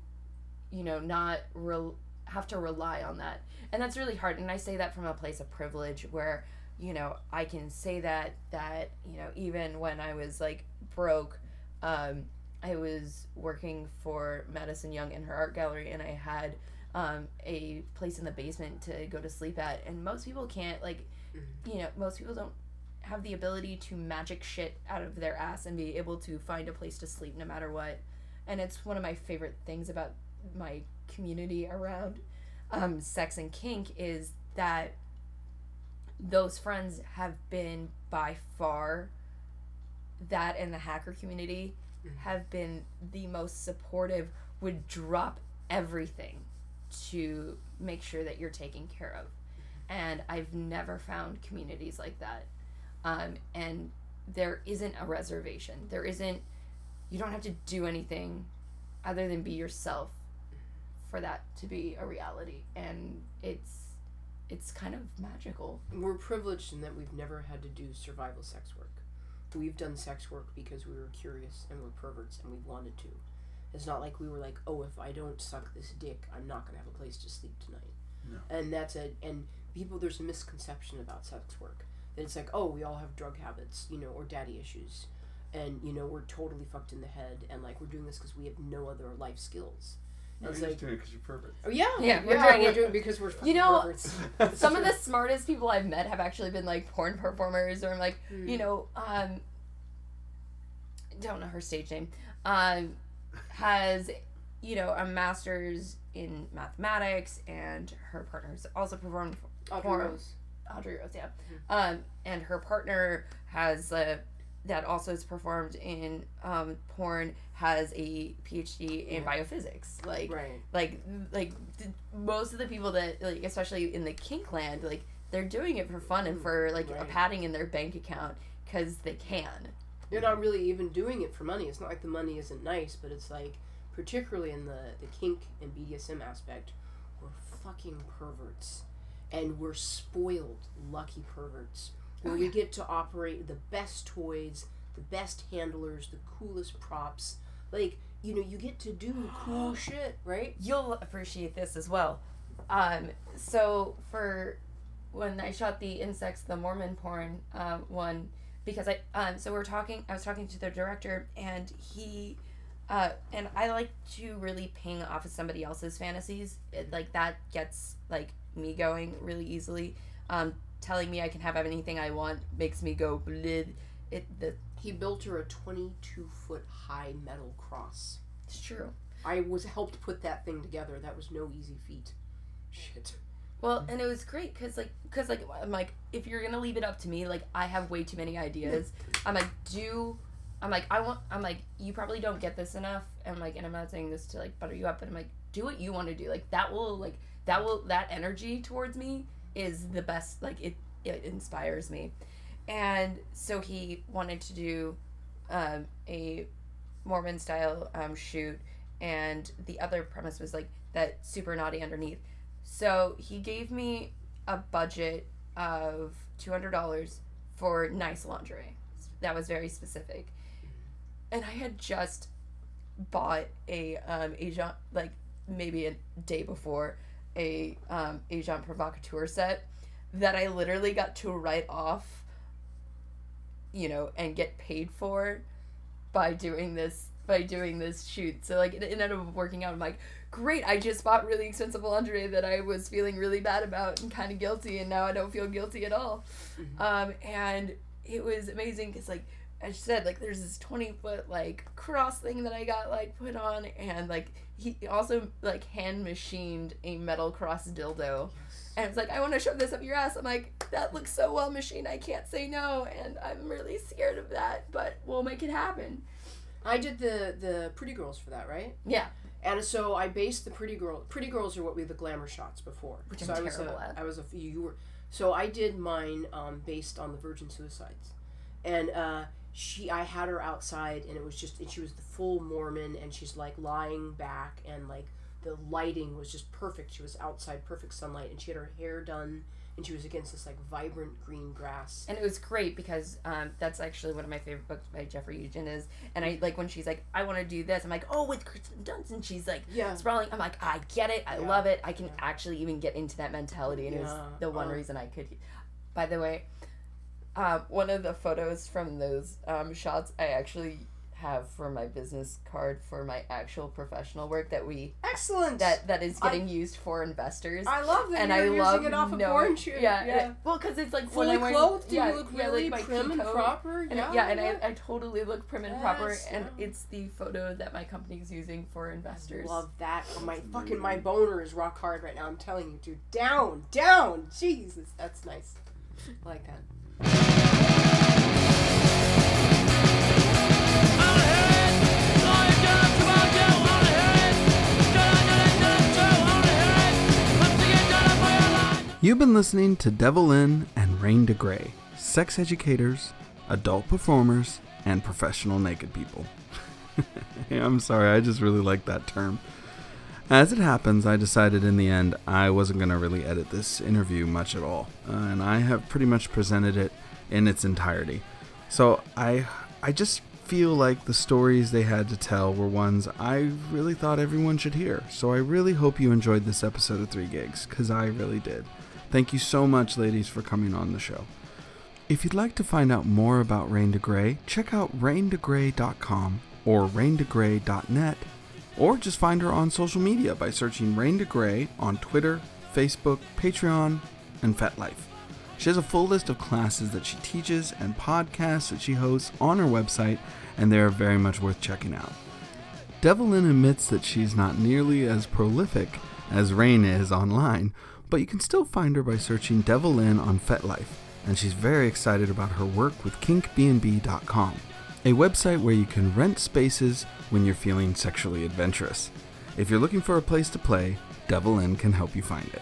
you know, not re- have to rely on that. And that's really hard. And I say that from a place of privilege where, you know, I can say that, that, you know, even when I was, like, broke, um, I was working for Madison Young in her art gallery, and I had... Um, a place in the basement to go to sleep at, and most people can't, like, mm-hmm. you know, most people don't have the ability to magic shit out of their ass and be able to find a place to sleep no matter what. And it's one of my favorite things about my community around um, sex and kink is that those friends have been by far, that and the hacker community mm-hmm. have been the most supportive, would drop everything to make sure that you're taken care of. And I've never found communities like that. Um, and there isn't a reservation. There isn't, you don't have to do anything other than be yourself, for that to be a reality. And it's it's kind of magical. We're privileged in that we've never had to do survival sex work. We've done sex work because we were curious and we're perverts and we wanted to. It's not like we were like, oh, if I don't suck this dick, I'm not going to have a place to sleep tonight. No. And that's a, and people, there's a misconception about sex work. That it's like, oh, we all have drug habits, you know, or daddy issues. And, you know, we're totally fucked in the head. And, like, we're doing this because we have no other life skills. No, you're like, just doing it because you're perverts. Oh, yeah. Yeah, we're, yeah, doing, we're it. doing it because we're fucking, you know, perverts. Some of the smartest people I've met have actually been, like, porn performers. Or, I'm like, mm. you know, um, don't know her stage name. Um... has, you know, a master's in mathematics, and her partner's also performed Audrey for, Rose. Audrey Rose, yeah. Mm-hmm. Um, and her partner has, uh, that also has performed in um, porn, has a PhD in yeah. biophysics. Like, right. like, like the, most of the people that, like, especially in the kink land, like, they're doing it for fun and for, like, right. a padding in their bank account because they can. They're not really even doing it for money. It's not like the money isn't nice, but it's like, particularly in the, the kink and B D S M aspect, we're fucking perverts. And we're spoiled, lucky perverts. Where oh, yeah. we get to operate the best toys, the best handlers, the coolest props. Like, you know, you get to do cool shit, right? You'll appreciate this as well. Um, so, for when I shot the InSex, the Mormon porn uh, one... Because I, um, so we're talking, I was talking to the director, and he, uh, and I like to really ping off of somebody else's fantasies. It, like, that gets, like, me going really easily. Um, telling me I can have anything I want makes me go, bleh. It, the, he built her a twenty-two foot high metal cross. It's true. I was helped put that thing together. That was no easy feat. Shit. Well, and it was great because, like, because like, I'm like, if you're gonna leave it up to me, like, I have way too many ideas. I'm like, do, I'm like, I want, I'm like, you probably don't get this enough. And I'm like, and I'm not saying this to, like, butter you up, but I'm like, do what you want to do. Like, that will, like, that will, that energy towards me is the best. Like, it, it inspires me. And so he wanted to do um, a Mormon style um, shoot, and the other premise was, like, that super naughty underneath. So he gave me a budget of two hundred dollars for nice lingerie. That was very specific. And I had just bought a, um, a Jean, like, maybe a day before, a, um, a Jean Provocateur set that I literally got to write off, you know, and get paid for by doing this, by doing this shoot. So, like, it ended up working out. I'm like, great, I just bought really expensive lingerie that I was feeling really bad about and kind of guilty, and now I don't feel guilty at all. Mm-hmm. Um, and it was amazing because, like, I said, like, there's this twenty foot, like, cross thing that I got, like, put on, and, like, he also, like, hand machined a metal cross dildo. Yes. And it's like, I want to shove this up your ass. I'm like, that looks so well machined, I can't say no, and I'm really scared of that, but we'll make it happen. I did the, the Pretty Girls for that, right? Yeah. And so I based the Pretty Girl. Pretty Girls are what we the glamour shots before. Which I'm so I was terrible a, at. I was a you were. So I did mine um, based on the Virgin Suicides, and uh, she I had her outside, and it was just and she was the full Mormon, and she's like lying back, and like the lighting was just perfect. She was outside, perfect sunlight, and she had her hair done, and she was against this like vibrant green grass. And it was great because um, that's actually one of my favorite books by Jeffrey Eugene is. And I like when she's like, I want to do this. I'm like, oh, with Kristen Dunst. And she's like, yeah, sprawling. I'm like, I get it. I yeah. love it. I can yeah. actually even get into that mentality. And yeah. it was the one uh. reason I could. By the way, um, one of the photos from those um, shots I actually have for my business card for my actual professional work that we excellent that that is getting I, used for investors. I love that, and you're I using love it off of porn shoot. Yeah, yeah. It, well, because it's like fully when I'm wearing, clothed. Yeah, you look yeah, really like prim and coat, proper. And yeah, yeah, and I, I totally look prim and yes, proper, and yeah. it's the photo that my company's using for investors. I love that. Oh, my fucking my boner is rock hard right now. I'm telling you, dude. Down, down. Jesus, that's nice. I like that. You've been listening to Devilynne and Rain DeGrey, sex educators, adult performers, and professional naked people. I'm sorry, I just really like that term. As it happens, I decided in the end I wasn't going to really edit this interview much at all, uh, and I have pretty much presented it in its entirety. So I, I just feel like the stories they had to tell were ones I really thought everyone should hear. So I really hope you enjoyed this episode of three gigs, because I really did. Thank you so much, ladies, for coming on the show. If you'd like to find out more about Rain DeGrey, check out rain de grey dot com or rain de grey dot net, or just find her on social media by searching Rain DeGrey on Twitter, Facebook, Patreon, and FetLife. She has a full list of classes that she teaches and podcasts that she hosts on her website, and they are very much worth checking out. Devilynne admits that she's not nearly as prolific as Rain is online, but you can still find her by searching Devilynne on FetLife, and she's very excited about her work with kink b n b dot com, a website where you can rent spaces when you're feeling sexually adventurous. If you're looking for a place to play, Devilynne can help you find it.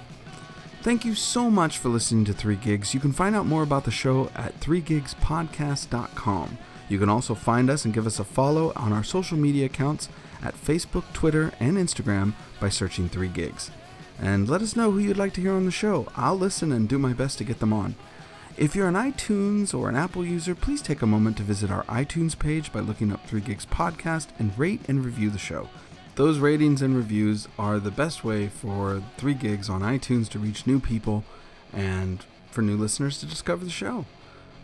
Thank you so much for listening to three gigs. You can find out more about the show at three gigs podcast dot com. You can also find us and give us a follow on our social media accounts at Facebook, Twitter, and Instagram by searching three gigs. And let us know who you'd like to hear on the show. I'll listen and do my best to get them on. If you're an iTunes or an Apple user, please take a moment to visit our iTunes page by looking up three gigs Podcast and rate and review the show. Those ratings and reviews are the best way for three gigs on iTunes to reach new people and for new listeners to discover the show.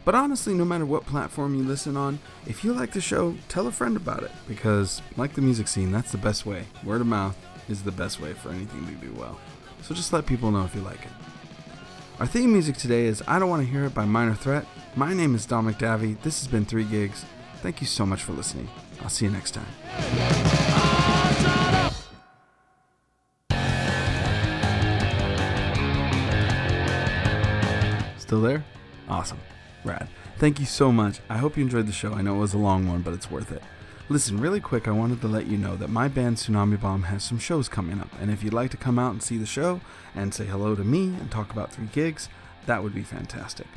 But honestly, no matter what platform you listen on, if you like the show, tell a friend about it, because like the music scene, that's the best way. Word of mouth is the best way for anything to do well. So just let people know if you like it. Our theme music today is I Don't Want to Hear It by Minor Threat. My name is Dominic Davy. This has been three gigs. Thank you so much for listening. I'll see you next time. Still there? Awesome. Rad. Thank you so much. I hope you enjoyed the show. I know it was a long one, but it's worth it. Listen, really quick, I wanted to let you know that my band Tsunami Bomb has some shows coming up, and if you'd like to come out and see the show and say hello to me and talk about three gigs, that would be fantastic.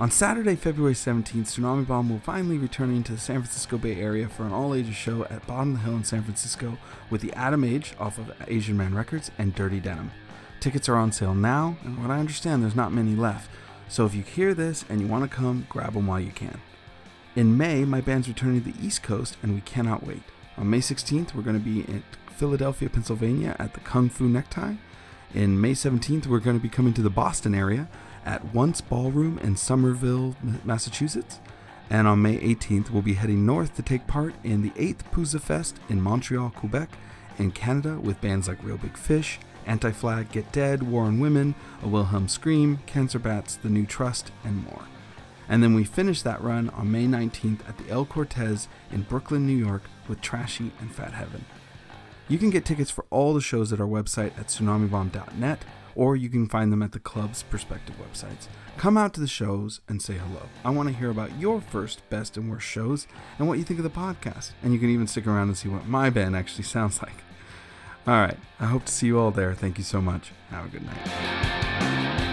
On Saturday, February seventeenth, Tsunami Bomb will finally be returning to the San Francisco Bay Area for an all-ages show at Bottom of the Hill in San Francisco with the Adam Age off of Asian Man Records and Dirty Denim. Tickets are on sale now, and from what I understand, there's not many left. So if you hear this and you want to come, grab them while you can. In May, my band's returning to the East Coast, and we cannot wait. On May sixteenth, we're going to be in Philadelphia, Pennsylvania at the Kung Fu Necktie. In May seventeenth, we're going to be coming to the Boston area at Once Ballroom in Somerville, Massachusetts. And on May eighteenth, we'll be heading north to take part in the eighth Pooza Fest in Montreal, Quebec, in Canada, with bands like Real Big Fish, Anti-Flag, Get Dead, War on Women, A Wilhelm Scream, Cancer Bats, The New Trust, and more. And then we finish that run on May nineteenth at the El Cortez in Brooklyn, New York with Trashy and Fat Heaven. You can get tickets for all the shows at our website at tsunami bomb dot net, or you can find them at the club's prospective websites. Come out to the shows and say hello. I want to hear about your first, best, and worst shows and what you think of the podcast. And you can even stick around and see what my band actually sounds like. All right, I hope to see you all there. Thank you so much. Have a good night.